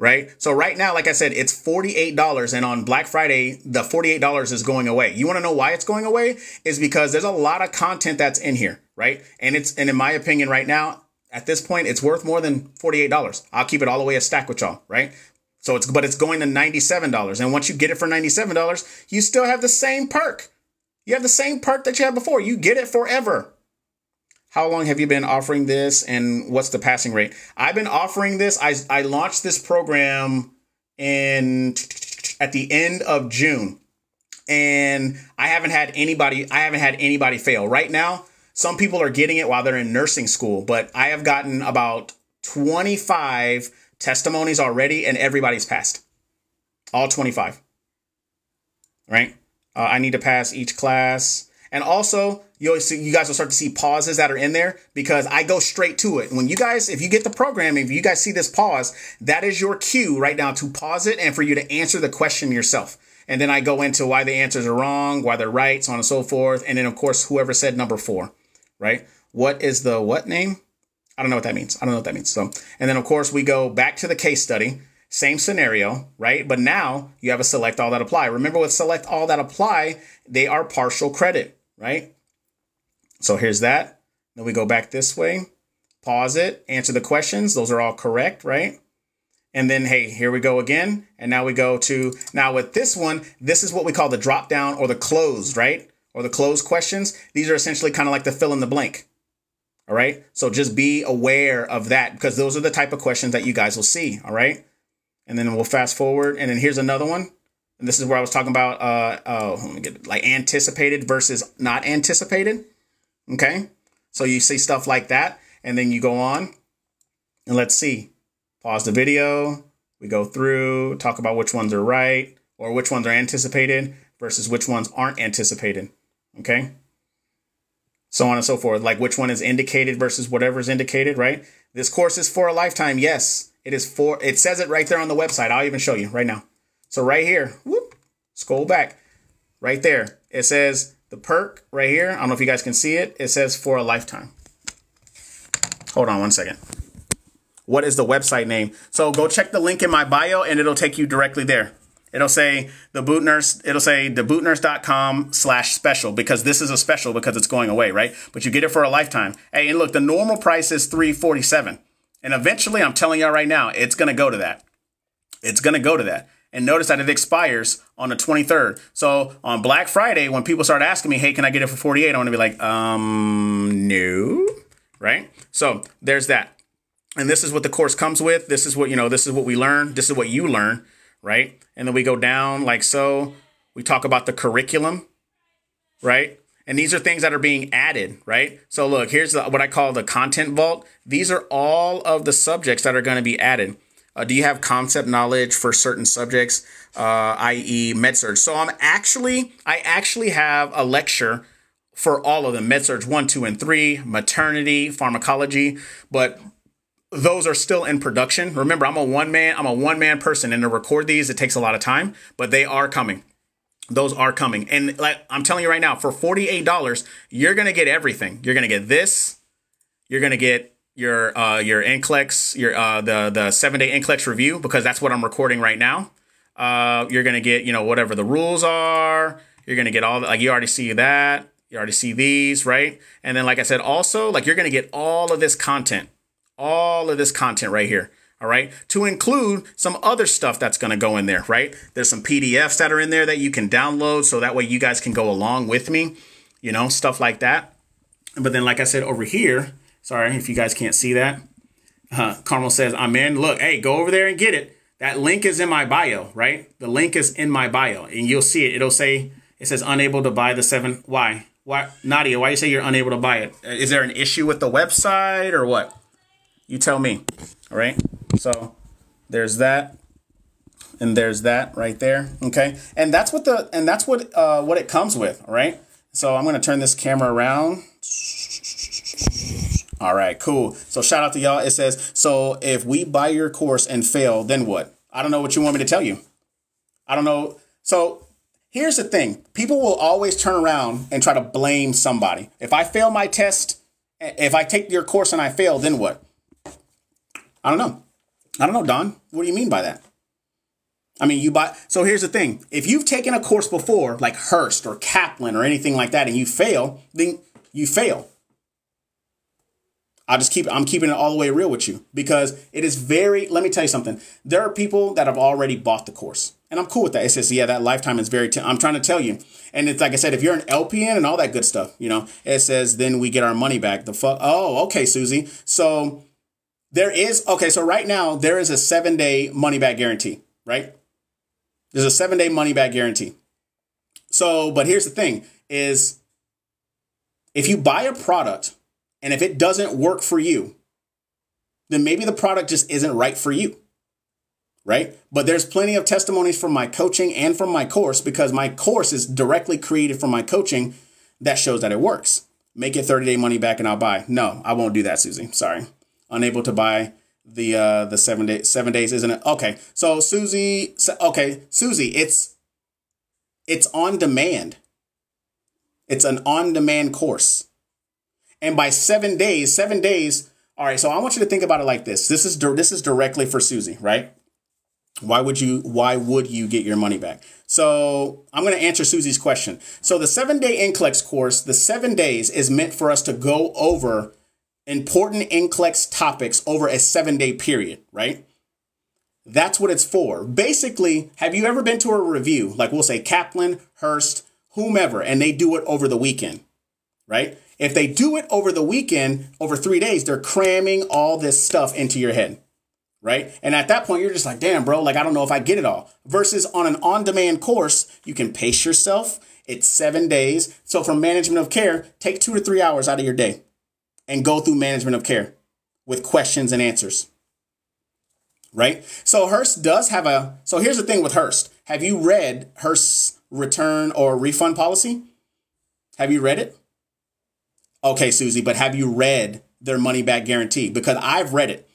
Right. So right now, like I said, it's forty-eight dollars. And on Black Friday, the forty-eight dollars is going away. You want to know why it's going away? Is because there's a lot of content that's in here. Right. And it's and in my opinion, right now, at this point, it's worth more than forty-eight dollars. I'll keep it all the way a stack with y'all. Right. So it's but it's going to ninety-seven dollars. And once you get it for ninety-seven dollars, you still have the same perk. You have the same perk that you had before. You get it forever. How long have you been offering this and what's the passing rate? I've been offering this. I, I launched this program in at the end of June, and I haven't had anybody. I haven't had anybody fail right now. Some people are getting it while they're in nursing school, but I have gotten about twenty-five testimonies already and everybody's passed. All twenty-five. Right. Uh, I need to pass each class. And also, you'll see, you guys will start to see pauses that are in there because I go straight to it. When you guys, if you get the program, if you guys see this pause, that is your cue right now to pause it and for you to answer the question yourself. And then I go into why the answers are wrong, why they're right, so on and so forth. And then, of course, whoever said number four, right? What is the what name? I don't know what that means. I don't know what that means. So, and then, of course, we go back to the case study. Same scenario, right? But now you have a select all that apply. Remember with select all that apply, they are partial credit. Right. So here's that. Then we go back this way, pause it, answer the questions. Those are all correct. Right. And then, hey, here we go again. And now we go to now with this one. This is what we call the drop down or the closed. Right. Or the closed questions. These are essentially kind of like the fill in the blank. All right. So just be aware of that because those are the type of questions that you guys will see. All right. And then we'll fast forward. And then here's another one. This is where I was talking about, uh, oh, let me get like anticipated versus not anticipated. Okay. So you see stuff like that and then you go on and let's see, pause the video. We go through, talk about which ones are right or which ones are anticipated versus which ones aren't anticipated. Okay. So on and so forth, like which one is indicated versus whatever is indicated, right? This course is for a lifetime. Yes, it is for, it says it right there on the website. I'll even show you right now. So right here, whoop, scroll back right there. It says the perk right here. I don't know if you guys can see it. It says for a lifetime. Hold on one second. What is the website name? So go check the link in my bio and it'll take you directly there. It'll say the boot nurse. It'll say the boot nurse dot com slash special because this is a special because it's going away. Right. But you get it for a lifetime. Hey, and look, the normal price is three forty-seven. And eventually I'm telling y'all right now, it's going to go to that. It's going to go to that. And notice that it expires on the twenty-third. So on Black Friday, when people start asking me, hey, can I get it for forty-eight? I'm going to be like, um, no. Right. So there's that. And this is what the course comes with. This is what, you know, this is what we learn. This is what you learn. Right. And then we go down like so. We talk about the curriculum. Right. And these are things that are being added. Right. So look, here's the, what I call the content vault. These are all of the subjects that are going to be added. Uh, do you have concept knowledge for certain subjects, uh, that is med-surg? So I'm actually, I actually have a lecture for all of them, med-surg one, two, and three, maternity, pharmacology, but those are still in production. Remember, I'm a one-man, I'm a one-man person, and to record these, it takes a lot of time, but they are coming. Those are coming. And like I'm telling you right now, for forty-eight dollars, you're going to get everything. You're going to get this. You're going to get your uh your N C L E X, your uh the the seven day N C L E X review, because that's what I'm recording right now. Uh you're gonna get, you know, whatever the rules are, you're gonna get all the, like you already see that, you already see these, right? And then like I said, also like you're gonna get all of this content, all of this content right here. All right, to include some other stuff that's gonna go in there, right? There's some P D Fs that are in there that you can download so that way you guys can go along with me, you know, stuff like that. But then like I said over here, sorry if you guys can't see that. Uh, Carmel says, I'm in. Look, hey, go over there and get it. That link is in my bio, right? The link is in my bio and you'll see it. It'll say, it says unable to buy the seven. Why? Why, Nadia, why you say you're unable to buy it? Is there an issue with the website or what? You tell me. All right. So there's that. And there's that right there. OK. And that's what the and that's what uh, what it comes with. All right. So I'm going to turn this camera around. All right, cool. So shout out to y'all. It says, so if we buy your course and fail, then what? I don't know what you want me to tell you. I don't know. So here's the thing. People will always turn around and try to blame somebody. If I fail my test If I take your course and I fail, then what? I don't know. I don't know, Don. What do you mean by that? I mean, you buy. So here's the thing. If you've taken a course before, like Hurst or Kaplan or anything like that, and you fail, then you fail. I'll just keep, I'm keeping it all the way real with you, because it is very, let me tell you something. There are people that have already bought the course, and I'm cool with that. It says, yeah, that lifetime is very, t I'm trying to tell you. And it's like I said, if you're an L P N and all that good stuff, you know, it says, then we get our money back. The fuck? Oh, okay, Susie. So there is, okay. So right now there is a seven day money back guarantee, right? There's a seven day money back guarantee. So, but here's the thing is if you buy a product, and if it doesn't work for you, then maybe the product just isn't right for you, right? But there's plenty of testimonies from my coaching and from my course, because my course is directly created from my coaching, that shows that it works. Make it thirty day money back and I'll buy. No, I won't do that, Susie. Sorry. Unable to buy the uh, the seven, day, seven days, isn't it? Okay, so Susie, okay, Susie, it's, it's on demand. It's an on-demand course. And by seven days, seven days. All right. So I want you to think about it like this. This is this is directly for Susie, right? Why would you why would you get your money back? So I'm going to answer Susie's question. So the seven day N C L E X course, the seven days is meant for us to go over important N C L E X topics over a seven day period, right? That's what it's for. Basically, have you ever been to a review? Like we'll say Kaplan, Hurst, whomever, and they do it over the weekend, right? If they do it over the weekend, over three days, they're cramming all this stuff into your head, right? And at that point, you're just like, damn, bro, like, I don't know if I get it all. Versus on an on-demand course, you can pace yourself. It's seven days. So for management of care, take two to three hours out of your day and go through management of care with questions and answers, right? So Hurst does have a, so here's the thing with Hurst. Have you read Hurst's return or refund policy? Have you read it? Okay, Susie, but have you read their money back guarantee? Because I've read it,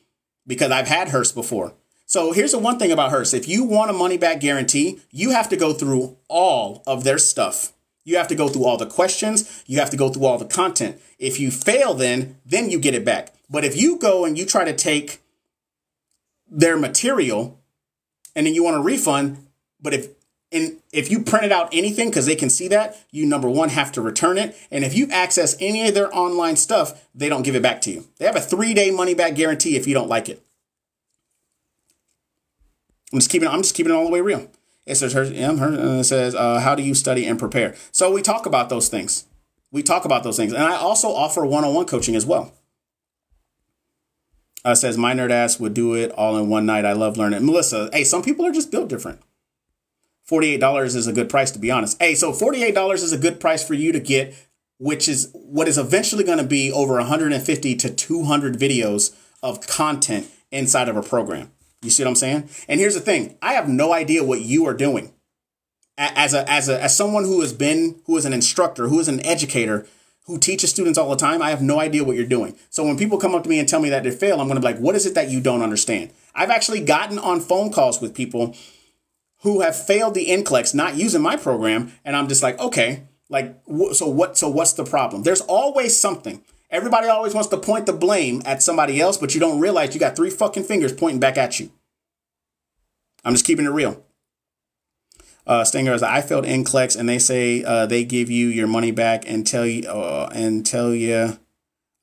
because I've had Hurst before. So here's the one thing about Hurst. If you want a money back guarantee, you have to go through all of their stuff. You have to go through all the questions. You have to go through all the content. If you fail, then then you get it back. But if you go and you try to take their material and then you want a refund, but if And if you printed out anything, because they can see that, you, number one, have to return it. And if you access any of their online stuff, they don't give it back to you. They have a three-day money-back guarantee if you don't like it. I'm just keeping, I'm just keeping it all the way real. It says, it says uh, how do you study and prepare? So we talk about those things. We talk about those things. And I also offer one-on-one coaching as well. Uh, it says, my nerd ass would do it all in one night. I love learning. Melissa, hey, some people are just built different. forty-eight dollars is a good price, to be honest. Hey, so forty-eight dollars is a good price for you to get, which is what is eventually going to be over one hundred fifty to two hundred videos of content inside of a program. You see what I'm saying? And here's the thing. I have no idea what you are doing. As a, as a, as someone who has been, who is an instructor, who is an educator, who teaches students all the time, I have no idea what you're doing. So when people come up to me and tell me that they fail, I'm going to be like, what is it that you don't understand? I've actually gotten on phone calls with people who have failed the N C L E X, not using my program. And I'm just like, okay, like, so what, so what's the problem? There's always something. Everybody always wants to point the blame at somebody else, but you don't realize you got three fucking fingers pointing back at you. I'm just keeping it real. Uh, Stinger is, I failed N C L E X, and they say uh, they give you your money back and tell you, uh, and tell you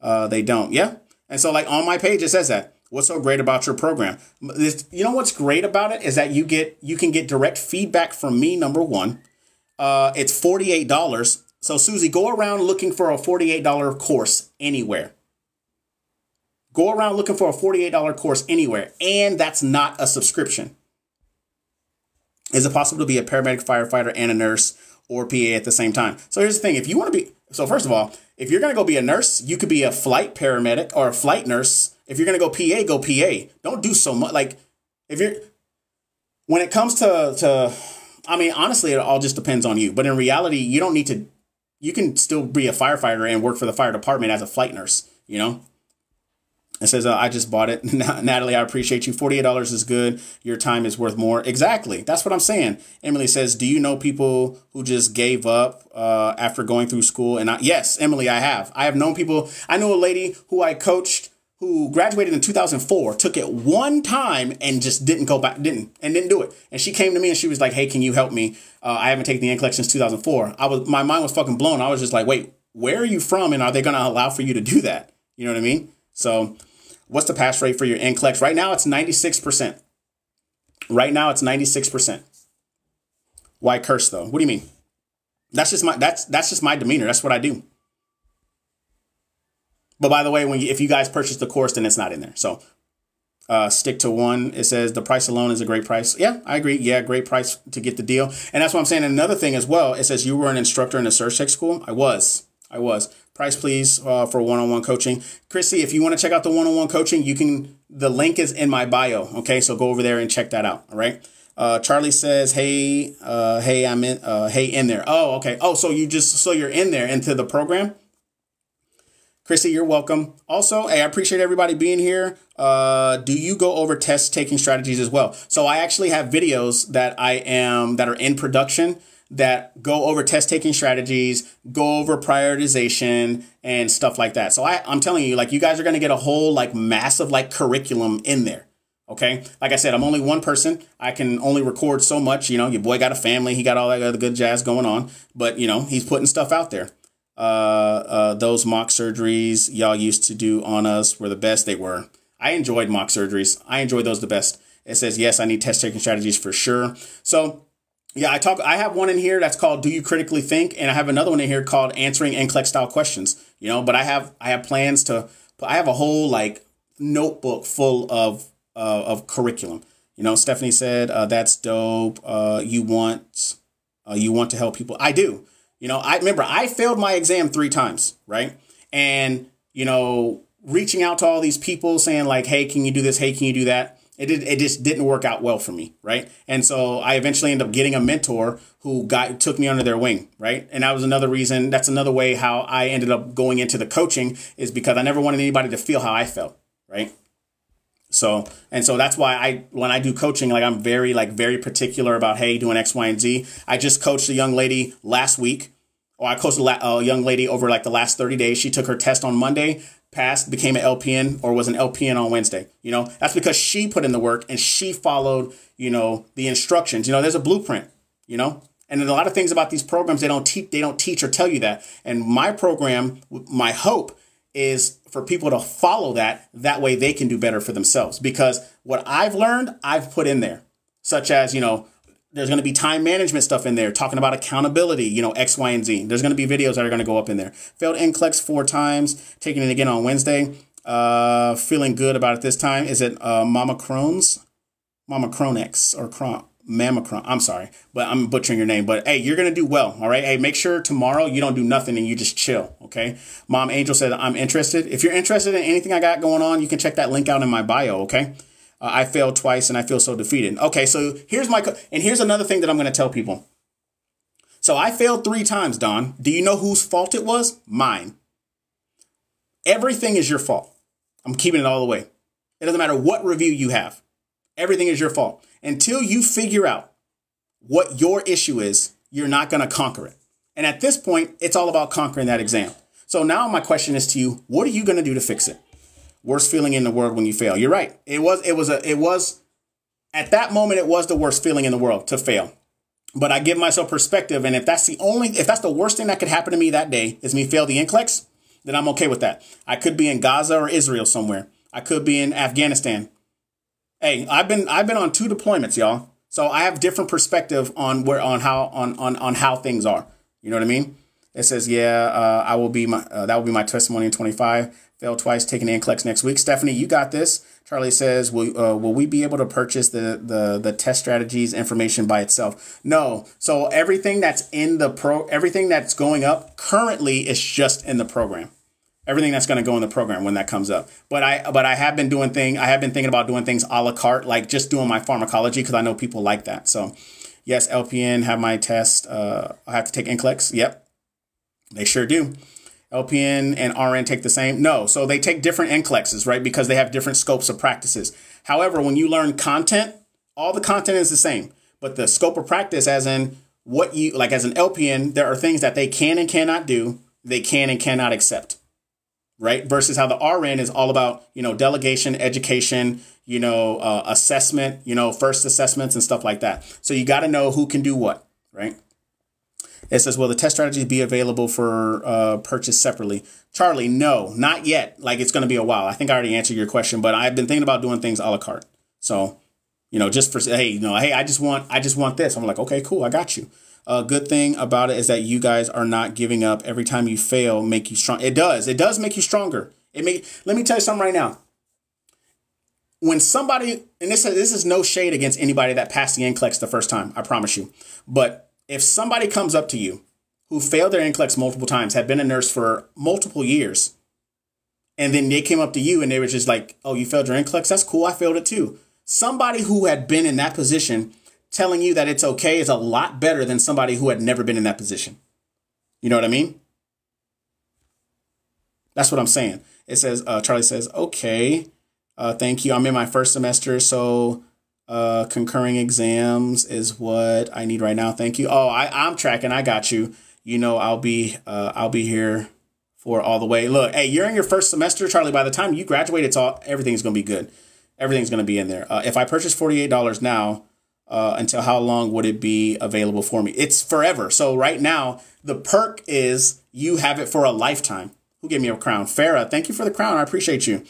uh, they don't. Yeah. And so like on my page, it says that. What's so great about your program? You know what's great about it is that you get you can get direct feedback from me. Number one, uh, it's forty-eight dollars. So Susie, go around looking for a forty-eight dollar course anywhere. Go around looking for a forty-eight dollar course anywhere. And that's not a subscription. Is it possible to be a paramedic, firefighter, and a nurse or P A at the same time? So here's the thing. If you want to be, so first of all, if you're going to go be a nurse, you could be a flight paramedic or a flight nurse. If you're going to go P A, go P A. Don't do so much. Like if you're, when it comes to, to, I mean, honestly, it all just depends on you. But in reality, you don't need to, you can still be a firefighter and work for the fire department as a flight nurse, you know? It says, uh, I just bought it. Natalie, I appreciate you. forty-eight dollars is good. Your time is worth more. Exactly. That's what I'm saying. Emily says, do you know people who just gave up uh, after going through school? And I, yes, Emily, I have. I have known people. I know a lady who I coached who graduated in two thousand four, took it one time and just didn't go back, didn't, and didn't do it. And she came to me and she was like, hey, can you help me? Uh, I haven't taken the N C L E X since two thousand four. I was, my mind was fucking blown. I was just like, wait, where are you from? And are they going to allow for you to do that? You know what I mean? So what's the pass rate for your N C L E X? Right now, it's ninety-six percent. Right now, it's ninety-six percent. Why curse, though? What do you mean? That's just my that's that's just my demeanor. That's what I do. But by the way, when you, if you guys purchase the course, then it's not in there. So uh, stick to one. It says the price alone is a great price. Yeah, I agree. Yeah, great price to get the deal. And that's what I'm saying. Another thing as well, it says you were an instructor in a search tech school. I was. I was. Price, please, uh, for one-on-one coaching. Chrissy, if you want to check out the one-on-one coaching, you can. The link is in my bio. Okay, so go over there and check that out. All right. Uh, Charlie says, "Hey, uh, hey, I'm in. Uh, hey, in there." Oh, okay. Oh, so you just so you're in there into the program. Chrissy, you're welcome. Also, hey, I appreciate everybody being here. Uh, do you go over test taking strategies as well? So I actually have videos that I am that are in production that go over test taking strategies, go over prioritization and stuff like that. So I, I'm telling you, like, you guys are going to get a whole like massive like curriculum in there. OK, like I said, I'm only one person. I can only record so much. You know, your boy got a family. He got all that other good jazz going on. But, you know, he's putting stuff out there. Uh, uh, those mock surgeries y'all used to do on us were the best. They were. I enjoyed mock surgeries. I enjoyed those the best. It says, yes, I need test taking strategies for sure. So yeah, I talk. I have one in here that's called "Do You Critically Think," and I have another one in here called "Answering N C L E X Style Questions." You know, but I have I have plans to. I have a whole like notebook full of uh, of curriculum. You know, Stephanie said uh, that's dope. Uh, you want uh, you want to help people. I do. You know, I remember I failed my exam three times, right? And you know, reaching out to all these people saying like, "Hey, can you do this? Hey, can you do that?" It, did, it just didn't work out well for me, right? And so I eventually ended up getting a mentor who got took me under their wing, right? And that was another reason. That's another way how I ended up going into the coaching is because I never wanted anybody to feel how I felt, right? So and so that's why I when I do coaching, like I'm very like very particular about, hey, doing X, Y, and Z. I just coached a young lady last week, or I coached a, la a young lady over like the last thirty days. She took her test on Monday. Passed, became an L P N, or was an L P N on Wednesday. You know, that's because she put in the work and she followed, you know, the instructions. You know, there's a blueprint, you know, and a lot of things about these programs, they don't teach, they don't teach or tell you that. And my program, my hope is for people to follow that. That way they can do better for themselves, because what I've learned, I've put in there, such as, you know, there's going to be time management stuff in there, talking about accountability, you know, X, Y, and Z. There's going to be videos that are going to go up in there. Failed N C L E X four times, taking it again on Wednesday. Uh, feeling good about it this time. Is it uh, Mama Crohn's? Mama Cronex or Cron Mama Cron. I'm sorry, but I'm butchering your name. But hey, you're going to do well. All right. Hey, make sure tomorrow you don't do nothing and you just chill. OK. Mom Angel said, I'm interested. If you're interested in anything I got going on, you can check that link out in my bio. OK. Uh, I failed twice and I feel so defeated. OK, so here's my co and here's another thing that I'm going to tell people. So I failed three times, Don. Do you know whose fault it was? Mine. Everything is your fault. I'm keeping it all the way. It doesn't matter what review you have. Everything is your fault. Until you figure out what your issue is, you're not going to conquer it. And at this point, it's all about conquering that exam. So now my question is to you, what are you going to do to fix it? Worst feeling in the world when you fail. You're right. It was it was a it was at that moment. It was the worst feeling in the world to fail. But I give myself perspective. And if that's the only if that's the worst thing that could happen to me that day is me fail the N C L E X, then I'm OK with that. I could be in Gaza or Israel somewhere. I could be in Afghanistan. Hey, I've been I've been on two deployments, y'all. So I have different perspective on where on how on on, on how things are. You know what I mean? It says, yeah, uh, I will be my uh, that will be my testimony in twenty-five. Failed twice, taking the N C L E X next week. Stephanie, you got this. Charlie says, will, uh, will we be able to purchase the, the, the test strategies information by itself? No. So everything that's in the pro, everything that's going up currently is just in the program. Everything that's going to go in the program when that comes up. But I, but I have been doing thing. I have been thinking about doing things a la carte, like just doing my pharmacology, because I know people like that. So yes, L P N have my test. Uh, I have to take N C L E X. Yep. They sure do. L P N and R N take the same? No. So they take different N C L E Xs, right? Because they have different scopes of practices. However, when you learn content, all the content is the same, but the scope of practice, as in what you, like as an L P N, there are things that they can and cannot do, they can and cannot accept, right? Versus how the R N is all about, you know, delegation, education, you know, uh, assessment, you know, first assessments and stuff like that. So you got to know who can do what, right? It says, will the test strategies be available for uh, purchase separately? Charlie, no, not yet. Like, it's going to be a while. I think I already answered your question, but I've been thinking about doing things a la carte. So, you know, just for, hey, you know, hey, I just want, I just want this. I'm like, okay, cool, I got you. A uh, good thing about it is that you guys are not giving up. Every time you fail, make you strong. It does. It does make you stronger. It make. Let me tell you something right now. When somebody, and this this is no shade against anybody that passed the N C L E X the first time, I promise you, but if somebody comes up to you who failed their N C L E X multiple times, had been a nurse for multiple years, and then they came up to you and they were just like, oh, you failed your N C L E X? That's cool. I failed it too. Somebody who had been in that position telling you that it's okay is a lot better than somebody who had never been in that position. You know what I mean? That's what I'm saying. It says, uh, Charlie says, okay, uh, thank you. I'm in my first semester, so uh concurring exams is what I need right now. Thank you. Oh, I, I'm tracking. I got you. You know, I'll be uh I'll be here for all the way. Look, hey, you're in your first semester, Charlie. By the time you graduate, it's all everything's gonna be good. Everything's gonna be in there. Uh, if I purchase forty-eight dollars now, uh until how long would it be available for me? It's forever. So right now, the perk is you have it for a lifetime. Who gave me a crown? Farah, thank you for the crown. I appreciate you.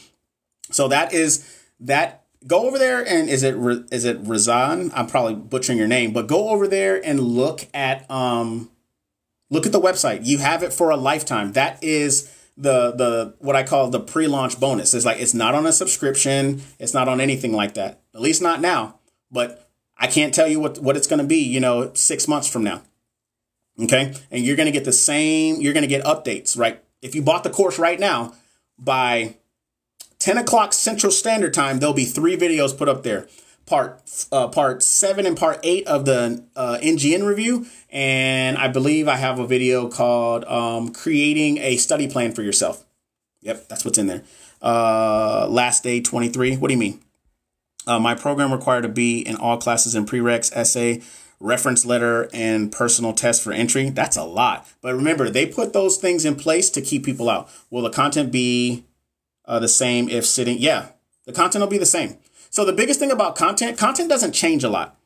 So that is that. Go over there and is it is it Razan? I'm probably butchering your name, but go over there and look at um, look at the website. You have it for a lifetime. That is the the what I call the pre-launch bonus. It's like it's not on a subscription. It's not on anything like that. At least not now. But I can't tell you what what it's going to be, you know, six months from now. Okay, and you're going to get the same. You're going to get updates, right? If you bought the course right now, by ten o'clock Central Standard Time, there'll be three videos put up there. Part uh, part seven and part eight of the uh, N G N review. And I believe I have a video called um, Creating a Study Plan for Yourself. Yep, that's what's in there. Uh, last day twenty-three. What do you mean? Uh, my program required a B in all classes and prereqs, essay, reference letter, and personal test for entry. That's a lot. But remember, they put those things in place to keep people out. Will the content be Uh, the same if sitting? Yeah, the content will be the same. So the biggest thing about content, content doesn't change a lot.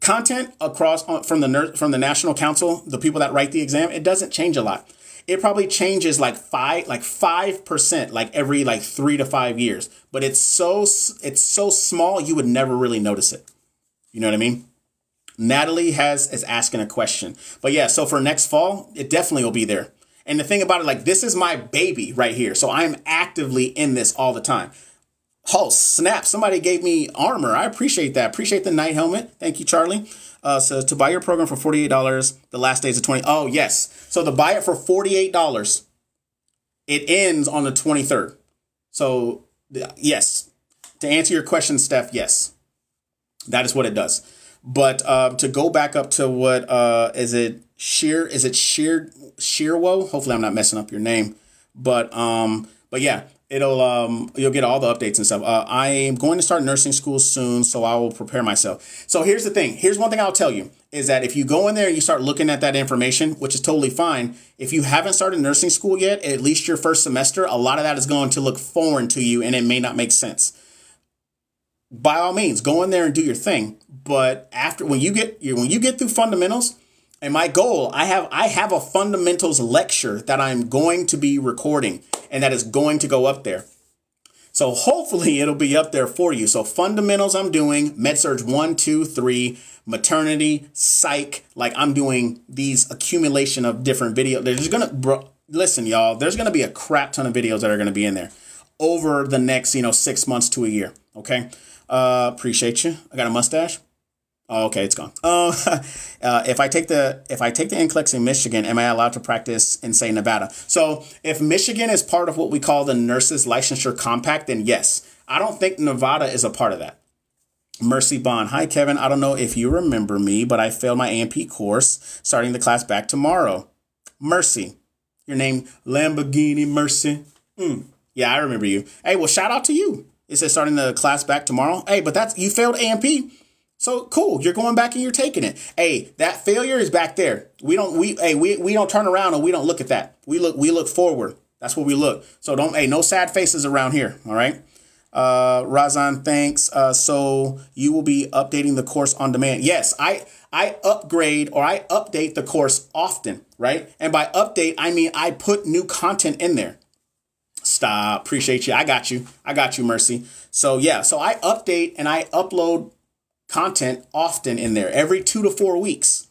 Content across from the from the National Council, the people that write the exam, it doesn't change a lot. It probably changes like five, like five percent, like every like three to five years. But it's so it's so small, you would never really notice it. You know what I mean? Natalie has is asking a question, but yeah. So for next fall, it definitely will be there. And the thing about it, like, this is my baby right here. So I'm actively in this all the time. Oh, snap. Somebody gave me armor. I appreciate that. Appreciate the night helmet. Thank you, Charlie. Uh, so to buy your program for forty-eight dollars, the last days of twenty. Oh, yes. So to buy it for forty-eight dollars, it ends on the twenty-third. So, yes, to answer your question, Steph, yes, that is what it does. But uh, to go back up to what uh, is it? Sheer is it sheer Sheerwo? Hopefully I'm not messing up your name, but um, but yeah, it'll um, you'll get all the updates and stuff. Uh, I am going to start nursing school soon, so I will prepare myself. So here's the thing. Here's one thing I'll tell you is that if you go in there and you start looking at that information, which is totally fine. If you haven't started nursing school yet, at least your first semester, a lot of that is going to look foreign to you, and it may not make sense. By all means, go in there and do your thing. But after when you get when you get through fundamentals. And my goal, I have I have a fundamentals lecture that I'm going to be recording and that is going to go up there. So hopefully it'll be up there for you. So fundamentals I'm doing, MedSurg one, two, three, maternity, psych. Like I'm doing these accumulation of different videos. There's going to, listen, y'all, there's going to be a crap ton of videos that are going to be in there over the next, you know, six months to a year. Okay. Uh, appreciate you. I got a mustache. Oh, okay, it's gone. Uh, uh, if I take the if I take the N C L E X in Michigan, am I allowed to practice in, say, Nevada? So if Michigan is part of what we call the Nurses Licensure Compact, then yes. I don't think Nevada is a part of that. Mercy Bond. Hi, Kevin. I don't know if you remember me, but I failed my A M P course, starting the class back tomorrow. Mercy. Your name, Lamborghini Mercy. Mm, yeah, I remember you. Hey, well, shout out to you. It says starting the class back tomorrow. Hey, but that's, you failed A M P. So cool, you're going back and you're taking it. Hey, that failure is back there. We don't we hey we we don't turn around and we don't look at that. We look we look forward. That's where we look. So don't hey no sad faces around here. All right. Uh, Razan, thanks. Uh, so you will be updating the course on demand. Yes, I I upgrade or I update the course often, right? And by update I mean I put new content in there. Stop. Appreciate you. I got you. I got you, Mercy. So yeah, so I update and I upload content often in there every two to four weeks.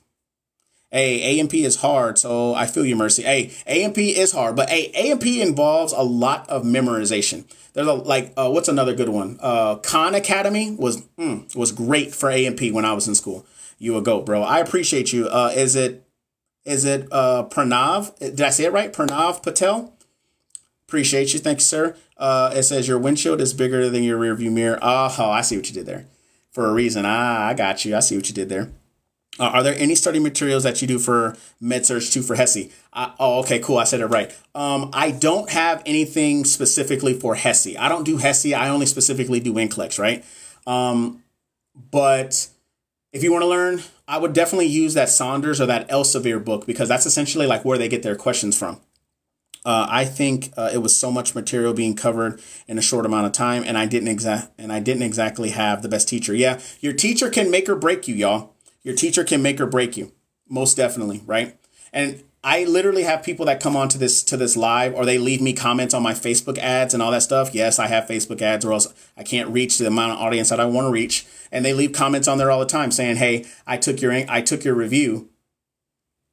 Hey, A M P is hard, so I feel you, Mercy. Hey, A M P is hard, but hey, A M P involves a lot of memorization. There's a like, uh, what's another good one? Uh, Khan Academy was mm, was great for A M P when I was in school. You a goat, bro. I appreciate you. Uh, is it is it uh, Pranav? Did I say it right? Pranav Patel. Appreciate you. Thank you, sir. Uh, it says your windshield is bigger than your rearview mirror. Oh, I see what you did there. For a reason. Ah, I got you. I see what you did there. Uh, are there any study materials that you do for MedSurg two for HESI? I, oh, okay, cool. I said it right. Um, I don't have anything specifically for HESI. I don't do HESI. I only specifically do NCLEX, right? Um, but if you want to learn, I would definitely use that Saunders or that Elsevier book because that's essentially like where they get their questions from. Uh, I think uh, it was so much material being covered in a short amount of time, and I didn't exact and I didn't exactly have the best teacher. Yeah, your teacher can make or break you, y'all. Your teacher can make or break you, most definitely, right? And I literally have people that come on to this to this live, or they leave me comments on my Facebook ads and all that stuff. Yes, I have Facebook ads, or else I can't reach the amount of audience that I want to reach. And they leave comments on there all the time saying, "Hey, I took your I took your review."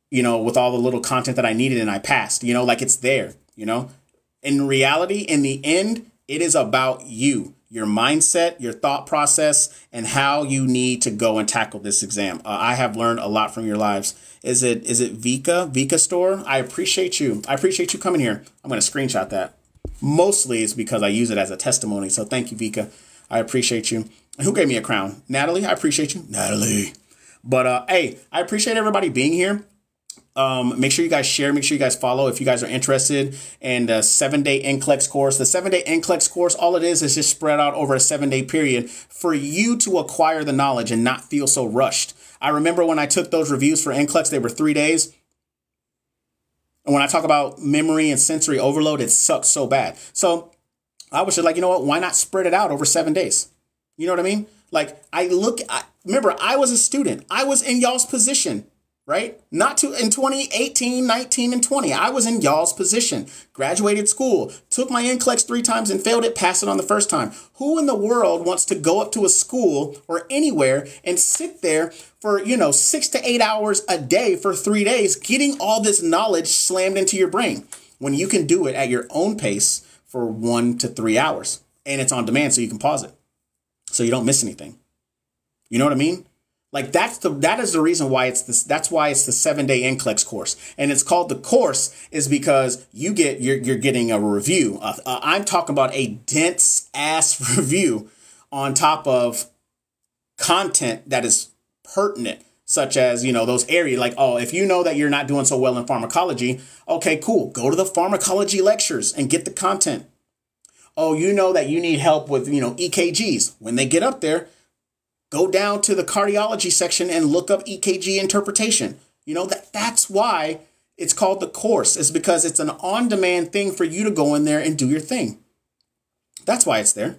You know, with all the little content that I needed and I passed, you know, like it's there, you know, in reality, in the end, it is about you, your mindset, your thought process, and how you need to go and tackle this exam. Uh, I have learned a lot from your lives. Is it is it Vika, Vika Store? I appreciate you. I appreciate you coming here. I'm going to screenshot that. Mostly it's because I use it as a testimony. So thank you, Vika. I appreciate you. Who gave me a crown? Natalie, I appreciate you. Natalie. But uh, hey, I appreciate everybody being here. Um, make sure you guys share, make sure you guys follow if you guys are interested in the seven day N C L E X course. The seven day N C L E X course, all it is is just spread out over a seven day period for you to acquire the knowledge and not feel so rushed. I remember when I took those reviews for N C L E X, they were three days. And when I talk about memory and sensory overload, it sucks so bad. So I was just like, you know what, why not spread it out over seven days? You know what I mean? Like I look, I, remember, I was a student. I was in y'all's position. Right? Not to in twenty eighteen, nineteen and twenty. I was in y'all's position, graduated school, took my N C L E X three times and failed it, passed it on the first time. Who in the world wants to go up to a school or anywhere and sit there for, you know, six to eight hours a day for three days, getting all this knowledge slammed into your brain when you can do it at your own pace for one to three hours and it's on demand. So you can pause it so you don't miss anything. You know what I mean? Like that's the that is the reason why it's this. That's why it's the seven day N C L E X course, and it's called the course is because you get you're you're getting a review. Uh, uh, I'm talking about a dense ass review on top of content that is pertinent, such as you know those areas. Like oh, if you know that you're not doing so well in pharmacology, okay, cool, go to the pharmacology lectures and get the content. Oh, you know that you need help with you know E K Gs when they get up there. Go down to the cardiology section and look up E K G interpretation. You know, that that's why it's called the course. It's because it's an on-demand thing for you to go in there and do your thing. That's why it's there,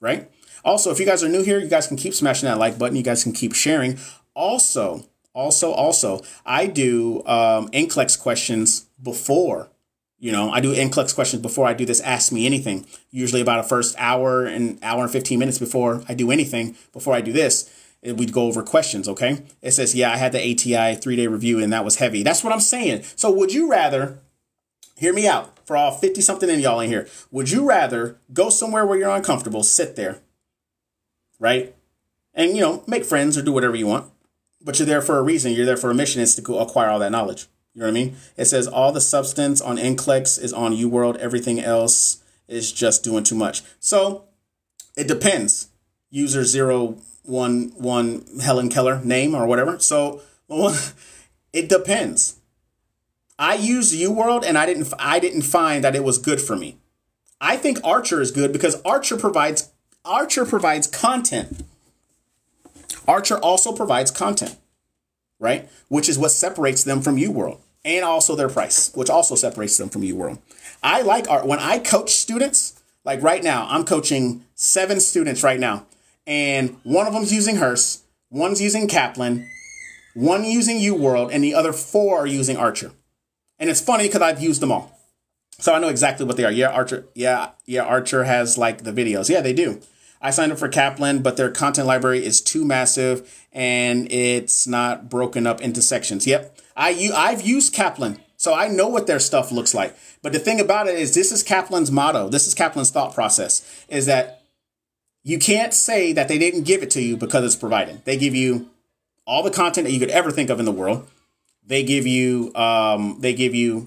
right? Also, if you guys are new here, you guys can keep smashing that like button. You guys can keep sharing. Also, also, also, I do um, N C L E X questions before. You know, I do N C L E X questions before I do this Ask Me Anything, usually about a first hour and hour and fifteen minutes before I do anything, before I do this, we'd go over questions, okay? It says, yeah, I had the A T I three-day review and that was heavy. That's what I'm saying. So would you rather, hear me out, for all fifty-something in y'all in here, would you rather go somewhere where you're uncomfortable, sit there, right? And, you know, make friends or do whatever you want, but you're there for a reason. You're there for a mission is to acquire all that knowledge. You know what I mean? It says all the substance on N C L E X is on UWorld. Everything else is just doing too much. So it depends. User zero one one Helen Keller name or whatever. So it depends. I used UWorld and I didn't I didn't find that it was good for me. I think Archer is good because Archer provides Archer provides content. Archer also provides content, right? Which is what separates them from UWorld, and also their price, which also separates them from UWorld. I like Archer. When I coach students, like right now, I'm coaching seven students right now, and one of them's using Hurst, one's using Kaplan, one using UWorld, and the other four are using Archer. And it's funny because I've used them all, so I know exactly what they are. Yeah, Archer. Yeah, yeah, Archer has like the videos. Yeah, they do. I signed up for Kaplan, but their content library is too massive and it's not broken up into sections. Yep, I I've used Kaplan, so I know what their stuff looks like. But the thing about it is, this is Kaplan's motto. This is Kaplan's thought process: is that you can't say that they didn't give it to you because it's provided. They give you all the content that you could ever think of in the world. They give you, um, they give you,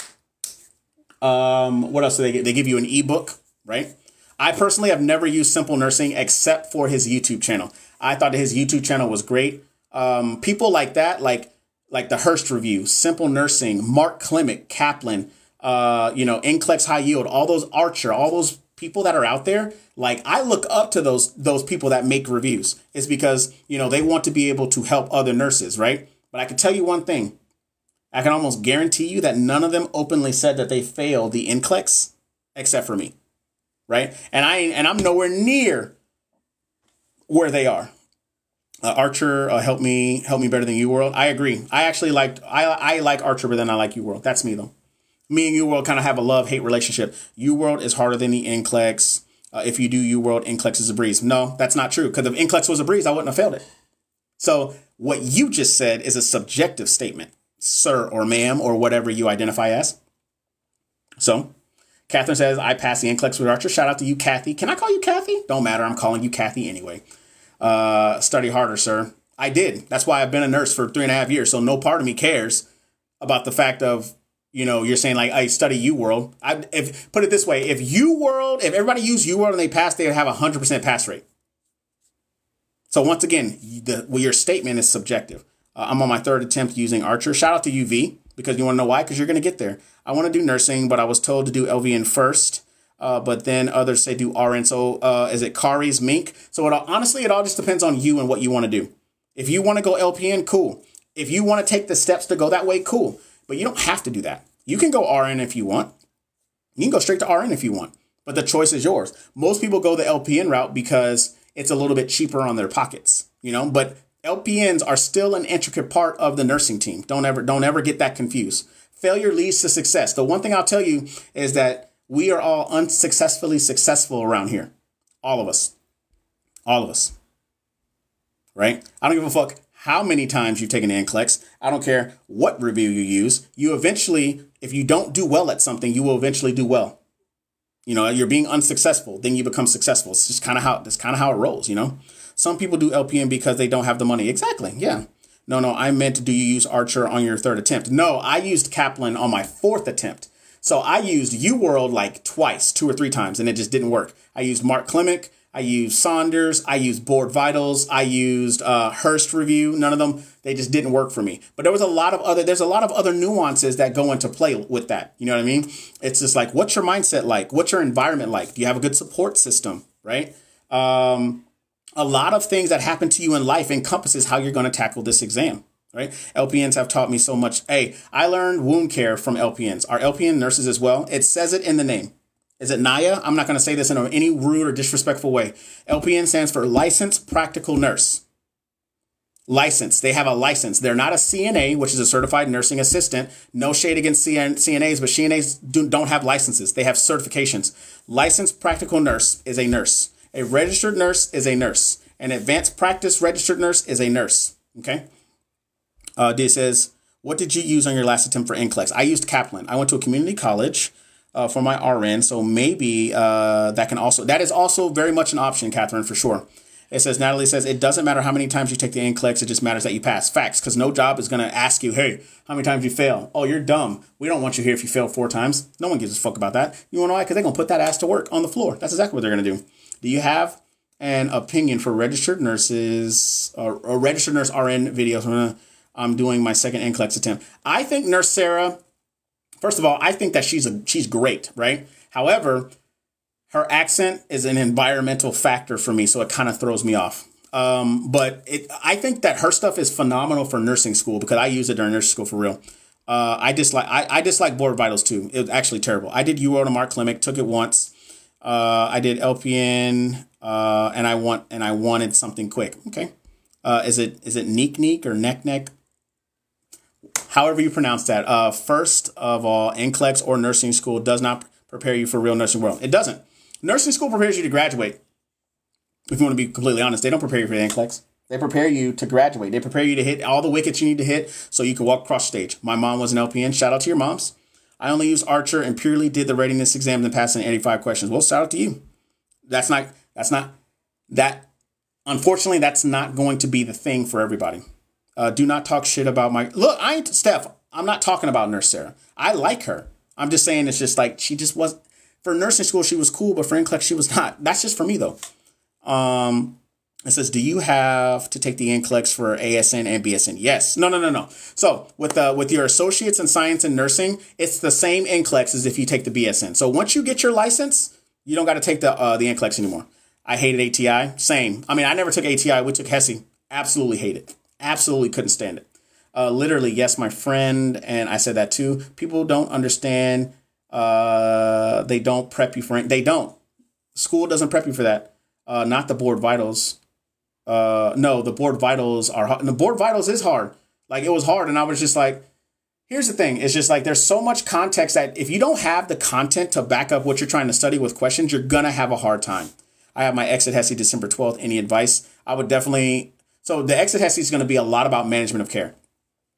um, what else do they give? They give you an ebook, right? I personally have never used Simple Nursing except for his YouTube channel. I thought that his YouTube channel was great. Um, people like that, like like the Hurst Review, Simple Nursing, Mark Klimek, Kaplan, uh, you know, N C L E X High Yield, all those Archer, all those people that are out there. Like, I look up to those those people that make reviews. It's because, you know, they want to be able to help other nurses, right? But I can tell you one thing. I can almost guarantee you that none of them openly said that they failed the N C L E X except for me, right? And I and I'm nowhere near where they are. Uh, Archer uh, helped me help me better than UWorld. I agree. I actually liked I I like Archer, but then I like UWorld. That's me though. Me and UWorld kind of have a love hate relationship. UWorld is harder than the N C L E X. Uh, if you do UWorld, N C L E X is a breeze. No, that's not true. Because if N C L E X was a breeze, I wouldn't have failed it. So what you just said is a subjective statement, sir or ma'am or whatever you identify as. So Catherine says, I passed the N C L E X with Archer. Shout out to you, Kathy. Can I call you Kathy? Don't matter. I'm calling you Kathy anyway. Uh, study harder, sir. I did. That's why I've been a nurse for three and a half years. So no part of me cares about the fact of, you know, you're saying like, I study UWorld. I, if put it this way, if UWorld, if everybody used UWorld and they passed, they would have a hundred percent pass rate. So once again, the, well, your statement is subjective. Uh, I'm on my third attempt using Archer. Shout out to you, V, because you want to know why? Because you're going to get there. I want to do nursing, but I was told to do L V N first, uh, but then others say do R N. So uh, is it Kari's Mink? So it all, honestly, it all just depends on you and what you want to do. If you want to go L P N, cool. If you want to take the steps to go that way, cool. But you don't have to do that. You can go R N if you want. You can go straight to R N if you want, but the choice is yours. Most people go the L P N route because it's a little bit cheaper on their pockets, you know, but L P Ns are still an intricate part of the nursing team. Don't ever, don't ever get that confused. Failure leads to success. The one thing I'll tell you is that we are all unsuccessfully successful around here. All of us. All of us. Right? I don't give a fuck how many times you've taken N C L E X. I don't care what review you use. You eventually, if you don't do well at something, you will eventually do well. You know, you're being unsuccessful, then you become successful. It's just kind of how, that's kind of how it rolls, you know? Some people do L P N because they don't have the money. Exactly. Yeah. No, no. I meant, do you use Archer on your third attempt? No, I used Kaplan on my fourth attempt. So I used UWorld like twice, two or three times, and it just didn't work. I used Mark Klimek. I used Saunders. I used Board Vitals. I used uh, Hurst Review. None of them, they just didn't work for me. But there was a lot of other, there's a lot of other nuances that go into play with that. You know what I mean? It's just like, what's your mindset like? What's your environment like? Do you have a good support system? Right? Um, A lot of things that happen to you in life encompasses how you're going to tackle this exam, right? L P Ns have taught me so much. Hey, I learned wound care from L P Ns. Are L P N nurses as well? It says it in the name. Is it N I A? I'm not going to say this in any rude or disrespectful way. L P N stands for Licensed Practical Nurse. License. They have a license. They're not a C N A, which is a Certified Nursing Assistant. No shade against C N As, but C N As do, don't have licenses. They have certifications. Licensed Practical Nurse is a nurse. A registered nurse is a nurse. An advanced practice registered nurse is a nurse. Okay. Uh, D says, what did you use on your last attempt for N C L E X? I used Kaplan. I went to a community college uh, for my R N. So maybe uh, that can also, that is also very much an option, Catherine, for sure. It says, Natalie says, it doesn't matter how many times you take the N C L E X. It just matters that you pass. Facts. Because no job is going to ask you, hey, how many times you fail? Oh, you're dumb. We don't want you here if you fail four times. No one gives a fuck about that. You want to know why? Because they're going to put that ass to work on the floor. That's exactly what they're going to do. Do you have an opinion for registered nurses or, or registered nurse R N videos? I'm doing my second N C L E X attempt. I think Nurse Sarah First of all, I think that she's a, she's great, right? However, her accent is an environmental factor for me, so it kind of throws me off. Um, but it, I think that her stuff is phenomenal for nursing school because I use it during nursing school for real. Uh, I dislike I, I dislike Board Vitals too. It was actually terrible. I did UWorld and Mark Klimek, took it once. Uh, I did L P N, uh, and I want and I wanted something quick. Okay, uh, is it is it Neek Neek or Neck Neck? However you pronounce that. Uh, first of all, N C L E X or nursing school does not prepare you for real nursing world. It doesn't. Nursing school prepares you to graduate. If you want to be completely honest, they don't prepare you for the N C L E X. They prepare you to graduate. They prepare you to hit all the wickets you need to hit so you can walk cross stage. My mom was an L P N. Shout out to your moms. I only used Archer and purely did the readiness exam and passed in eighty-five questions. Well, shout out to you. That's not, that's not, that, unfortunately, that's not going to be the thing for everybody. Uh, do not talk shit about my, look, I ain't, Steph, I'm not talking about Nurse Sarah. I like her. I'm just saying it's just like, she just was, for nursing school, she was cool, but for N C L E X, she was not. That's just for me, though. Um, it says, do you have to take the N C L E X for A S N and B S N? Yes. No, no, no, no. So with uh, with your associates in science and nursing, it's the same N C L E X as if you take the B S N. So once you get your license, you don't got to take the uh, the N C L E X anymore. I hated A T I. Same. I mean, I never took A T I. We took HESI. Absolutely hate it. Absolutely couldn't stand it. Uh, literally, yes, my friend. And I said that too. People don't understand. Uh, they don't prep you for it. They don't. School doesn't prep you for that. Uh, not the Board Vitals. Uh, no, the Board Vitals are hard. The Board Vitals is hard. Like, it was hard. And I was just like, here's the thing. It's just like, there's so much context that if you don't have the content to back up what you're trying to study with questions, you're going to have a hard time. I have my exit HESI December twelfth. Any advice? I would definitely. So the exit HESI is going to be a lot about management of care.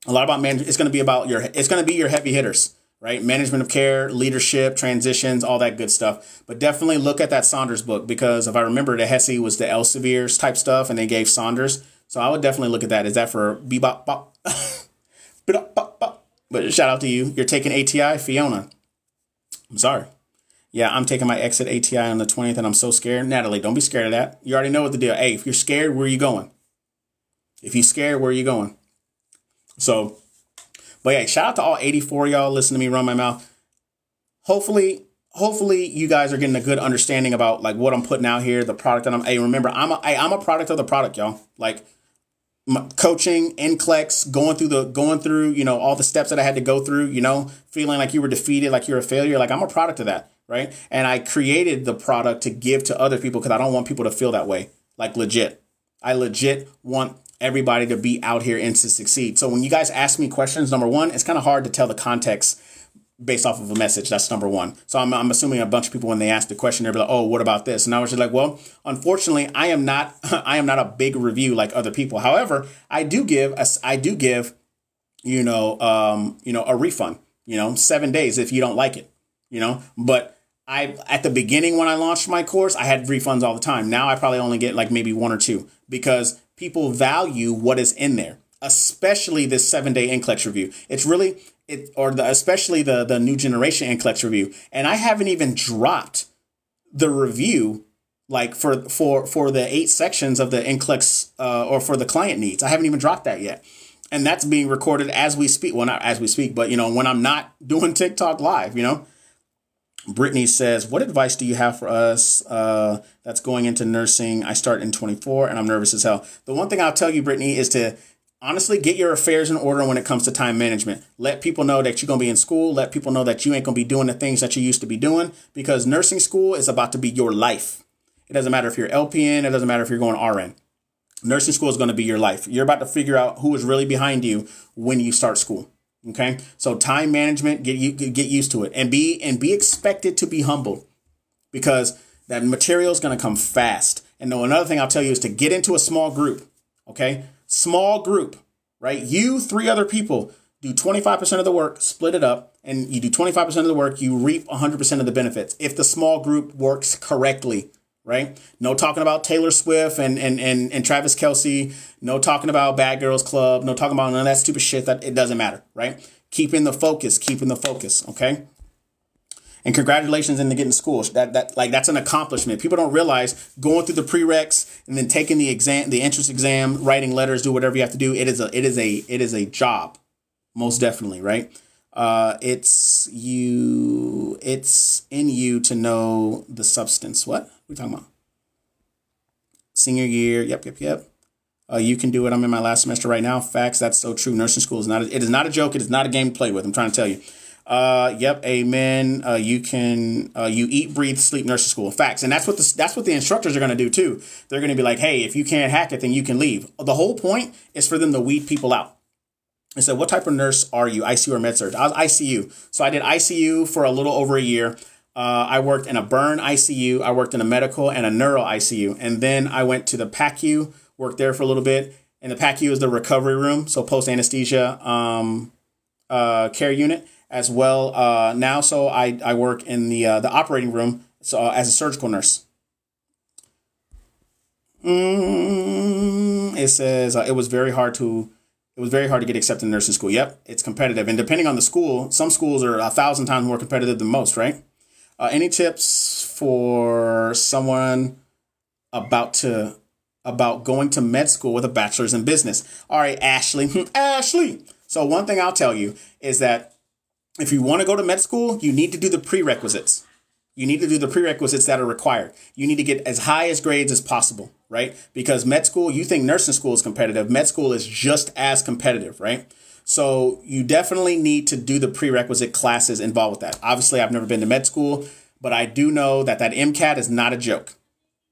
A lot about management. It's going to be about your, it's going to be your heavy hitters. Right? Management of care, leadership, transitions, all that good stuff. But definitely look at that Saunders book, because if I remember, the HESI was the Elsevier's type stuff and they gave Saunders. So I would definitely look at that. Is that for bebop bop? Bebop bop bop. But shout out to you. You're taking A T I, Fiona. I'm sorry. Yeah, I'm taking my exit A T I on the twentieth and I'm so scared. Natalie, don't be scared of that. You already know what the deal. Hey, if you're scared, where are you going? If you're scared, where are you going? So But yeah, shout out to all eighty-four of y'all listening to me run my mouth. Hopefully, hopefully you guys are getting a good understanding about like what I'm putting out here, the product that I'm. Hey, remember, I'm a, I'm a product of the product, y'all. Like my coaching, N C L E X, going through the going through, you know, all the steps that I had to go through, you know, feeling like you were defeated, like you're a failure. Like I'm a product of that, right? And I created the product to give to other people because I don't want people to feel that way. Like legit, I legit want everybody to be out here and to succeed. So when you guys ask me questions, number one, it's kind of hard to tell the context based off of a message. That's number one. So I'm, I'm assuming a bunch of people when they ask the question, they're like, oh, what about this? And I was just like, well, unfortunately, I am not I am not a big review like other people. However, I do give a, I do give, you know, um, you know, a refund, you know, seven days if you don't like it, you know, but I, at the beginning when I launched my course, I had refunds all the time. Now I probably only get like maybe one or two because people value what is in there, especially this seven-day N C L E X review. It's really it or the especially the the new generation N C L E X review. And I haven't even dropped the review like for for for the eight sections of the N C L E X uh, or for the client needs. I haven't even dropped that yet. And that's being recorded as we speak. Well, not as we speak, but, you know, when I'm not doing TikTok live, you know. Brittany says, what advice do you have for us uh, that's going into nursing? I start in twenty-four and I'm nervous as hell. The one thing I'll tell you, Brittany, is to honestly get your affairs in order when it comes to time management. Let people know that you're going to be in school. Let people know that you ain't going to be doing the things that you used to be doing, because nursing school is about to be your life. It doesn't matter if you're L P N. It doesn't matter if you're going R N. Nursing school is going to be your life. You're about to figure out who is really behind you when you start school. OK, so time management, get you get used to it and be and be expected to be humble, because that material is going to come fast. And another thing I'll tell you is to get into a small group. OK, small group. Right. You three other people do twenty-five percent of the work, split it up, and you do twenty-five percent of the work. You reap one hundred percent of the benefits if the small group works correctly. Right. No talking about Taylor Swift and, and and and Travis Kelsey. No talking about Bad Girls Club. No talking about none of that stupid shit. That it doesn't matter. Right. Keeping the focus. Keeping the focus. OK. And congratulations into getting to school. That that like that's an accomplishment. People don't realize going through the prereqs and then taking the exam, the entrance exam, writing letters, do whatever you have to do. It is a it is a it is a job. Most definitely. Right. Uh, it's you. It's in you to know the substance. What are we talking about? Senior year. Yep, yep, yep. Uh, you can do it. I'm in my last semester right now. Facts. That's so true. Nursing school is not. A, it is not a joke. It is not a game to play with. I'm trying to tell you. Uh, yep. Amen. Uh, you can. Uh, you eat, breathe, sleep. Nursing school. Facts. And that's what the that's what the instructors are going to do too. They're going to be like, hey, if you can't hack it, then you can leave. The whole point is for them to weed people out. I said, what type of nurse are you? I C U or med surg? I was I C U. So I did I C U for a little over a year. Uh, I worked in a burn I C U. I worked in a medical and a neuro I C U. And then I went to the P A C U, worked there for a little bit. And the P A C U is the recovery room. So post anesthesia um, uh, care unit as well. Uh, now, so I, I work in the, uh, the operating room so, uh, as a surgical nurse. Mm, it says uh, it was very hard to... It was very hard to get accepted in nursing school. Yep, it's competitive. And depending on the school, some schools are a thousand times more competitive than most, right? Uh, any tips for someone about to about going to med school with a bachelor's in business? All right, Ashley. Ashley. So one thing I'll tell you is that if you want to go to med school, you need to do the prerequisites. You need to do the prerequisites that are required. You need to get as high as grades as possible, right? Because med school, you think nursing school is competitive. Med school is just as competitive, right? So you definitely need to do the prerequisite classes involved with that. Obviously, I've never been to med school, but I do know that that MCAT is not a joke.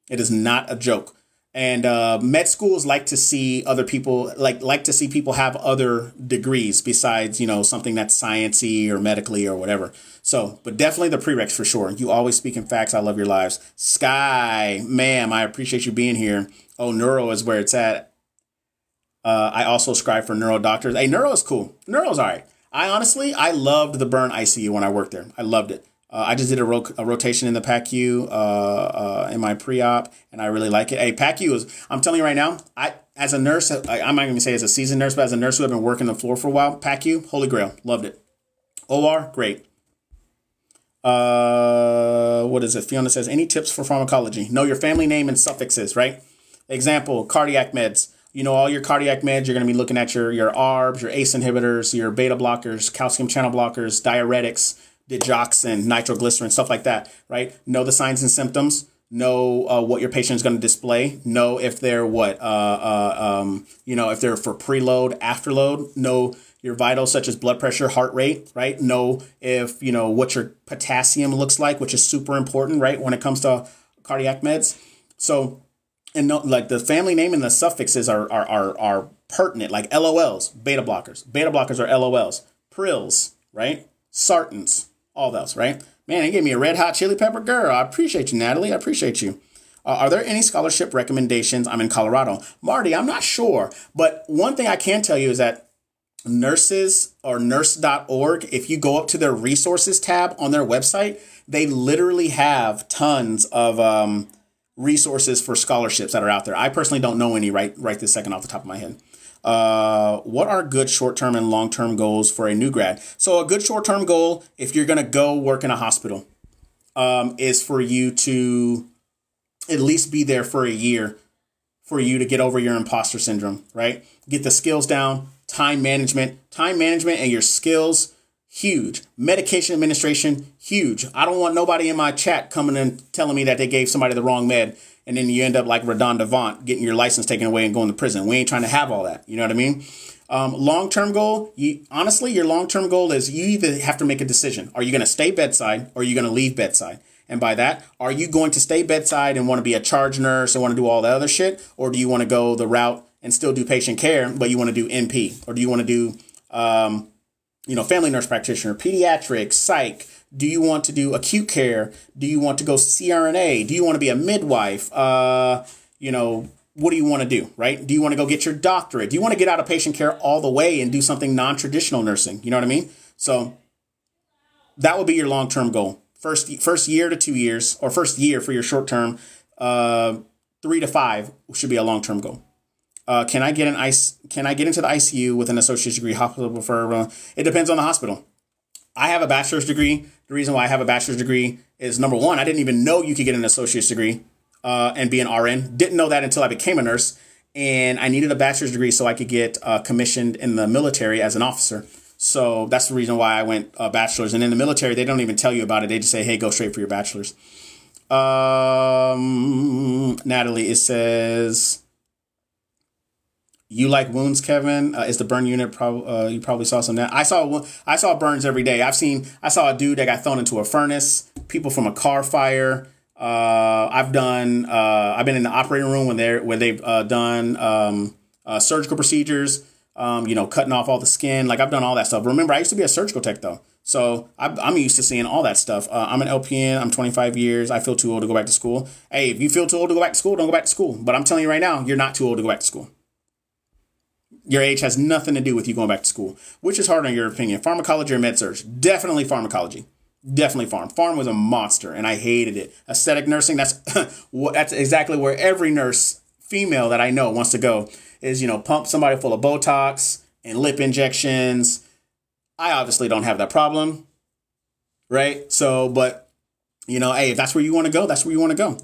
It is not a joke. And uh, med schools like to see other people, like like to see people have other degrees besides, you know, something that's sciencey or medically or whatever. So, but definitely the prereqs for sure. You always speak in facts. I love your lives. Sky, ma'am, I appreciate you being here. Oh, neuro is where it's at. Uh, I also scribe for neuro doctors. Hey, neuro is cool. Neuro's all right. I honestly, I loved the burn I C U when I worked there. I loved it. Uh, I just did a, ro a rotation in the P A C U uh, uh, in my pre-op, and I really like it. Hey, P A C U is, I'm telling you right now, I as a nurse, I, I'm not going to say as a seasoned nurse, but as a nurse who have been working the floor for a while, P A C U, holy grail, loved it. O R, great. Uh, what is it? Fiona says, any tips for pharmacology? Know your family name and suffixes, right? Example, cardiac meds. You know, all your cardiac meds, you're going to be looking at your, your A R Bs, your A C E inhibitors, your beta blockers, calcium channel blockers, diuretics, digoxin, nitroglycerin, stuff like that, right? Know the signs and symptoms. Know uh, what your patient is going to display. Know if they're what, uh, uh, um, you know, if they're for preload, afterload. Know your vitals such as blood pressure, heart rate, right? Know if, you know, what your potassium looks like, which is super important, right, when it comes to cardiac meds. So, and know, like the family name and the suffixes are, are, are, are pertinent, like L O Ls, beta blockers. Beta blockers are L O Ls, prils, right? Sartans. All those, right? Man, it gave me a red hot chili pepper. Girl, I appreciate you, Natalie. I appreciate you. Uh, are there any scholarship recommendations? I'm in Colorado. Marty, I'm not sure. But one thing I can tell you is that nurses or nurse dot org, if you go up to their resources tab on their website, they literally have tons of um, resources for scholarships that are out there. I personally don't know any right, right this second off the top of my head. Uh, what are good short-term and long-term goals for a new grad? So a good short-term goal, if you're going to go work in a hospital, um, is for you to at least be there for a year for you to get over your imposter syndrome, right? Get the skills down, time management, time management and your skills, huge. Medication administration, huge. I don't want nobody in my chat coming and telling me that they gave somebody the wrong med. And then you end up like Radon Devant, getting your license taken away and going to prison. We ain't trying to have all that. You know what I mean? Um, long-term goal, you, honestly, your long-term goal is you either have to make a decision. Are you going to stay bedside or are you going to leave bedside? And by that, are you going to stay bedside and want to be a charge nurse and want to do all that other shit? Or do you want to go the route and still do patient care, but you want to do N P? Or do you want to do, um, you know, family nurse practitioner, pediatrics, psych? Do you want to do acute care? Do you want to go C R N A? Do you want to be a midwife? Uh, you know, what do you want to do, right? Do you want to go get your doctorate? Do you want to get out of patient care all the way and do something non-traditional nursing? You know what I mean? So that would be your long-term goal. First, first year to two years or first year for your short-term, uh, three to five should be a long-term goal. Uh, can I get an ice? Can I get into the I C U with an associate's degree? Hospital prefer? Uh, it depends on the hospital. I have a bachelor's degree. The reason why I have a bachelor's degree is, number one, I didn't even know you could get an associate's degree uh, and be an R N. Didn't know that until I became a nurse. And I needed a bachelor's degree so I could get uh, commissioned in the military as an officer. So that's the reason why I went uh, bachelor's. And in the military, they don't even tell you about it. They just say, hey, go straight for your bachelor's. Um, Natalie, it says, you like wounds, Kevin? Uh, is the burn unit probably uh, you probably saw some that I saw I saw burns every day. I've seen I saw a dude that got thrown into a furnace, people from a car fire. Uh, I've done uh, I've been in the operating room when they're when they've uh, done um, uh, surgical procedures, um, you know, cutting off all the skin. Like, I've done all that stuff. Remember, I used to be a surgical tech, though. So I'm, I'm used to seeing all that stuff. Uh, I'm an L P N. I'm twenty-five years. I feel too old to go back to school. Hey, if you feel too old to go back to school, don't go back to school. But I'm telling you right now, you're not too old to go back to school. Your age has nothing to do with you going back to school. Which is harder in your opinion, pharmacology or med-surg? Definitely pharmacology. Definitely farm. Farm was a monster, and I hated it. Aesthetic nursing, that's that's exactly where every nurse, female that I know, wants to go. Is, you know, pump somebody full of Botox and lip injections. I obviously don't have that problem, right? So, but, you know, hey, if that's where you want to go, that's where you want to go.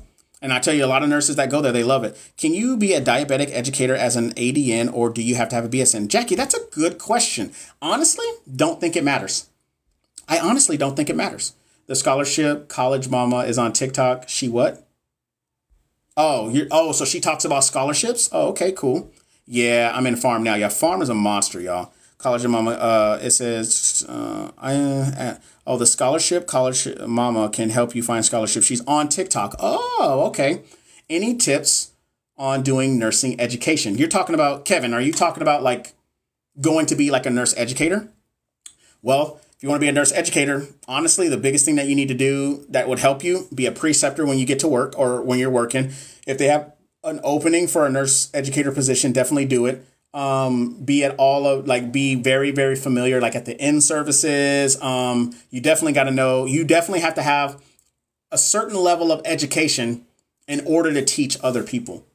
And I tell you, a lot of nurses that go there, they love it. Can you be a diabetic educator as an A D N, or do you have to have a B S N? Jackie, that's a good question. Honestly, don't think it matters. I honestly don't think it matters. The scholarship college mama is on TikTok. She what? Oh, you're, oh, so she talks about scholarships? Oh, okay, cool. Yeah, I'm in farm now. Yeah, farm is a monster, y'all. College Mama, uh, it says, uh, I, uh, oh, the scholarship College Mama can help you find scholarship. She's on TikTok. Oh, okay. Any tips on doing nursing education? You're talking about, Kevin, are you talking about like going to be like a nurse educator? Well, if you want to be a nurse educator, honestly, the biggest thing that you need to do that would help you, be a preceptor when you get to work or when you're working. If they have an opening for a nurse educator position, definitely do it. Um, be at all of like be very, very familiar, like at the end services. Um, you definitely got to know, you definitely have to have a certain level of education in order to teach other people.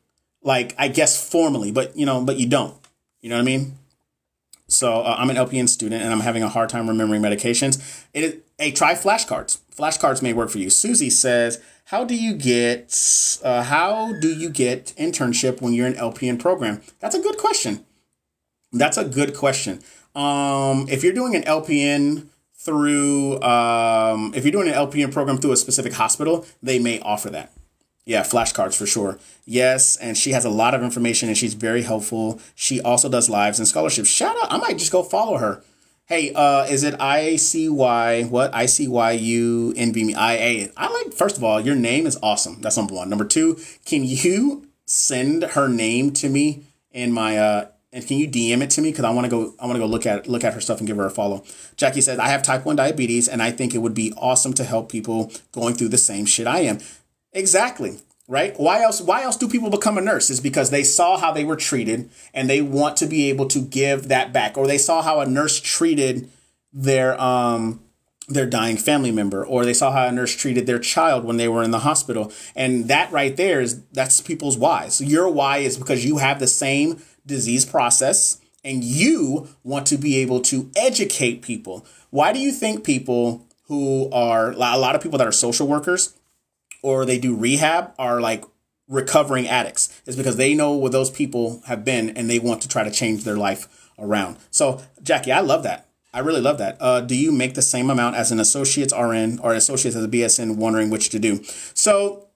Like, I guess formally, but you know, but you don't, you know what I mean? So uh, I'm an L P N student and I'm having a hard time remembering medications. It is a try flashcards. Flashcards may work for you. Susie says, how do you get, uh, how do you get internship when you're in L P N program? That's a good question. That's a good question. Um, if you're doing an L P N through, um, if you're doing an L P N program through a specific hospital, they may offer that. Yeah, flashcards for sure. Yes, and she has a lot of information and she's very helpful. She also does lives and scholarships. Shout out, I might just go follow her. Hey, uh, is it I C Y, what? I C Y U envy me, I A. I like, first of all, your name is awesome. That's number one. Number two, can you send her name to me in my, uh, and can you D M it to me? Cause I want to go, I want to go look at, look at her stuff and give her a follow. Jackie says, I have type one diabetes and I think it would be awesome to help people going through the same shit I am. Exactly. Right. Why else? Why else do people become a nurse? Is because they saw how they were treated and they want to be able to give that back, or they saw how a nurse treated their um, their dying family member, or they saw how a nurse treated their child when they were in the hospital. And that right there is that's people's why. So your why is because you have the same disease process and you want to be able to educate people. Why do you think people who are a lot of people that are social workers or they do rehab are like recovering addicts? It's because they know where those people have been and they want to try to change their life around. So Jackie, I love that. I really love that. Uh, do you make the same amount as an associate's R N or associates as a B S N, wondering which to do? So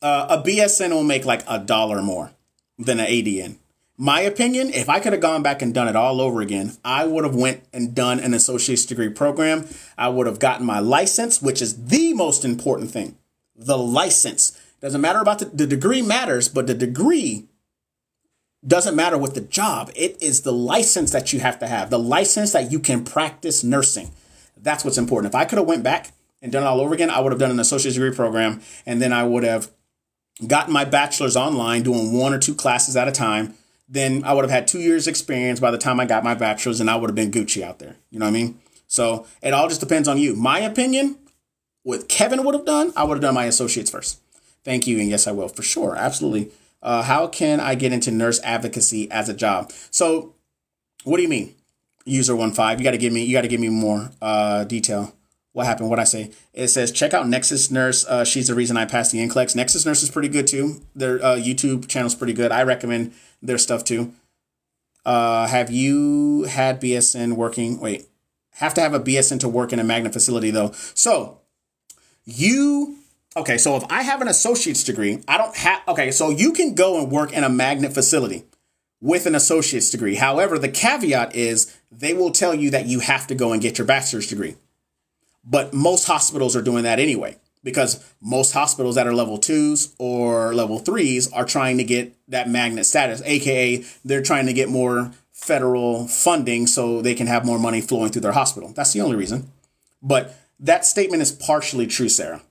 uh, a B S N will make like a dollar more than an A D N. My opinion, if I could have gone back and done it all over again, I would have went and done an associate's degree program. I would have gotten my license, which is the most important thing. The license doesn't matter about the, the degree matters, but the degree doesn't matter with the job. It is the license that you have to have, the license that you can practice nursing. That's what's important. If I could have went back and done it all over again, I would have done an associate's degree program. And then I would have gotten my bachelor's online doing one or two classes at a time. Then I would have had two years experience by the time I got my bachelor's and I would have been Gucci out there. You know what I mean? So it all just depends on you. My opinion, with Kevin would have done, I would have done my associates first. Thank you. And yes, I will for sure. Absolutely. Uh, how can I get into nurse advocacy as a job? So what do you mean? User one five. You got to give me, you got to give me more uh, detail. What happened? What'd I say? It says, check out Nexus Nurse. Uh, she's the reason I passed the N C L E X. Nexus Nurse is pretty good too. Their uh, YouTube channel's pretty good. I recommend their stuff too. Uh, have you had B S N working? Wait, Have to have a B S N to work in a magnet facility, though. So you, okay, so if I have an associate's degree, I don't have, okay, so you can go and work in a magnet facility with an associate's degree. However, the caveat is they will tell you that you have to go and get your bachelor's degree. But most hospitals are doing that anyway, because most hospitals that are level twos or level threes are trying to get that magnet status, A K A they're trying to get more federal funding so they can have more money flowing through their hospital. That's the only reason. But that statement is partially true, Sarah,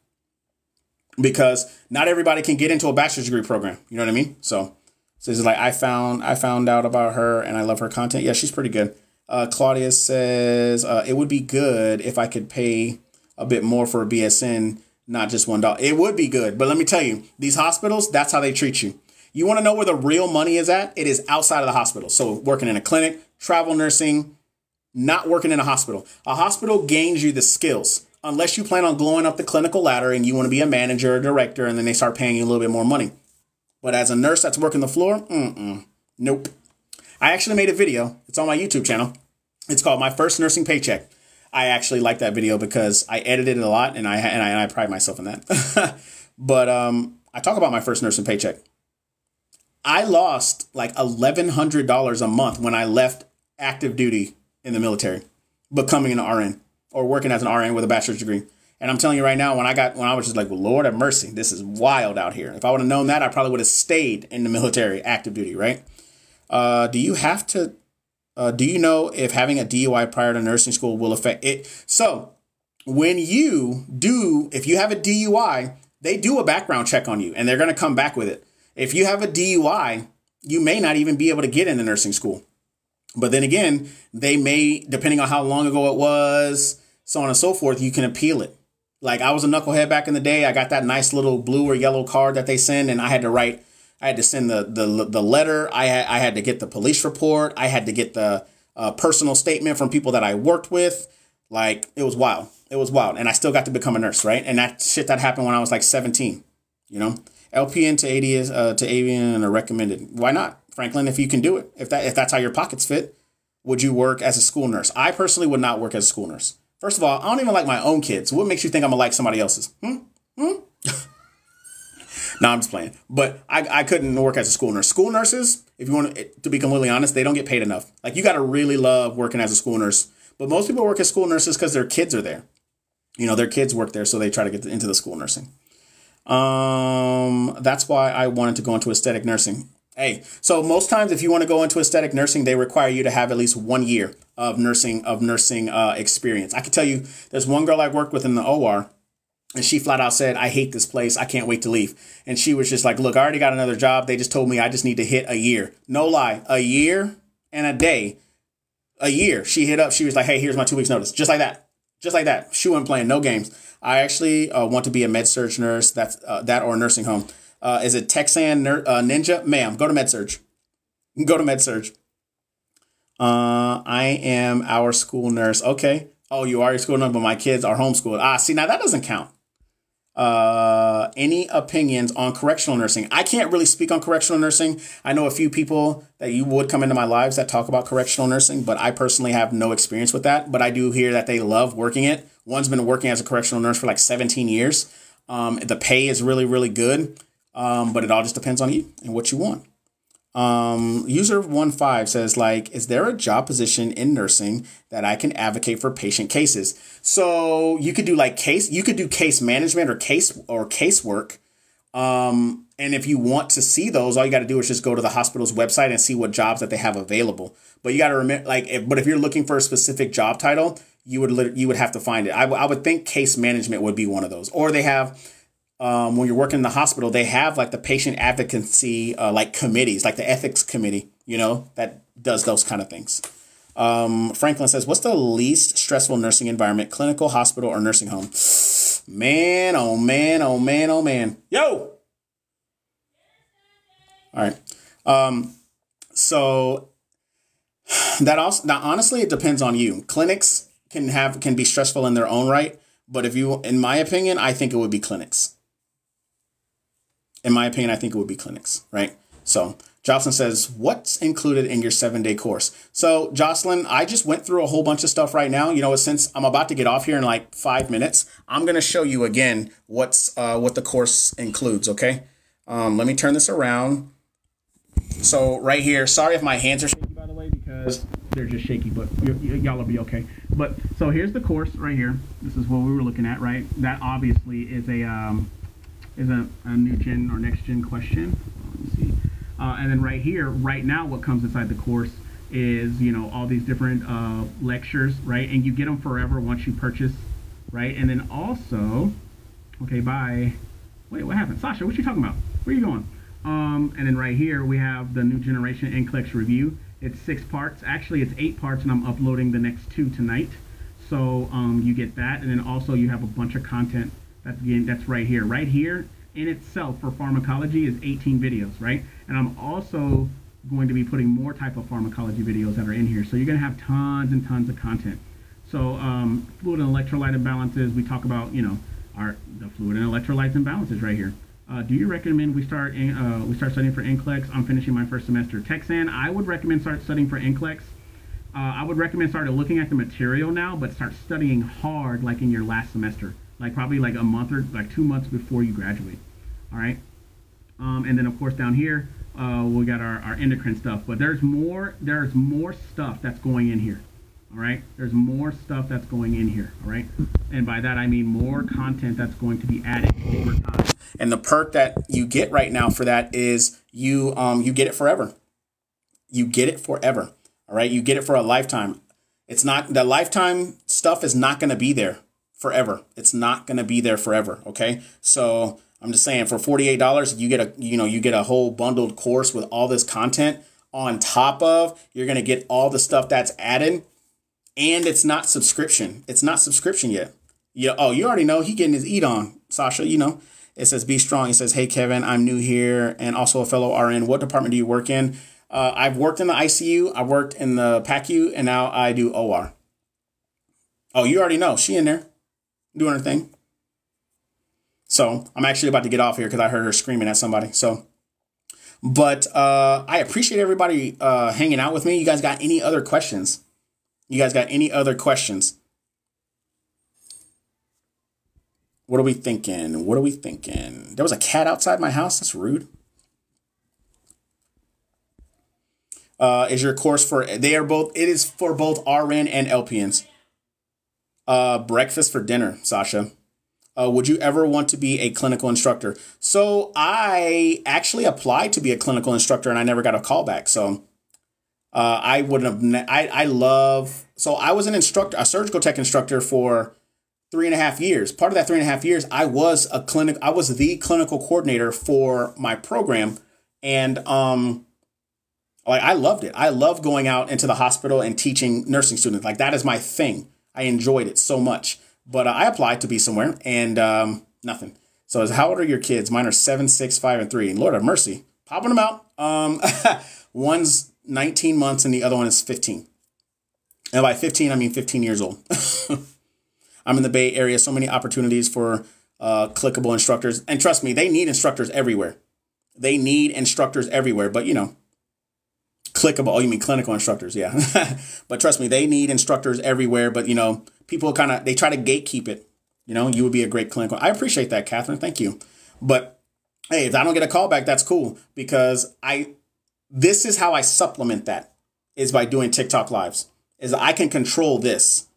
because not everybody can get into a bachelor's degree program. You know what I mean? So, so this is like I found I found out about her and I love her content. Yeah, she's pretty good. Uh, Claudia says uh, it would be good if I could pay a bit more for a B S N, not just one dollar. It would be good. But let me tell you, these hospitals, that's how they treat you. You want to know where the real money is at? It is outside of the hospital. So working in a clinic, travel nursing, not working in a hospital. A hospital gains you the skills unless you plan on blowing up the clinical ladder and you want to be a manager or director, and then they start paying you a little bit more money. But as a nurse that's working the floor, mm-mm, nope. I actually made a video. It's on my YouTube channel. It's called My First Nursing Paycheck. I actually like that video because I edited it a lot, and I and I, and I pride myself in that. But um, I talk about my first nursing paycheck. I lost like eleven hundred dollars a month when I left active duty in the military, becoming an R N or working as an R N with a bachelor's degree. And I'm telling you right now, when I got when I was just like, well, Lord have mercy, this is wild out here. If I would have known that, I probably would have stayed in the military, active duty, right? Uh, do you have to, uh, do you know if having a D U I prior to nursing school will affect it? So when you do, if you have a D U I, they do a background check on you and they're going to come back with it. If you have a D U I, you may not even be able to get into nursing school. But then again, they may, depending on how long ago it was, so on and so forth, you can appeal it. Like I was a knucklehead back in the day. I got that nice little blue or yellow card that they send, and I had to write I had to send the the, the letter. I had, I had to get the police report. I had to get the uh, personal statement from people that I worked with. Like, it was wild. It was wild. And I still got to become a nurse, right? And that shit that happened when I was like seventeen, you know? L P N to A D S, uh, to A V N are recommended. Why not, Franklin, if you can do it? If that if that's how your pockets fit, would you work as a school nurse? I personally would not work as a school nurse. First of all, I don't even like my own kids. What makes you think I'm gonna like somebody else's? Hmm? Hmm? No, I'm just playing. But I, I couldn't work as a school nurse. School nurses, if you want to, to be completely honest, they don't get paid enough. Like, you got to really love working as a school nurse. But most people work as school nurses because their kids are there. You know, their kids work there, so they try to get into the school nursing. Um, that's why I wanted to go into aesthetic nursing. Hey, so most times if you want to go into aesthetic nursing, they require you to have at least one year of nursing of nursing uh, experience. I can tell you, there's one girl I worked with in the O R. And she flat out said, I hate this place. I can't wait to leave. And she was just like, look, I already got another job. They just told me I just need to hit a year. No lie. A year and a day. A year. She hit up. She was like, hey, here's my two weeks notice. Just like that. Just like that. She wasn't playing no games. I actually uh, want to be a med-surg nurse. That's uh, that or a nursing home. Uh, is it Texan ner uh, Ninja? Ma'am, go to med-surg. Go to med-surg. Uh, I am our school nurse. Okay. Oh, you are your school nurse, but my kids are homeschooled. Ah, see, now that doesn't count. Uh, any opinions on correctional nursing? I can't really speak on correctional nursing. I know a few people that you would come into my lives that talk about correctional nursing, but I personally have no experience with that. But I do hear that they love working it. One's been working as a correctional nurse for like seventeen years. Um, the pay is really, really good. Um, but it all just depends on you and what you want. Um, user one five says, like, is there a job position in nursing that I can advocate for patient cases? So you could do like case, you could do case management or case or casework. Um, and if you want to see those, all you got to do is just go to the hospital's website and see what jobs that they have available. But you got to remember, like, if, but if you're looking for a specific job title, you would, you would have to find it. I, I would think case management would be one of those, or they have, Um, when you're working in the hospital, they have like the patient advocacy, uh, like committees, like the ethics committee, you know, that does those kind of things. Um, Franklin says, what's the least stressful nursing environment, clinical, hospital, or nursing home? Man, oh, man, oh, man, oh, man. Yo. All right. Um, so that also, now, honestly, it depends on you. Clinics can have, can be stressful in their own right. But if you, in my opinion, I think it would be clinics. In my opinion, I think it would be clinics, right? So Jocelyn says, what's included in your seven-day course? So, Jocelyn, I just went through a whole bunch of stuff right now. You know, since I'm about to get off here in like five minutes, I'm going to show you again what's uh, what the course includes, okay? Um, let me turn this around. So, right here, sorry if my hands are shaky, by the way, because they're just shaky, but y'all will be okay. But, so here's the course right here. This is what we were looking at, right? That obviously is a, um, is a, a new gen or next gen question. Let me see. Uh, and then right here, right now, what comes inside the course is, you know, all these different uh, lectures, right? And you get them forever once you purchase, right? And then also, okay, bye. Wait, what happened? Sasha, what you talking about? Where you going? Um, and then right here, we have the new generation N C L E X review. It's six parts. Actually, it's eight parts, and I'm uploading the next two tonight. So um, you get that. And then also you have a bunch of content that's, again, that's right here. Right here in itself for pharmacology is eighteen videos, right? And I'm also going to be putting more type of pharmacology videos that are in here. So you're going to have tons and tons of content. So um, fluid and electrolyte imbalances, we talk about, you know, our the fluid and electrolytes imbalances right here. Uh, do you recommend we start in, uh, we start studying for N C L E X? I'm finishing my first semester. Texan, I would recommend start studying for N C L E X. Uh, I would recommend start looking at the material now, but start studying hard like in your last semester, like probably like a month or like two months before you graduate. All right. Um, and then of course down here, Uh, we got our, our endocrine stuff, but there's more there's more stuff that's going in here. All right, there's more stuff that's going in here. All right, and by that I mean more content that's going to be added over time. And the perk that you get right now for that is you um you get it forever. You get it forever. All right, you get it for a lifetime. It's not the lifetime stuff is not going to be there forever. It's not going to be there forever. Okay, so. I'm just saying for forty-eight dollars, you get a, you know, you get a whole bundled course with all this content on top of, you're going to get all the stuff that's added, and it's not subscription. It's not subscription yet. Yeah. Oh, you already know he getting his eat on, Sasha. You know, it says, be strong. It says, hey, Kevin, I'm new here and also a fellow R N. What department do you work in? Uh, I've worked in the I C U. I worked in the PACU, and now I do O R. Oh, you already know she in there doing her thing. So I'm actually about to get off here because I heard her screaming at somebody. So, but uh, I appreciate everybody uh, hanging out with me. You guys got any other questions? You guys got any other questions? What are we thinking? What are we thinking? There was a cat outside my house. That's rude. Uh, is your course for, they are both, it is for both R N and L P Ns. Uh, breakfast for dinner, Sasha. Uh, would you ever want to be a clinical instructor? So I actually applied to be a clinical instructor and I never got a call back. So uh, I wouldn't have, I, I love, so I was an instructor, a surgical tech instructor for three and a half years. Part of that three and a half years, I was a clinic, I was the clinical coordinator for my program. And um, like I loved it. I love going out into the hospital and teaching nursing students. Like that is my thing. I enjoyed it so much. But uh, I applied to be somewhere and um, nothing. So how old are your kids? Mine are seven, six, five, and three. And Lord have mercy, popping them out. Um, one's nineteen months and the other one is fifteen. And by fifteen, I mean fifteen years old. I'm in the Bay Area. So many opportunities for uh, clickable instructors. And trust me, they need instructors everywhere. They need instructors everywhere. But, you know, clickable. Oh, you mean clinical instructors. Yeah. But trust me, they need instructors everywhere. But, you know, people kind of, they try to gatekeep it. You know, you would be a great clinical. I appreciate that, Catherine. Thank you. But hey, if I don't get a call back, that's cool because I, this is how I supplement that is by doing TikTok lives is I can control this.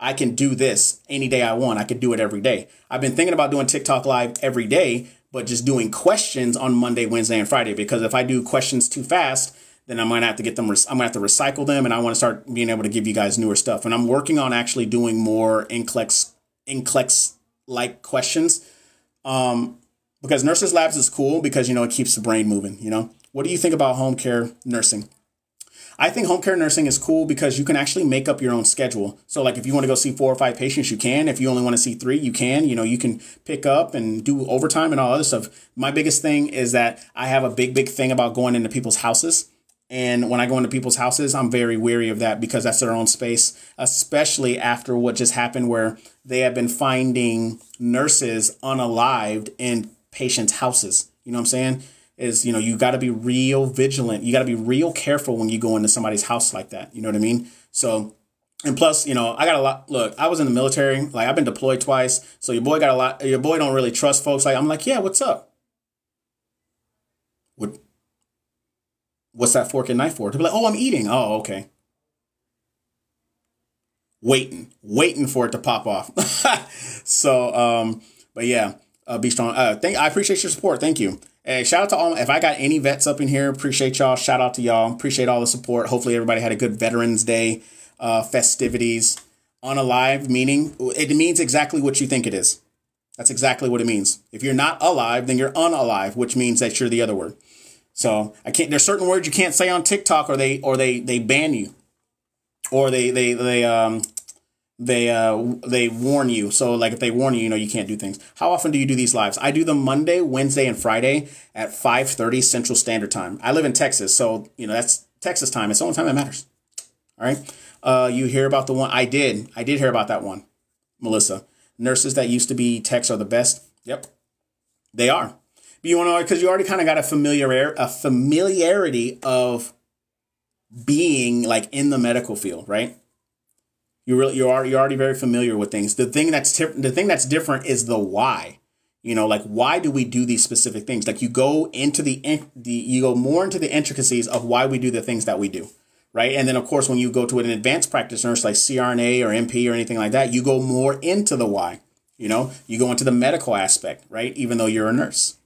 I can do this any day I want. I could do it every day. I've been thinking about doing TikTok live every day, but just doing questions on Monday, Wednesday, and Friday, because if I do questions too fast, then I'm going to have to get them, I'm going to have to recycle them. And I want to start being able to give you guys newer stuff. And I'm working on actually doing more N C L E X, N C L E X-like questions. Um, because Nurses Labs is cool because, you know, it keeps the brain moving, you know. What do you think about home care nursing? I think home care nursing is cool because you can actually make up your own schedule. So like if you want to go see four or five patients, you can. If you only want to see three, you can. You know, you can pick up and do overtime and all other stuff. My biggest thing is that I have a big, big thing about going into people's houses. And when I go into people's houses, I'm very wary of that because that's their own space, especially after what just happened where they have been finding nurses unalived in patients' houses. You know what I'm saying? is, you know, you got to be real vigilant. You got to be real careful when you go into somebody's house like that. You know what I mean? So, and plus, you know, I got a lot. Look, I was in the military. Like, I've been deployed twice. So your boy got a lot. Your boy don't really trust folks. Like, I'm like, yeah, what's up? What? What's that fork and knife for? To be like, oh, I'm eating. Oh, okay. Waiting, waiting for it to pop off. So, um, but yeah, uh, be strong. Uh, thank. I appreciate your support. Thank you. Hey, shout out to all, if I got any vets up in here, appreciate y'all. Shout out to y'all. Appreciate all the support. Hopefully everybody had a good Veterans Day uh, festivities. Unalive, meaning it means exactly what you think it is. That's exactly what it means. If you're not alive, then you're unalive, which means that you're the other word. So I can't, there's certain words you can't say on TikTok, or they, or they, they ban you, or they, they, they, um, they, uh, they warn you. So like, if they warn you, you know, you can't do things. How often do you do these lives? I do them Monday, Wednesday, and Friday at five thirty Central Standard Time. I live in Texas. So, you know, that's Texas time. It's the only time that matters. All right. Uh, you hear about the one I did. I did hear about that one, Melissa. Nurses that used to be techs are the best. Yep. They are. But you want to, because you already kind of got a familiar, a familiarity of being like in the medical field, right? You really, you are, you're already very familiar with things. The thing that's the thing that's different is the why. You know, like, why do we do these specific things? Like, you go into the, in, the you go more into the intricacies of why we do the things that we do, right? And then of course, when you go to an advanced practice nurse like C R N A or M P or anything like that, you go more into the why. You know, you go into the medical aspect, right? Even though you're a nurse,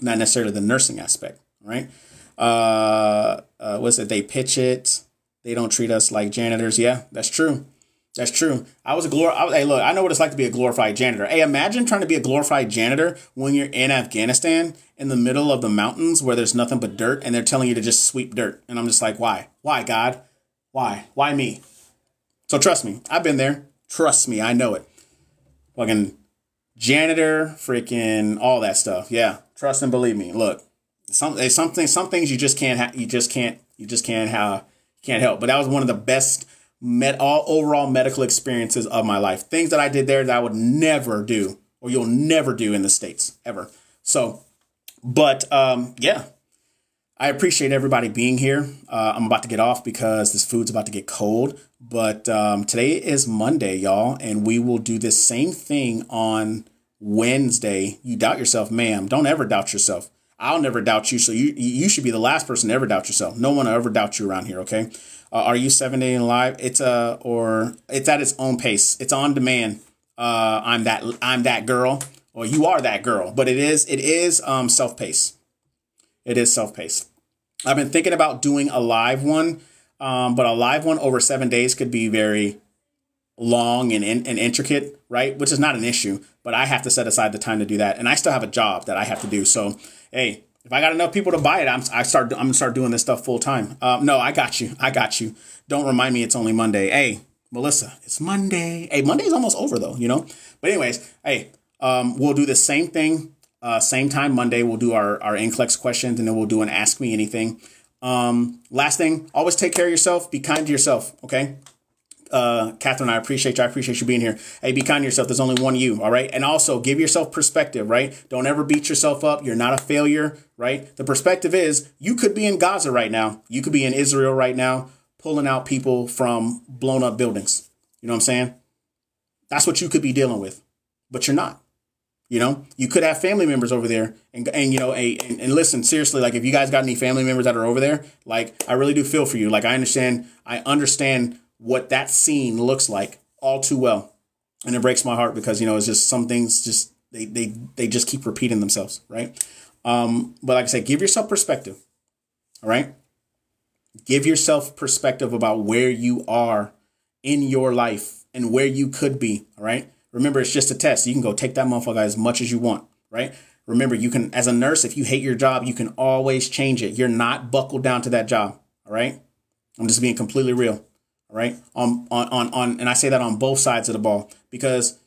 not necessarily the nursing aspect, right? Uh, uh, what's it? They pitch it. They don't treat us like janitors. Yeah, that's true. That's true. I was a glor. I was, hey, look, I know what it's like to be a glorified janitor. Hey, imagine trying to be a glorified janitor when you're in Afghanistan in the middle of the mountains where there's nothing but dirt, and they're telling you to just sweep dirt. And I'm just like, why? Why, God? Why? Why me? So trust me, I've been there. Trust me, I know it. Fucking janitor, freaking all that stuff. Yeah, trust and believe me. Look, some something, some things you just can't. Ha you just can't. You just can't. How can't help. But that was one of the best. Met all overall medical experiences of my life. Things that I did there that I would never do, or you'll never do in the States ever. So, but um, yeah, I appreciate everybody being here. Uh, I'm about to get off because this food's about to get cold. But um, today is Monday, y'all, and we will do this same thing on Wednesday. You doubt yourself, ma'am. Don't ever doubt yourself. I'll never doubt you. So you you should be the last person to ever doubt yourself. No one will ever doubt you around here. Okay. Uh, are you seven day live? It's a, or it's at its own pace. It's on demand. Uh, I'm that, I'm that girl, or you are that girl, but it is, it is, um, self-paced. It is self-paced. I've been thinking about doing a live one, um, but a live one over seven days could be very long and, and intricate, right? Which is not an issue, but I have to set aside the time to do that. And I still have a job that I have to do. So, hey, if I got enough people to buy it, I'm I start I'm gonna start doing this stuff full time. Um, no, I got you. I got you. Don't remind me it's only Monday. Hey, Melissa, it's Monday. Hey, Monday's almost over though, you know. But anyways, hey, um, we'll do the same thing, uh, same time Monday. We'll do our our N C L E X questions, and then we'll do an Ask Me Anything. Um, last thing, always take care of yourself. Be kind to yourself. Okay. Uh, Catherine, I appreciate you. I appreciate you being here. Hey, be kind to yourself. There's only one you. All right. And also give yourself perspective, right? Don't ever beat yourself up. You're not a failure, right? The perspective is you could be in Gaza right now. You could be in Israel right now, pulling out people from blown up buildings. You know what I'm saying? That's what you could be dealing with, but you're not. You know, you could have family members over there and, and you know, a, and, and listen, seriously, like if you guys got any family members that are over there, like I really do feel for you. Like I understand, I understand what that scene looks like all too well. And it breaks my heart because, you know, it's just some things just they they, they just keep repeating themselves. Right. Um, but like I said, give yourself perspective. All right. Give yourself perspective about where you are in your life and where you could be. All right. Remember, it's just a test. You can go take that motherfucker as much as you want. Right. Remember, you can, as a nurse, if you hate your job, you can always change it. You're not buckled down to that job. All right. I'm just being completely real. Right on, on, on, on, and I say that on both sides of the ball, because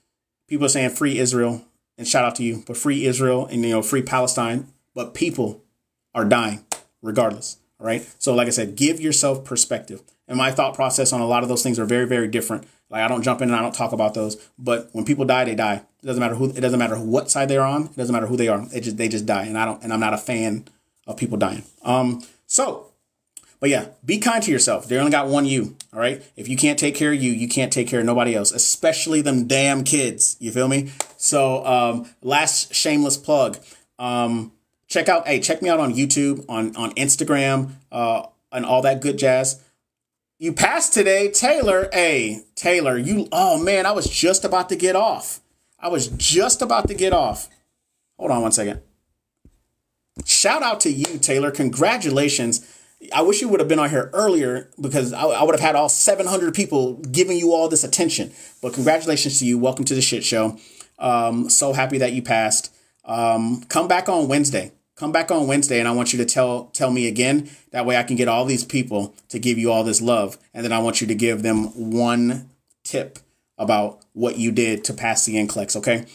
people are saying free Israel, and shout out to you, but free Israel and, you know, free Palestine, but people are dying regardless. All right. So like I said, give yourself perspective. And my thought process on a lot of those things are very, very different. Like I don't jump in and I don't talk about those, but when people die, they die. It doesn't matter who, it doesn't matter what side they're on. It doesn't matter who they are. It just, they just die. And I don't, and I'm not a fan of people dying. Um, so, but yeah, be kind to yourself. They only got one you, all right? If you can't take care of you, you can't take care of nobody else, especially them damn kids. You feel me? So um, last shameless plug. Um, check out, hey, check me out on YouTube, on, on Instagram, uh, and all that good jazz. You passed today, Taylor. Hey, Taylor, you, oh man, I was just about to get off. I was just about to get off. Hold on one second. Shout out to you, Taylor. Congratulations. I wish you would have been on here earlier because I, I would have had all seven hundred people giving you all this attention. But congratulations to you. Welcome to the shit show. Um, so happy that you passed. Um, come back on Wednesday. Come back on Wednesday, and I want you to tell tell me again. That way I can get all these people to give you all this love. And then I want you to give them one tip about what you did to pass the N C L E X, okay?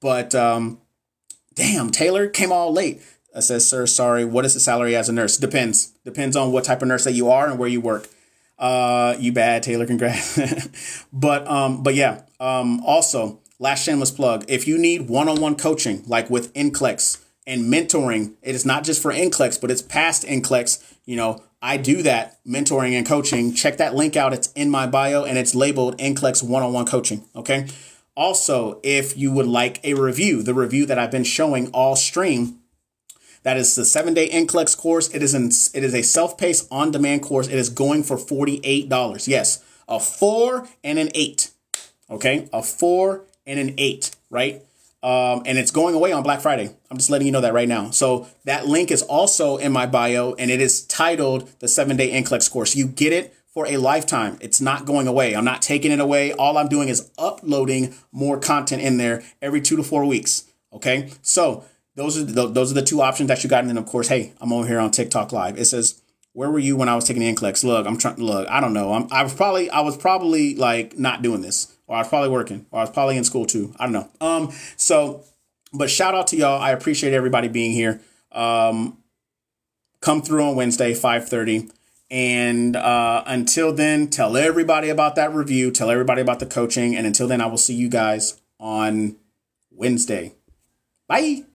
But um, damn, Taylor came all late. I says, sir, sorry, what is the salary as a nurse? Depends. Depends on what type of nurse that you are and where you work. Uh, you bad, Taylor, congrats. but, um, but yeah, um, also, last shameless plug, if you need one-on-one coaching, like with N C L E X, and mentoring, it is not just for N C L E X, but it's past N C L E X. You know, I do that mentoring and coaching. Check that link out. It's in my bio and it's labeled N C L E X one-on-one coaching. Okay. Also, if you would like a review, the review that I've been showing all stream, that is the seven day N C L E X course. It is an, it is a self-paced on-demand course. It is going for forty-eight dollars. Yes. A four and an eight. Okay. A four and an eight, right? Um, and it's going away on Black Friday. I'm just letting you know that right now. So that link is also in my bio, and it is titled the seven day N C L E X course. You get it for a lifetime. It's not going away. I'm not taking it away. All I'm doing is uploading more content in there every two to four weeks. Okay, so those are the, those are the two options that you got. And then, of course, hey, I'm over here on TikTok Live. It says, "Where were you when I was taking the N C L E X?" Look, I'm trying. Look, I don't know. I'm. I was probably. I was probably like not doing this. Or I was probably working, or I was probably in school too. I don't know. Um, so, but shout out to y'all. I appreciate everybody being here. Um, come through on Wednesday, five thirty. And uh, until then, tell everybody about that review. Tell everybody about the coaching. And until then, I will see you guys on Wednesday. Bye.